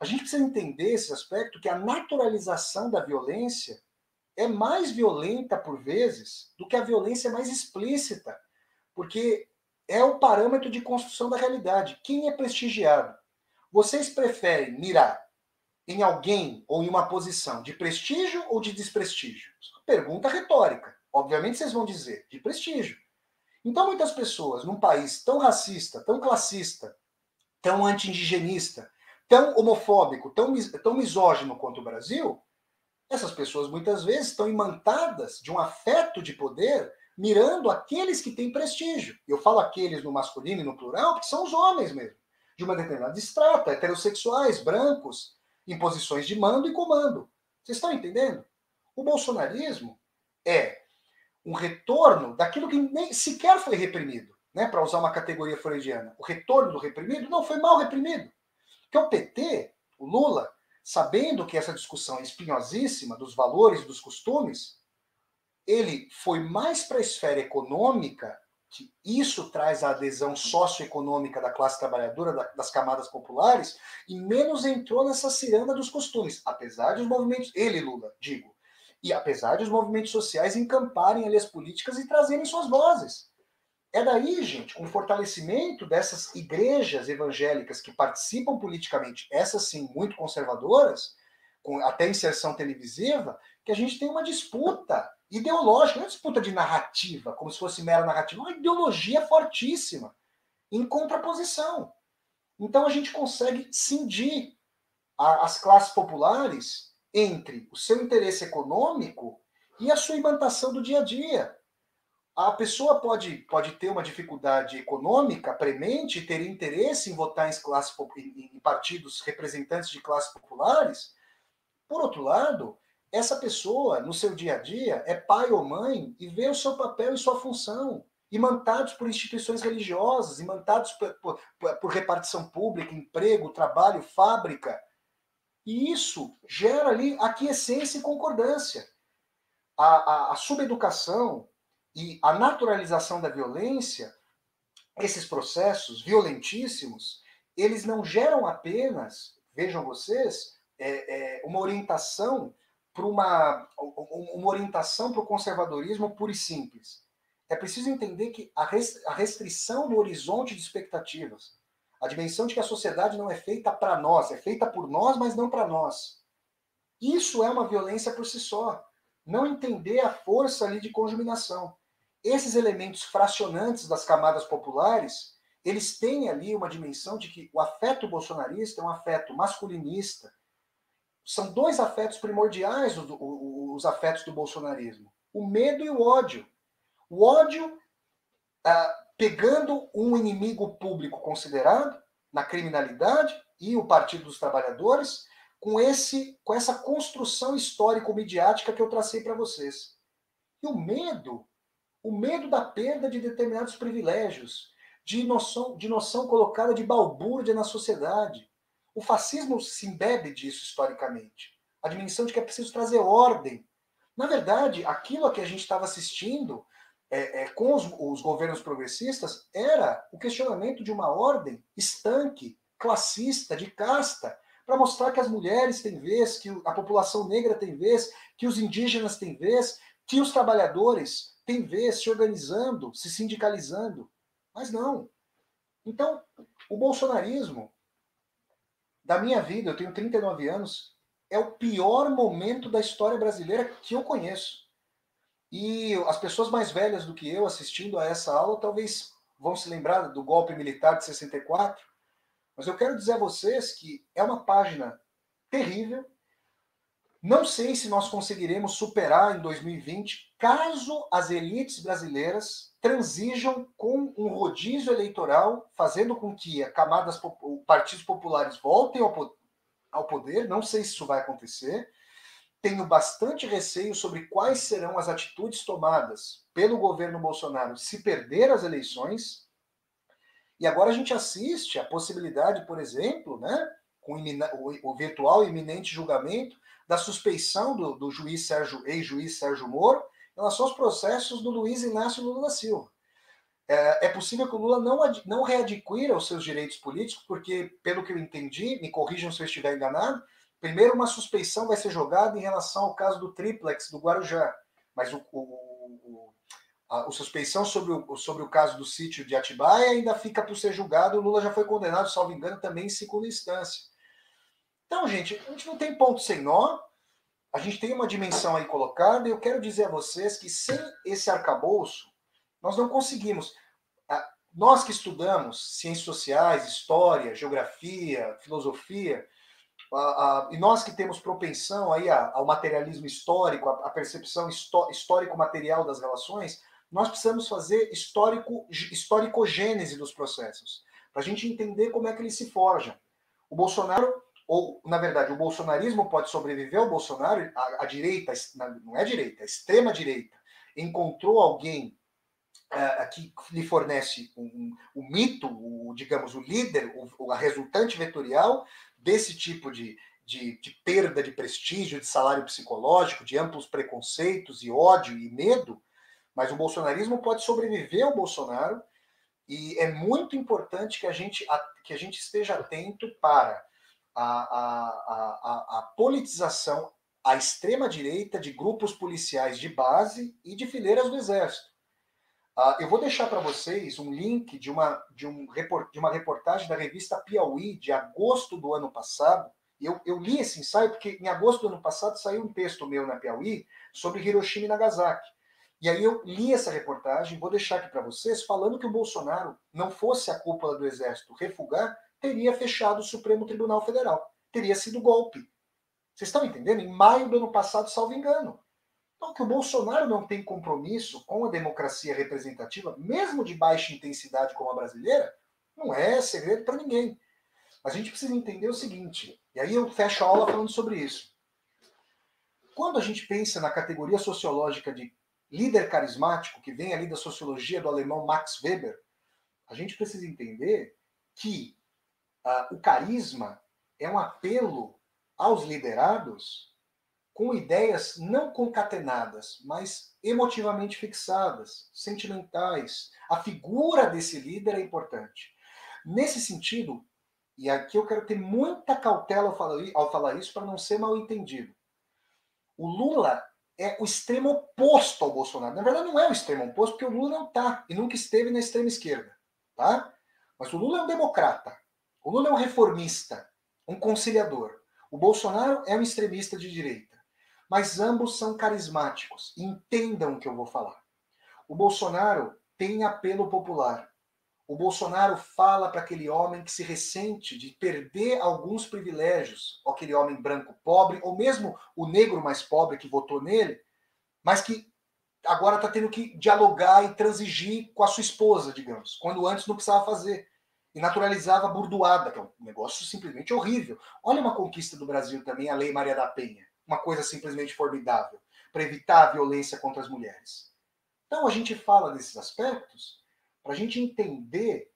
a gente precisa entender esse aspecto, que a naturalização da violência é mais violenta, por vezes, do que a violência mais explícita, porque é o parâmetro de construção da realidade. Quem é prestigiado? Vocês preferem mirar em alguém ou em uma posição de prestígio ou de desprestígio? Pergunta retórica. Obviamente vocês vão dizer de prestígio. Então muitas pessoas, num país tão racista, tão classista, tão anti-indigenista, tão homofóbico, tão, tão misógino quanto o Brasil, essas pessoas muitas vezes estão imantadas de um afeto de poder mirando aqueles que têm prestígio. Eu falo aqueles no masculino e no plural porque são os homens mesmo, de uma determinada estrata, heterossexuais, brancos, em posições de mando e comando. Vocês estão entendendo? O bolsonarismo é um retorno daquilo que nem sequer foi reprimido, né? Para usar uma categoria freudiana. O retorno do reprimido não foi mal reprimido. Porque o P T, o Lula, sabendo que essa discussão é espinhosíssima dos valores, dos costumes, ele foi mais para a esfera econômica, que isso traz a adesão socioeconômica da classe trabalhadora, das camadas populares, e menos entrou nessa ciranda dos costumes, apesar de os movimentos, ele, Lula, digo, e apesar de os movimentos sociais encamparem ali as políticas e trazerem suas vozes. É daí, gente, com o fortalecimento dessas igrejas evangélicas que participam politicamente, essas sim, muito conservadoras, com até inserção televisiva, que a gente tem uma disputa ideológica, não é disputa de narrativa, como se fosse mera narrativa, uma ideologia fortíssima, em contraposição. Então a gente consegue cindir a, as classes populares entre o seu interesse econômico e a sua imantação do dia a dia. A pessoa pode, pode ter uma dificuldade econômica premente, ter interesse em votar em, classe, em partidos representantes de classes populares. Por outro lado, essa pessoa, no seu dia a dia, é pai ou mãe e vê o seu papel e sua função, imantados por instituições religiosas, imantados por, por, por repartição pública, emprego, trabalho, fábrica. E isso gera ali aquiescência e concordância. A, a, a subeducação e a naturalização da violência, esses processos violentíssimos, eles não geram apenas, vejam vocês, é, é, uma orientação para uma, uma orientação para o conservadorismo puro e simples. É preciso entender que a restrição do horizonte de expectativas, a dimensão de que a sociedade não é feita para nós, é feita por nós, mas não para nós. Isso é uma violência por si só. Não entender a força ali de conjuminação. esses elementos fracionantes das camadas populares, eles têm ali uma dimensão de que o afeto bolsonarista é um afeto masculinista. São dois afetos primordiais os afetos do bolsonarismo. O medo e o ódio. O ódio ah, pegando um inimigo público considerado na criminalidade e o Partido dos Trabalhadores com, esse, com essa construção histórico-midiática que eu tracei para vocês. E o medo, o medo da perda de determinados privilégios, de noção, de noção colocada de balbúrdia na sociedade. O fascismo se embebe disso historicamente. A dimensão de que é preciso trazer ordem. Na verdade, aquilo a que a gente estava assistindo é, é, com os, os governos progressistas era o questionamento de uma ordem estanque, classista, de casta, para mostrar que as mulheres têm vez, que a população negra tem vez, que os indígenas têm vez, que os trabalhadores têm vez, se organizando, se sindicalizando. Mas não. Então, o bolsonarismo... Da minha vida, eu tenho trinta e nove anos, é o pior momento da história brasileira que eu conheço. E as pessoas mais velhas do que eu assistindo a essa aula talvez vão se lembrar do golpe militar de sessenta e quatro, mas eu quero dizer a vocês que é uma página terrível. Não sei se nós conseguiremos superar em dois mil e vinte, caso as elites brasileiras transijam com um rodízio eleitoral, fazendo com que a camadas, partidos populares voltem ao poder. Não sei se isso vai acontecer. Tenho bastante receio sobre quais serão as atitudes tomadas pelo governo Bolsonaro se perder as eleições. E agora a gente assiste à possibilidade, por exemplo, né, com o virtual iminente julgamento, da suspeição do, do juiz Sérgio, ex-juiz Sérgio Moro em relação aos processos do Luiz Inácio Lula da Silva. É, é possível que o Lula não, ad, não readquira os seus direitos políticos, porque, pelo que eu entendi, me corrijam se eu estiver enganado, primeiro uma suspeição vai ser jogada em relação ao caso do triplex do Guarujá, mas o, o, o, a, a suspeição sobre o, sobre o caso do sítio de Atibaia ainda fica por ser julgado, o Lula já foi condenado, salvo engano, também em segunda instância. Então, gente, a gente não tem ponto sem nó, a gente tem uma dimensão aí colocada, e eu quero dizer a vocês que sem esse arcabouço, nós não conseguimos. Nós que estudamos ciências sociais, história, geografia, filosofia, e nós que temos propensão aí ao materialismo histórico, à percepção histórico-material das relações, nós precisamos fazer histórico, histórico-gênese dos processos, para a gente entender como é que eles se forjam. O Bolsonaro... ou, na verdade, o bolsonarismo pode sobreviver ao Bolsonaro, a, a direita, não é a direita, a extrema-direita, encontrou alguém uh, que lhe fornece o um, um, um mito, o, digamos, o líder, o, a resultante vetorial desse tipo de, de, de perda de prestígio, de salário psicológico, de amplos preconceitos e ódio e medo, mas o bolsonarismo pode sobreviver ao Bolsonaro e é muito importante que a gente, a, que a gente esteja atento para... A, a, a, a politização à extrema-direita de grupos policiais de base e de fileiras do Exército. Ah, eu vou deixar para vocês um link de uma, de, um, de uma reportagem da revista Piauí, de agosto do ano passado. Eu, eu li esse ensaio porque em agosto do ano passado saiu um texto meu na Piauí sobre Hiroshima e Nagasaki. E aí eu li essa reportagem, vou deixar aqui para vocês, falando que o Bolsonaro não fosse a cúpula do Exército refugiar, teria fechado o Supremo Tribunal Federal. Teria sido golpe. Vocês estão entendendo? Em maio do ano passado, salvo engano. Então, que o Bolsonaro não tem compromisso com a democracia representativa, mesmo de baixa intensidade como a brasileira, não é segredo para ninguém. Mas a gente precisa entender o seguinte, e aí eu fecho a aula falando sobre isso. Quando a gente pensa na categoria sociológica de líder carismático, que vem ali da sociologia do alemão Max Weber, a gente precisa entender que Uh, o carisma é um apelo aos liderados com ideias não concatenadas, mas emotivamente fixadas, sentimentais. A figura desse líder é importante. Nesse sentido, e aqui eu quero ter muita cautela ao falar, ao falar isso para não ser mal entendido, o Lula é o extremo oposto ao Bolsonaro. Na verdade, não é o extremo oposto, porque o Lula não está e nunca esteve na extrema esquerda. Tá? Mas o Lula é um democrata. O Lula é um reformista, um conciliador. O Bolsonaro é um extremista de direita. Mas ambos são carismáticos. Entendam o que eu vou falar. O Bolsonaro tem apelo popular. O Bolsonaro fala para aquele homem que se ressente de perder alguns privilégios, aquele homem branco pobre, ou mesmo o negro mais pobre que votou nele, mas que agora está tendo que dialogar e transigir com a sua esposa, digamos, quando antes não precisava fazer. E naturalizava a burdoada, que é um negócio simplesmente horrível. Olha uma conquista do Brasil também, a Lei Maria da Penha. Uma coisa simplesmente formidável, para evitar a violência contra as mulheres. Então a gente fala desses aspectos para a gente entender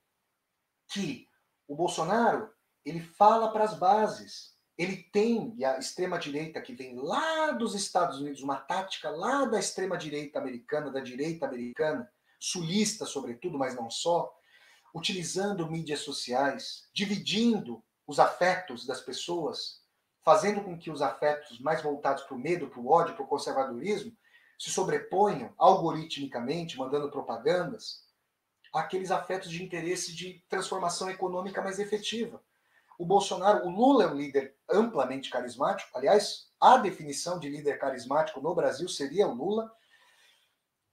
que o Bolsonaro, ele fala para as bases. Ele tem, e a extrema-direita que vem lá dos Estados Unidos, uma tática lá da extrema-direita americana, da direita americana, sulista sobretudo, mas não só, utilizando mídias sociais, dividindo os afetos das pessoas, fazendo com que os afetos mais voltados para o medo, para o ódio, para o conservadorismo, se sobreponham algoritmicamente, mandando propagandas, àqueles afetos de interesse de transformação econômica mais efetiva. O Bolsonaro, o Lula é um líder amplamente carismático, aliás, a definição de líder carismático no Brasil seria o Lula,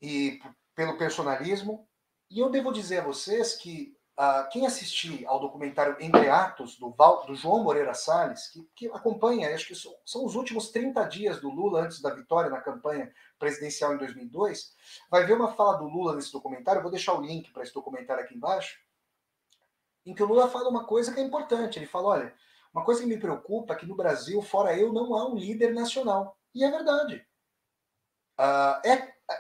e pelo personalismo. E eu devo dizer a vocês que ah, quem assistir ao documentário Entre Atos, do, Val, do João Moreira Salles, que, que acompanha, acho que são, são os últimos trinta dias do Lula antes da vitória na campanha presidencial em dois mil e dois, vai ver uma fala do Lula nesse documentário, eu vou deixar o link para esse documentário aqui embaixo, em que o Lula fala uma coisa que é importante, ele fala, olha, uma coisa que me preocupa é que no Brasil, fora eu, não há um líder nacional. E é verdade. Ah, é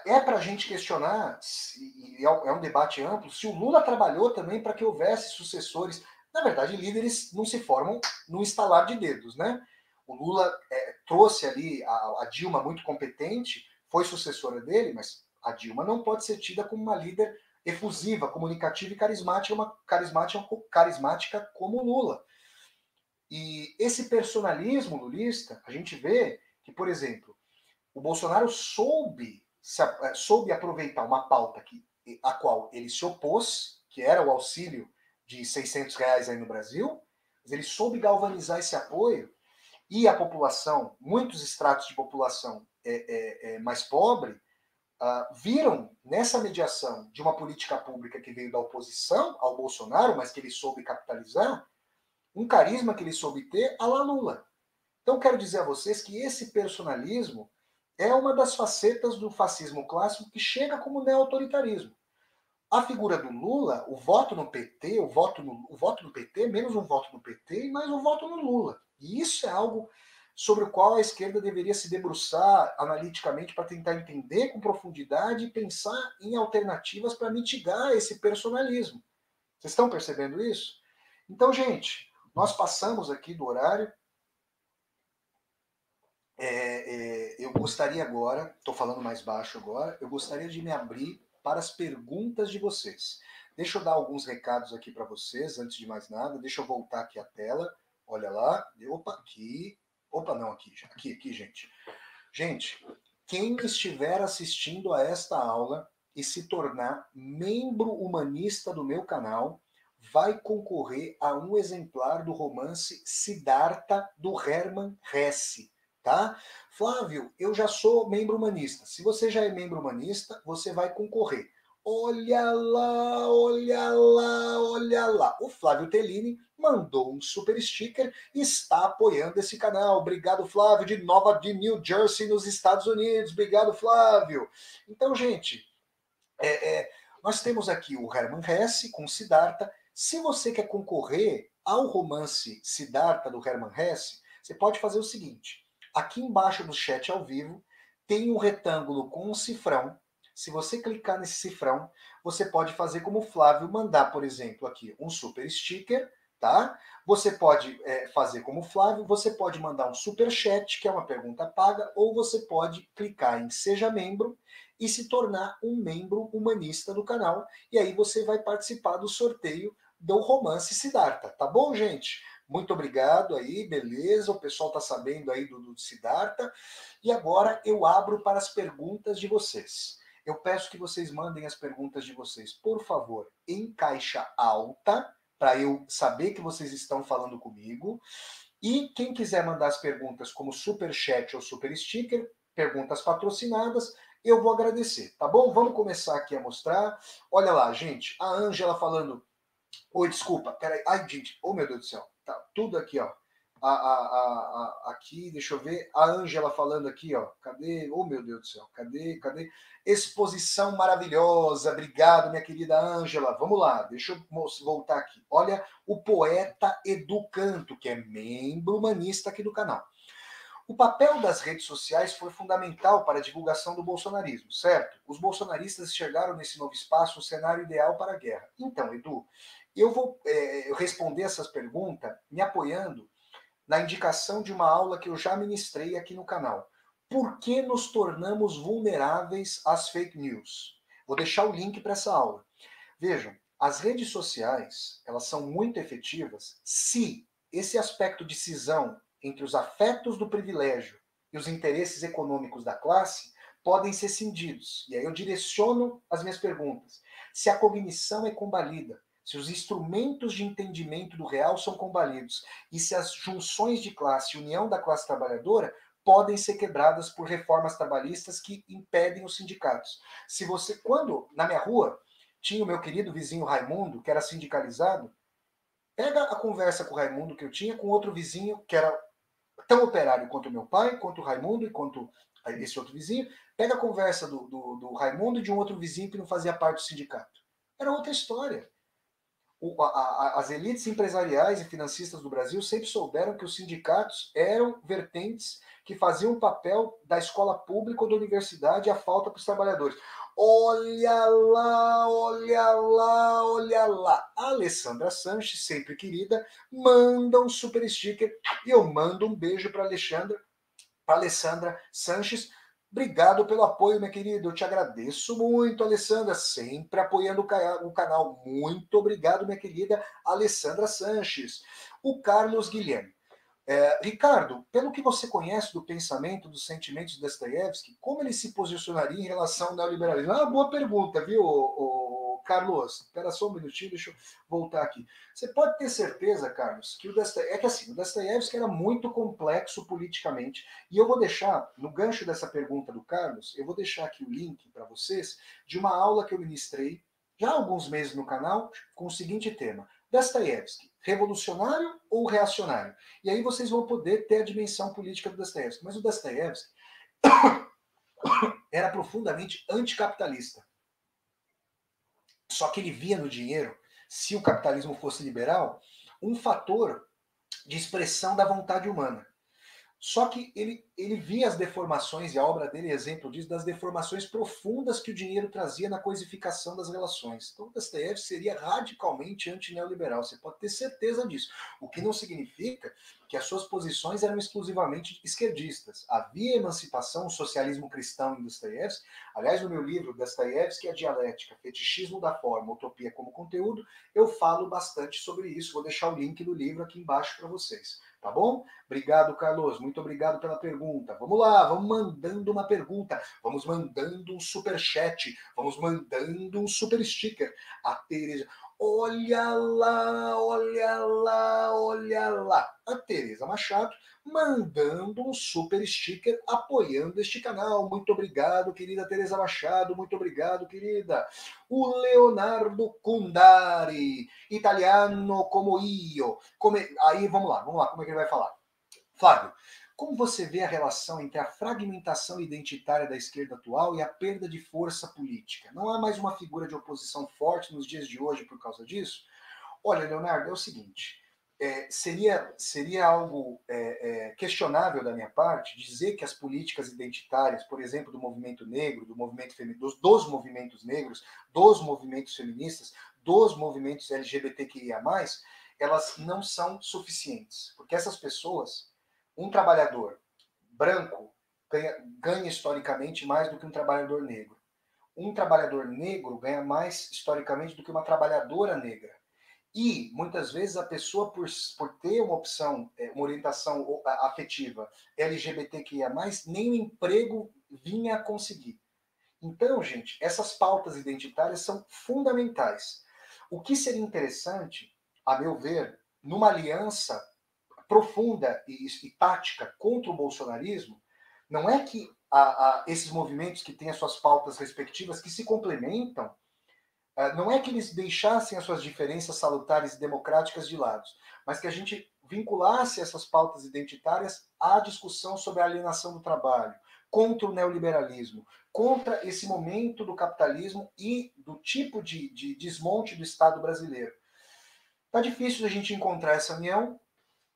É para a gente questionar, e é um debate amplo, se o Lula trabalhou também para que houvesse sucessores. Na verdade, líderes não se formam num estalar de dedos, né? O Lula é, trouxe ali a, a Dilma muito competente, foi sucessora dele, mas a Dilma não pode ser tida como uma líder efusiva, comunicativa e carismática, uma carismática, carismática como o Lula. E esse personalismo lulista, a gente vê que, por exemplo, o Bolsonaro soube soube aproveitar uma pauta que, a qual ele se opôs, que era o auxílio de seiscentos reais aí no Brasil, mas ele soube galvanizar esse apoio e a população, muitos estratos de população é, é, é mais pobre, uh, viram nessa mediação de uma política pública que veio da oposição ao Bolsonaro, mas que ele soube capitalizar, um carisma que ele soube ter à la Lula. Então quero dizer a vocês que esse personalismo é uma das facetas do fascismo clássico que chega como neo-autoritarismo. A figura do Lula, o voto no P T, o voto no, o voto no P T, menos um voto no P T, e mais um voto no Lula. E isso é algo sobre o qual a esquerda deveria se debruçar analiticamente para tentar entender com profundidade e pensar em alternativas para mitigar esse personalismo. Vocês estão percebendo isso? Então, gente, nós passamos aqui do horário. É, é, eu gostaria agora, estou falando mais baixo agora, eu gostaria de me abrir para as perguntas de vocês. Deixa eu dar alguns recados aqui para vocês, antes de mais nada, deixa eu voltar aqui a tela, olha lá, opa, aqui, opa, não, aqui, aqui, aqui, gente. Gente, quem estiver assistindo a esta aula e se tornar membro humanista do meu canal, vai concorrer a um exemplar do romance Siddhartha, do Hermann Hesse. Tá? Flávio, eu já sou membro humanista. Se você já é membro humanista, você vai concorrer. Olha lá, olha lá, olha lá. O Flávio Tellini mandou um super sticker e está apoiando esse canal. Obrigado, Flávio, de Nova de New Jersey, nos Estados Unidos. Obrigado, Flávio. Então, gente, é, é, nós temos aqui o Hermann Hesse com Siddhartha. Se você quer concorrer ao romance Siddhartha, do Hermann Hesse, você pode fazer o seguinte. Aqui embaixo do chat ao vivo, tem um retângulo com um cifrão. Se você clicar nesse cifrão, você pode fazer como o Flávio, mandar, por exemplo, aqui um super sticker, tá? Você pode é, fazer como o Flávio, você pode mandar um super chat, que é uma pergunta paga, ou você pode clicar em Seja Membro e se tornar um membro humanista do canal. E aí você vai participar do sorteio do romance Siddhartha, tá bom, gente? Muito obrigado aí, beleza, o pessoal está sabendo aí do, do Siddhartha. E agora eu abro para as perguntas de vocês. Eu peço que vocês mandem as perguntas de vocês, por favor, em caixa alta, para eu saber que vocês estão falando comigo. E quem quiser mandar as perguntas como superchat ou super sticker, perguntas patrocinadas, eu vou agradecer, tá bom? Vamos começar aqui a mostrar. Olha lá, gente, a Ângela falando... Oi, desculpa, peraí. Ai, gente, oh, meu Deus do céu. Tá tudo aqui, ó. A, a, a, a, aqui, deixa eu ver. A Ângela falando aqui, ó. Cadê? Oh, meu Deus do céu. Cadê? Cadê? Exposição maravilhosa. Obrigado, minha querida Ângela. Vamos lá, deixa eu voltar aqui. Olha, o poeta Educanto, que é membro humanista aqui do canal. O papel das redes sociais foi fundamental para a divulgação do bolsonarismo, certo? Os bolsonaristas chegaram nesse novo espaço um cenário ideal para a guerra. Então, Edu, eu vou é, responder essas perguntas me apoiando na indicação de uma aula que eu já ministrei aqui no canal. Por que nos tornamos vulneráveis às fake news? Vou deixar o link para essa aula. Vejam, as redes sociais, elas são muito efetivas se esse aspecto de cisão entre os afetos do privilégio e os interesses econômicos da classe podem ser cindidos. E aí eu direciono as minhas perguntas. Se a cognição é combalida, se os instrumentos de entendimento do real são combalidos e se as junções de classe e união da classe trabalhadora podem ser quebradas por reformas trabalhistas que impedem os sindicatos. Se você, quando na minha rua tinha o meu querido vizinho Raimundo, que era sindicalizado, pega a conversa com o Raimundo que eu tinha com outro vizinho que era tão operário quanto o meu pai, quanto o Raimundo e quanto esse outro vizinho, pega a conversa do, do, do Raimundo e de um outro vizinho que não fazia parte do sindicato. Era outra história. O, a, a, as elites empresariais e financistas do Brasil sempre souberam que os sindicatos eram vertentes que faziam o papel da escola pública ou da universidade e a falta para os trabalhadores. Olha lá, olha lá, olha lá. A Alessandra Sanches, sempre querida, manda um super sticker e eu mando um beijo para Alexandra, para Alessandra Sanches. Obrigado pelo apoio, minha querida. Eu te agradeço muito, Alessandra, sempre apoiando o canal. Muito obrigado, minha querida Alessandra Sanches. O Carlos Guilherme. É, Ricardo, pelo que você conhece do pensamento, dos sentimentos de Dostoiévski, como ele se posicionaria em relação ao neoliberalismo? Ah, boa pergunta, viu, ô, ô, Carlos? Espera só um minutinho, deixa eu voltar aqui. Você pode ter certeza, Carlos, que o Dostoiévski, é que assim, o Dostoiévski era muito complexo politicamente, e eu vou deixar, no gancho dessa pergunta do Carlos, eu vou deixar aqui o link para vocês de uma aula que eu ministrei já há alguns meses no canal, com o seguinte tema: Dostoiévski, revolucionário ou reacionário? E aí vocês vão poder ter a dimensão política do Dostoiévski. Mas o Dostoiévski era profundamente anticapitalista. Só que ele via no dinheiro, se o capitalismo fosse liberal, um fator de expressão da vontade humana. Só que ele, ele via as deformações, e a obra dele é exemplo disso, das deformações profundas que o dinheiro trazia na coisificação das relações. Então, o Dostoiévski seria radicalmente antineoliberal, você pode ter certeza disso. O que não significa que as suas posições eram exclusivamente esquerdistas. Havia emancipação, o socialismo cristão em Dostoiévski. Aliás, no meu livro, Dostoiévski e a Dialética, Fetichismo da Forma, Utopia como Conteúdo, eu falo bastante sobre isso. Vou deixar o link do livro aqui embaixo para vocês. Tá bom? Obrigado, Carlos. Muito obrigado pela pergunta. Vamos lá, vamos mandando uma pergunta. Vamos mandando um superchat. Vamos mandando um super sticker. A Tereza. Olha lá, olha lá, olha lá. A Tereza Machado mandando um super sticker apoiando este canal. Muito obrigado, querida Tereza Machado. Muito obrigado, querida. O Leonardo Cundari. Italiano como io. Come... Aí, vamos lá, vamos lá. Como é que ele vai falar? Flávio, como você vê a relação entre a fragmentação identitária da esquerda atual e a perda de força política? Não há mais uma figura de oposição forte nos dias de hoje por causa disso? Olha, Leonardo, é o seguinte, é, seria, seria algo é, é, questionável da minha parte dizer que as políticas identitárias, por exemplo, do movimento negro, do movimento femi- dos, dos movimentos negros, dos movimentos feministas, dos movimentos L G B T Q I A mais, elas não são suficientes, porque essas pessoas, um trabalhador branco ganha, ganha historicamente mais do que um trabalhador negro. Um trabalhador negro ganha mais historicamente do que uma trabalhadora negra. E, muitas vezes, a pessoa, por, por ter uma opção, uma orientação afetiva L G B T Q I A mais, nem o emprego vinha a conseguir. Então, gente, essas pautas identitárias são fundamentais. O que seria interessante, a meu ver, numa aliança profunda e, e tática contra o bolsonarismo, não é que a, a esses movimentos que têm as suas pautas respectivas, que se complementam, não é que eles deixassem as suas diferenças salutares e democráticas de lado, mas que a gente vinculasse essas pautas identitárias à discussão sobre a alienação do trabalho, contra o neoliberalismo, contra esse momento do capitalismo e do tipo de, de desmonte do Estado brasileiro. Está difícil a gente encontrar essa união.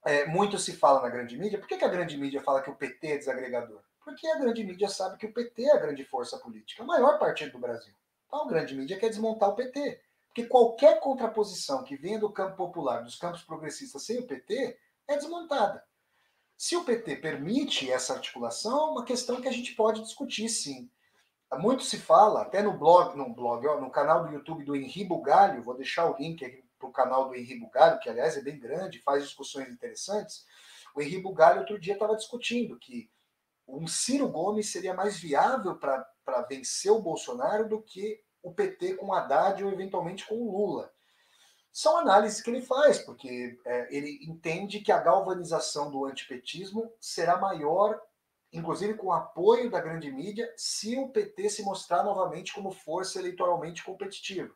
É, muito se fala na grande mídia. Por que, que a grande mídia fala que o P T é desagregador? Porque a grande mídia sabe que o P T é a grande força política, o maior partido do Brasil. Então a grande mídia quer desmontar o P T. Porque qualquer contraposição que venha do campo popular, dos campos progressistas sem o P T, é desmontada. Se o P T permite essa articulação, é uma questão que a gente pode discutir, sim. Muito se fala, até no blog, no, blog, ó, no canal do YouTube do Henri Bugalho, vou deixar o link aqui para o canal do Henri Bugalho, que, aliás, é bem grande, faz discussões interessantes. O Henri Bugalho, outro dia, estava discutindo que um Ciro Gomes seria mais viável para vencer o Bolsonaro do que o P T com o Haddad ou, eventualmente, com o Lula. São análises que ele faz, porque é, ele entende que a galvanização do antipetismo será maior, inclusive com o apoio da grande mídia, se o P T se mostrar novamente como força eleitoralmente competitiva.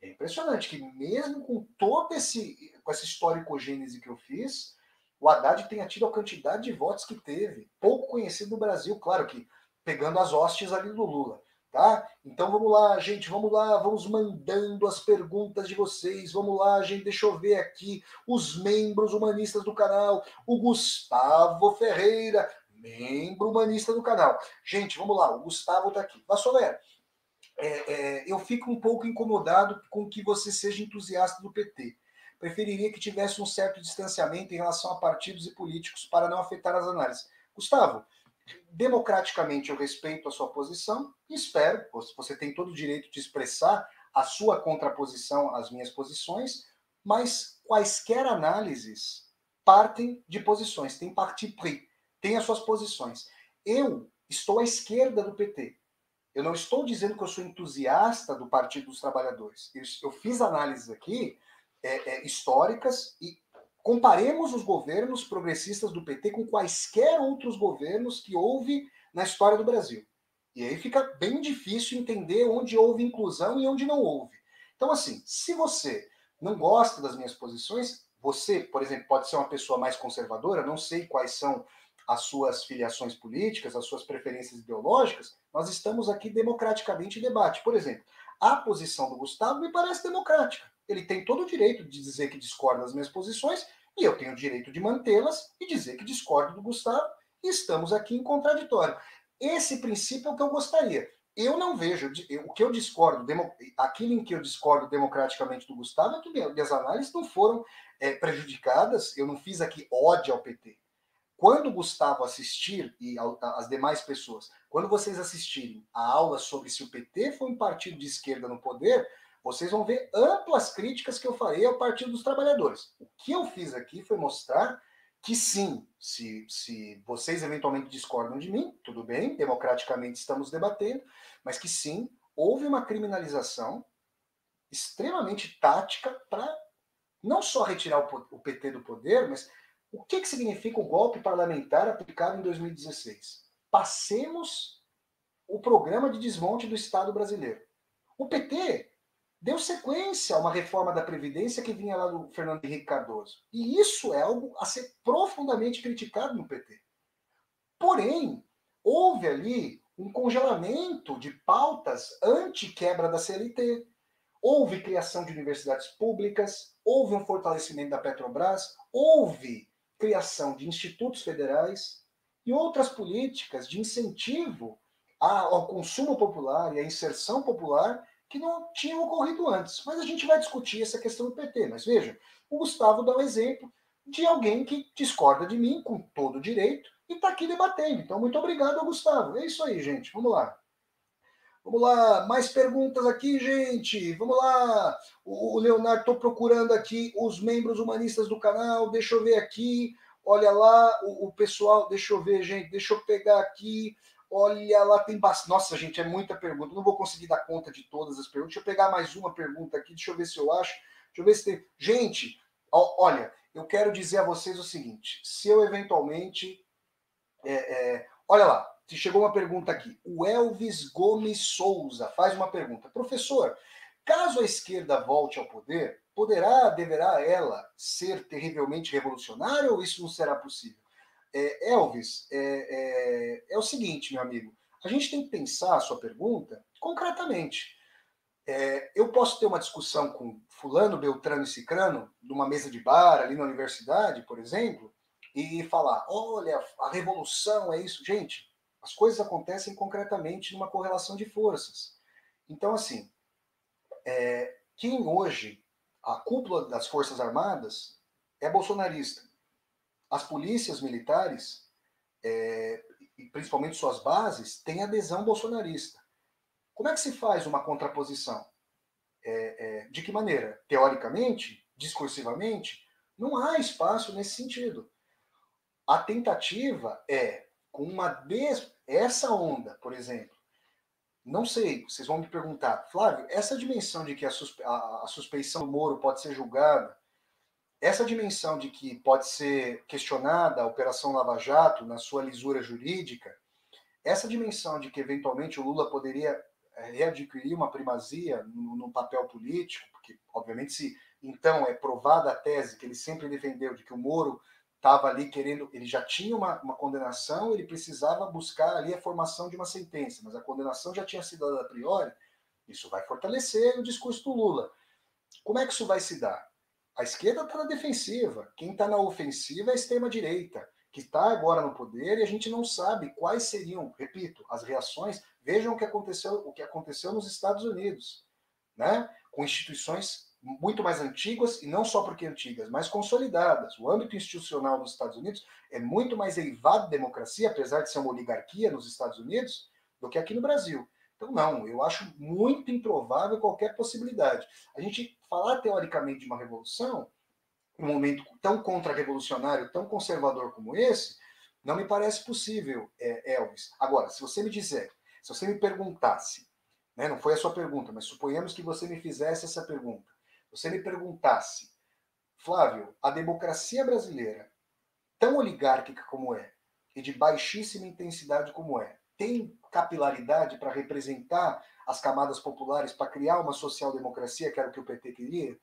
É impressionante que mesmo com todo esse, com essa historicogênese que eu fiz, o Haddad tenha tido a quantidade de votos que teve, pouco conhecido no Brasil, claro que pegando as hostes ali do Lula. Tá? Então vamos lá, gente, vamos lá, vamos mandando as perguntas de vocês, vamos lá, gente, deixa eu ver aqui os membros humanistas do canal, o Gustavo Ferreira, membro humanista do canal. Gente, vamos lá, o Gustavo tá aqui. Vassolera, é, é, eu fico um pouco incomodado com que você seja entusiasta do P T. Preferiria que tivesse um certo distanciamento em relação a partidos e políticos para não afetar as análises. Gustavo, democraticamente eu respeito a sua posição e espero, você tem todo o direito de expressar a sua contraposição às minhas posições, mas quaisquer análises partem de posições, tem parti pris, tem as suas posições. Eu estou à esquerda do P T, eu não estou dizendo que eu sou entusiasta do Partido dos Trabalhadores, eu, eu fiz análises aqui é, é, históricas e comparemos os governos progressistas do P T com quaisquer outros governos que houve na história do Brasil. E aí fica bem difícil entender onde houve inclusão e onde não houve. Então, assim, se você não gosta das minhas posições, você, por exemplo, pode ser uma pessoa mais conservadora, não sei quais são as suas filiações políticas, as suas preferências ideológicas, nós estamos aqui democraticamente em debate. Por exemplo, a posição do Gustavo me parece democrática. Ele tem todo o direito de dizer que discorda das minhas posições e eu tenho o direito de mantê-las e dizer que discordo do Gustavo e estamos aqui em contraditório. Esse princípio é o que eu gostaria. Eu não vejo... Eu, o que eu discordo, demo, aquilo em que eu discordo democraticamente do Gustavo é que minhas análises não foram é, prejudicadas, eu não fiz aqui ódio ao P T. Quando o Gustavo assistir, e as demais pessoas, quando vocês assistirem a aula sobre se o P T foi um partido de esquerda no poder... Vocês vão ver amplas críticas que eu farei ao Partido dos Trabalhadores. O que eu fiz aqui foi mostrar que sim, se, se vocês eventualmente discordam de mim, tudo bem, democraticamente estamos debatendo, mas que sim, houve uma criminalização extremamente tática para não só retirar o, o P T do poder, mas o que, que significa o golpe parlamentar aplicado em dois mil e dezesseis? Passemos o programa de desmonte do Estado brasileiro. O P T... deu sequência a uma reforma da Previdência que vinha lá do Fernando Henrique Cardoso. E isso é algo a ser profundamente criticado no P T. Porém, houve ali um congelamento de pautas anti-quebra da C L T, houve criação de universidades públicas, houve um fortalecimento da Petrobras, houve criação de institutos federais e outras políticas de incentivo ao consumo popular e à inserção popular que não tinha ocorrido antes. Mas a gente vai discutir essa questão do P T. Mas veja, o Gustavo dá um exemplo de alguém que discorda de mim com todo direito e está aqui debatendo. Então, muito obrigado, Gustavo. É isso aí, gente. Vamos lá. Vamos lá. Mais perguntas aqui, gente. Vamos lá. O Leonardo, estou procurando aqui os membros humanistas do canal. Deixa eu ver aqui. Olha lá o, o pessoal. Deixa eu ver, gente. Deixa eu pegar aqui. Olha lá, tem bastante... Nossa, gente, é muita pergunta. Não vou conseguir dar conta de todas as perguntas. Deixa eu pegar mais uma pergunta aqui. Deixa eu ver se eu acho. Deixa eu ver se tem... Gente, ó, olha, eu quero dizer a vocês o seguinte. Se eu eventualmente... É, é... Olha lá, Te chegou uma pergunta aqui. O Elvis Gomes Souza faz uma pergunta. Professor, caso a esquerda volte ao poder, poderá, deverá ela ser terrivelmente revolucionária ou isso não será possível? É, Elvis, é, é, é o seguinte, meu amigo. A gente tem que pensar a sua pergunta concretamente. É, eu posso ter uma discussão com fulano, beltrano e cicrano, numa mesa de bar, ali na universidade, por exemplo, e falar, olha, a revolução é isso. Gente, as coisas acontecem concretamente numa correlação de forças. Então, assim, é, quem hoje, a cúpula das Forças Armadas, é bolsonarista. As polícias militares, é, e principalmente suas bases, têm adesão bolsonarista. Como é que se faz uma contraposição? É, é, de que maneira? Teoricamente, discursivamente, não há espaço nesse sentido. A tentativa é, com uma des... essa onda, por exemplo, não sei, vocês vão me perguntar, Flávio, essa dimensão de que a, suspe... a suspeição do Moro pode ser julgada, essa dimensão de que pode ser questionada a Operação Lava Jato na sua lisura jurídica, essa dimensão de que eventualmente o Lula poderia readquirir uma primazia no, no papel político, porque, obviamente, se então é provada a tese que ele sempre defendeu de que o Moro estava ali querendo, ele já tinha uma, uma condenação, ele precisava buscar ali a formação de uma sentença, mas a condenação já tinha sido dada a priori, isso vai fortalecer o discurso do Lula. Como é que isso vai se dar? A esquerda está na defensiva, quem está na ofensiva é a extrema-direita, que está agora no poder e a gente não sabe quais seriam, repito, as reações. Vejam o que aconteceu, o que aconteceu nos Estados Unidos, né? Com instituições muito mais antigas, e não só porque antigas, mas consolidadas. O âmbito institucional nos Estados Unidos é muito mais eivado de democracia, apesar de ser uma oligarquia nos Estados Unidos, do que aqui no Brasil. Então, não, eu acho muito improvável qualquer possibilidade. A gente falar teoricamente de uma revolução, um momento tão contra-revolucionário, tão conservador como esse, não me parece possível, Elvis. Agora, se você me dizer, se você me perguntasse, né, não foi a sua pergunta, mas suponhamos que você me fizesse essa pergunta, você me perguntasse, Flávio, a democracia brasileira, tão oligárquica como é, e de baixíssima intensidade como é, tem capilaridade para representar as camadas populares, para criar uma social-democracia, que era o que o P T queria,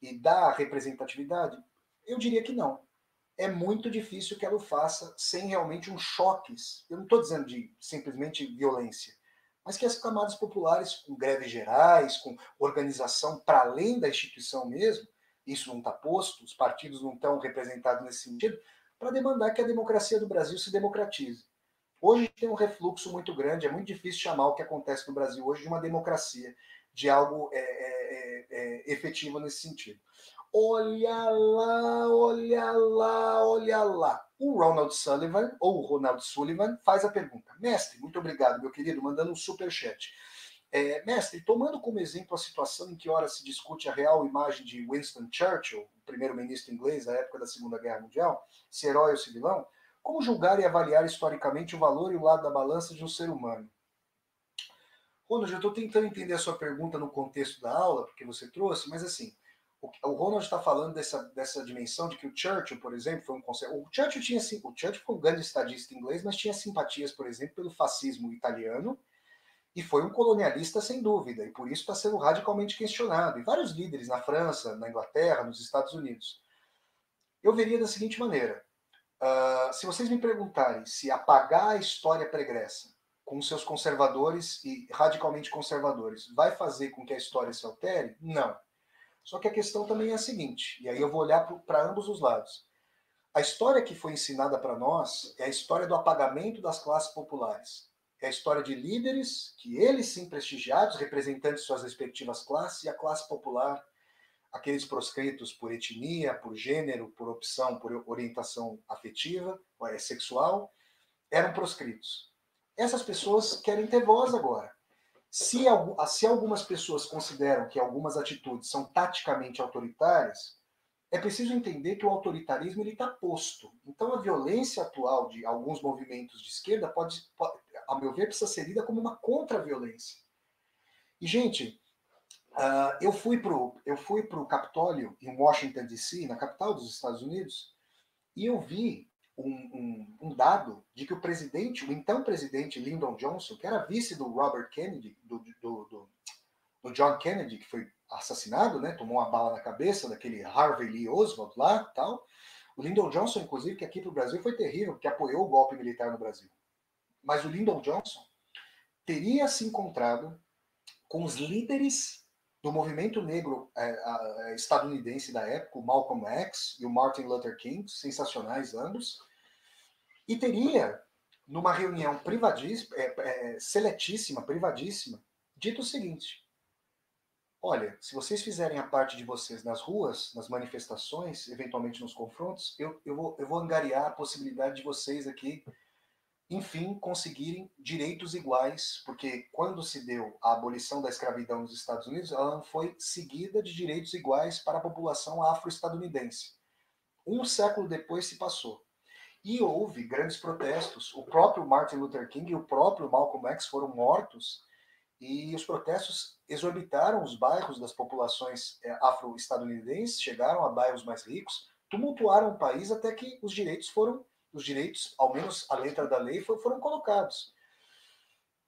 e da representatividade, eu diria que não. É muito difícil que ela o faça sem realmente uns choques. Eu não estou dizendo de simplesmente violência, mas que as camadas populares, com greves gerais, com organização para além da instituição mesmo, isso não está posto, os partidos não estão representados nesse sentido, para demandar que a democracia do Brasil se democratize. Hoje tem um refluxo muito grande, é muito difícil chamar o que acontece no Brasil hoje de uma democracia, de algo é, é, é, efetivo nesse sentido. Olha lá, olha lá, olha lá. O Ronald Sullivan, ou o Ronald Sullivan, faz a pergunta. Mestre, muito obrigado, meu querido, mandando um superchat. É, mestre, tomando como exemplo a situação em que ora se discute a real imagem de Winston Churchill, o primeiro-ministro inglês da época da Segunda Guerra Mundial, se herói ou se vilão, como julgar e avaliar historicamente o valor e o lado da balança de um ser humano? Ronald, eu estou tentando entender a sua pergunta no contexto da aula, porque você trouxe, mas assim, o Ronald está falando dessa, dessa dimensão de que o Churchill, por exemplo, foi um conservador. O Churchill tinha, sim, o Churchill foi um grande estadista inglês, mas tinha simpatias, por exemplo, pelo fascismo italiano, e foi um colonialista sem dúvida, e por isso está sendo radicalmente questionado. E vários líderes na França, na Inglaterra, nos Estados Unidos. Eu veria da seguinte maneira, uh, se vocês me perguntarem se apagar a história pregressa com seus conservadores e radicalmente conservadores, vai fazer com que a história se altere? Não. Só que a questão também é a seguinte, e aí eu vou olhar para ambos os lados. A história que foi ensinada para nós é a história do apagamento das classes populares. É a história de líderes, que eles sim prestigiados, representantes de suas respectivas classes, e a classe popular, aqueles proscritos por etnia, por gênero, por opção, por orientação afetiva, sexual, eram proscritos. Essas pessoas querem ter voz agora. Se, se algumas pessoas consideram que algumas atitudes são taticamente autoritárias, é preciso entender que o autoritarismo está posto. Então a violência atual de alguns movimentos de esquerda, pode, pode, a meu ver, precisa ser lida como uma contra-violência. E, gente, uh, eu fui para o Capitólio, em Washington, D C, na capital dos Estados Unidos, e eu vi um, um, um dado de que o presidente, o então presidente Lyndon Johnson, que era vice do Robert Kennedy, do, do, do, do John Kennedy, que foi assassinado, né, tomou uma bala na cabeça daquele Harvey Lee Oswald lá e tal. O Lyndon Johnson, inclusive, que aqui para o Brasil foi terrível, que apoiou o golpe militar no Brasil. Mas o Lyndon Johnson teria se encontrado com os líderes do movimento negro eh, estadunidense da época, o Malcolm X e o Martin Luther King, sensacionais ambos, e teria, numa reunião privadíssima, eh, eh, seletíssima, privadíssima, dito o seguinte: olha, se vocês fizerem a parte de vocês nas ruas, nas manifestações, eventualmente nos confrontos, eu, eu, vou, eu vou angariar a possibilidade de vocês aqui, enfim, conseguirem direitos iguais, porque quando se deu a abolição da escravidão nos Estados Unidos, ela não foi seguida de direitos iguais para a população afro-estadunidense. Um século depois se passou. E houve grandes protestos. O próprio Martin Luther King e o próprio Malcolm X foram mortos, e os protestos exorbitaram os bairros das populações afro-estadunidenses, chegaram a bairros mais ricos, tumultuaram o país até que os direitos foram, os direitos, ao menos a letra da lei, foram colocados.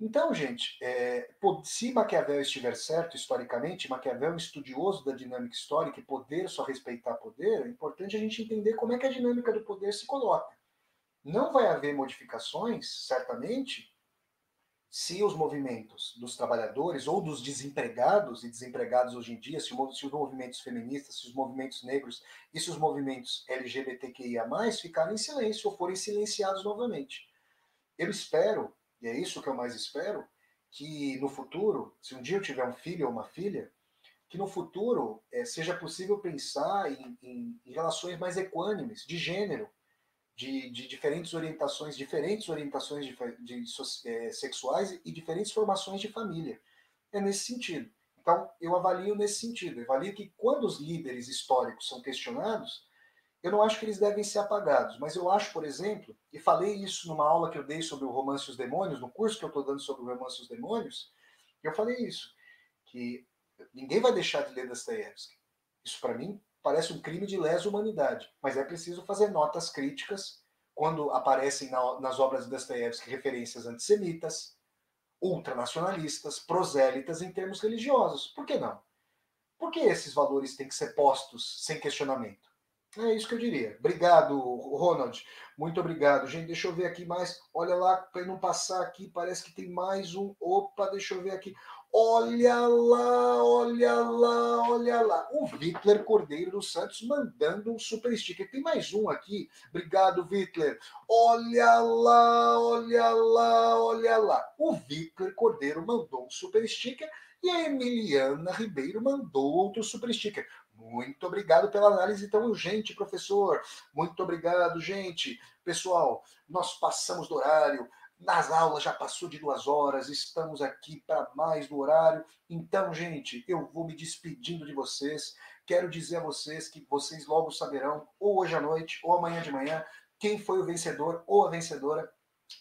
Então, gente, é, se Maquiavel estiver certo historicamente, Maquiavel é um estudioso da dinâmica histórica, e poder só respeitar poder, é importante a gente entender como é que a dinâmica do poder se coloca. Não vai haver modificações, certamente, se os movimentos dos trabalhadores ou dos desempregados e desempregados hoje em dia, se os movimentos feministas, se os movimentos negros e se os movimentos L G B T Q I A mais, ficarem em silêncio ou forem silenciados novamente. Eu espero, e é isso que eu mais espero, que no futuro, se um dia eu tiver um filho ou uma filha, que no futuro é, seja possível pensar em, em, em relações mais equânimes, de gênero, De, de diferentes orientações, diferentes orientações de, de, de, é, sexuais e diferentes formações de família. É nesse sentido. Então, eu avalio nesse sentido. Eu avalio que quando os líderes históricos são questionados, eu não acho que eles devem ser apagados, mas eu acho, por exemplo, e falei isso numa aula que eu dei sobre o Romance e os Demônios, no curso que eu estou dando sobre o Romance e os Demônios, eu falei isso, que ninguém vai deixar de ler Dostoiévski. Isso, para mim, parece um crime de lesa humanidade, mas é preciso fazer notas críticas quando aparecem na, nas obras de Dostoiévski referências antissemitas, ultranacionalistas, prosélitas em termos religiosos. Por que não? Por que esses valores têm que ser postos sem questionamento? É isso que eu diria. Obrigado, Ronald. Muito obrigado. Gente, deixa eu ver aqui mais. Olha lá, para não passar aqui, parece que tem mais um. Opa, deixa eu ver aqui. Olha lá, olha lá, olha lá. O Vittler Cordeiro dos Santos mandando um super sticker. Tem mais um aqui. Obrigado, Vittler. Olha lá, olha lá, olha lá. O Vittler Cordeiro mandou um super sticker e a Emiliana Ribeiro mandou outro super sticker. Muito obrigado pela análise tão urgente, professor. Muito obrigado, gente. Pessoal, nós passamos do horário. Nas aulas já passou de duas horas, estamos aqui para mais do horário. Então, gente, eu vou me despedindo de vocês. Quero dizer a vocês que vocês logo saberão, ou hoje à noite, ou amanhã de manhã, quem foi o vencedor ou a vencedora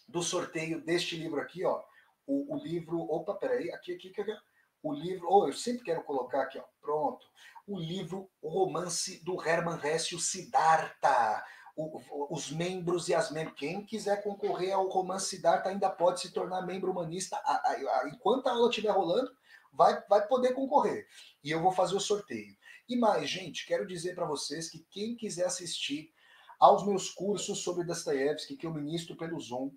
do sorteio deste livro aqui, ó. O, o livro... Opa, peraí, aqui, aqui, aqui, aqui. O livro... Oh, eu sempre quero colocar aqui, ó. Pronto. O livro O Romance do Hermann Hesse, o Siddhartha. O, os membros e as membros, quem quiser concorrer ao Romance Siddhartha ainda pode se tornar membro humanista. A, a, a, enquanto a aula estiver rolando, vai, vai poder concorrer. E eu vou fazer o sorteio. E mais, gente, quero dizer para vocês que quem quiser assistir aos meus cursos sobre Dostoiévski, que eu ministro pelo Zoom,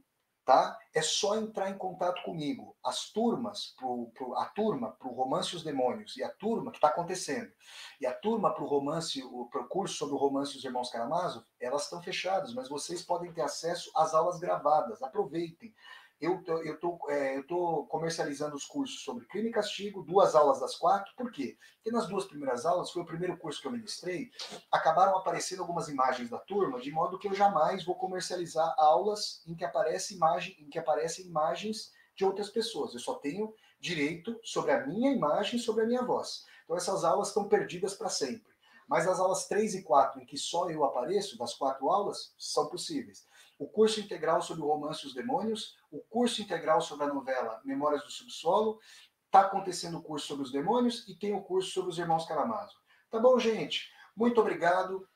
tá? É só entrar em contato comigo. As turmas, pro, pro, a turma para o Romance e os Demônios, e a turma que está acontecendo, e a turma para o romance, para o curso sobre o Romance e os Irmãos Karamazov, elas estão fechadas, mas vocês podem ter acesso às aulas gravadas. Aproveitem. Eu tô, eu tô, é, eu tô comercializando os cursos sobre crime e castigo, duas aulas das quatro. Por quê? Porque nas duas primeiras aulas, foi o primeiro curso que eu ministrei, acabaram aparecendo algumas imagens da turma, de modo que eu jamais vou comercializar aulas em que aparece imagem, em que aparecem imagens de outras pessoas. Eu só tenho direito sobre a minha imagem, sobre a minha voz. Então essas aulas estão perdidas para sempre. Mas as aulas três e quatro, em que só eu apareço, das quatro aulas, são possíveis. O curso integral sobre o Romance e os Demônios, o curso integral sobre a novela Memórias do Subsolo, está acontecendo o curso sobre os Demônios e tem o curso sobre os Irmãos Karamazov. Tá bom, gente? Muito obrigado.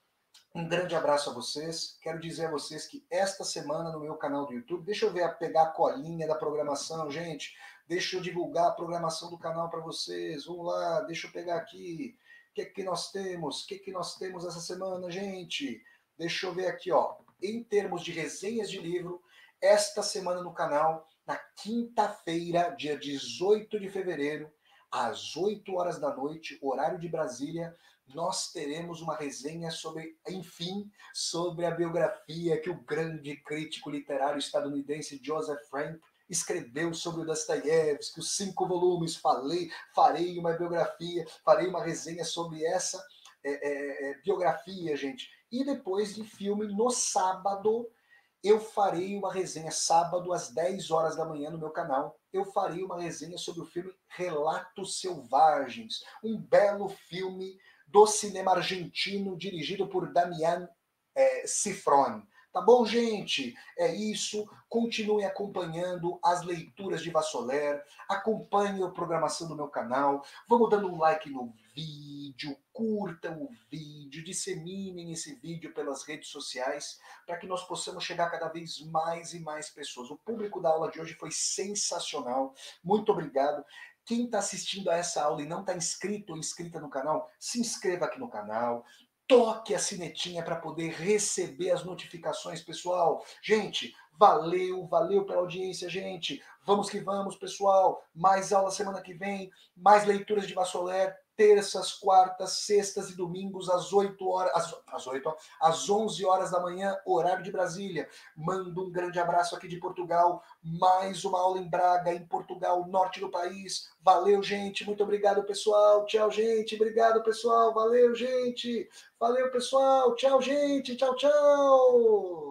Um grande abraço a vocês. Quero dizer a vocês que esta semana no meu canal do YouTube, deixa eu ver, pegar a colinha da programação, gente. Deixa eu divulgar a programação do canal para vocês. Vamos lá, deixa eu pegar aqui. O que é que nós temos? O que é que nós temos essa semana, gente? Deixa eu ver aqui, ó. Em termos de resenhas de livro, esta semana no canal, na quinta-feira, dia dezoito de fevereiro, às oito horas da noite, horário de Brasília, nós teremos uma resenha sobre, enfim, sobre a biografia que o grande crítico literário estadunidense Joseph Frank escreveu sobre o Dostoiévski, os cinco volumes. Falei, farei uma biografia, farei uma resenha sobre essa é, é, biografia, gente. E depois de filme, no sábado, eu farei uma resenha, sábado, às dez horas da manhã, no meu canal. Eu farei uma resenha sobre o filme Relatos Selvagens, um belo filme do cinema argentino, dirigido por Damián é, Cifrón. Tá bom, gente? É isso. Continuem acompanhando as leituras de Vassoler. Acompanhem a programação do meu canal. Vamos dando um like no vídeo. Curtam o vídeo. Disseminem esse vídeo pelas redes sociais para que nós possamos chegar a cada vez mais e mais pessoas. O público da aula de hoje foi sensacional. Muito obrigado. Quem está assistindo a essa aula e não está inscrito ou inscrita no canal, se inscreva aqui no canal. Toque a sinetinha para poder receber as notificações, pessoal. Gente, valeu, valeu pela audiência, gente. Vamos que vamos, pessoal. Mais aula semana que vem, mais leituras de Vassoler, terças, quartas, sextas e domingos, às oito horas, às, às, oito, às onze horas da manhã, horário de Brasília. Mando um grande abraço aqui de Portugal. Mais uma aula em Braga, em Portugal, norte do país. Valeu, gente. Muito obrigado, pessoal. Tchau, gente. Obrigado, pessoal. Valeu, gente. Valeu, pessoal. Tchau, gente. Tchau, tchau.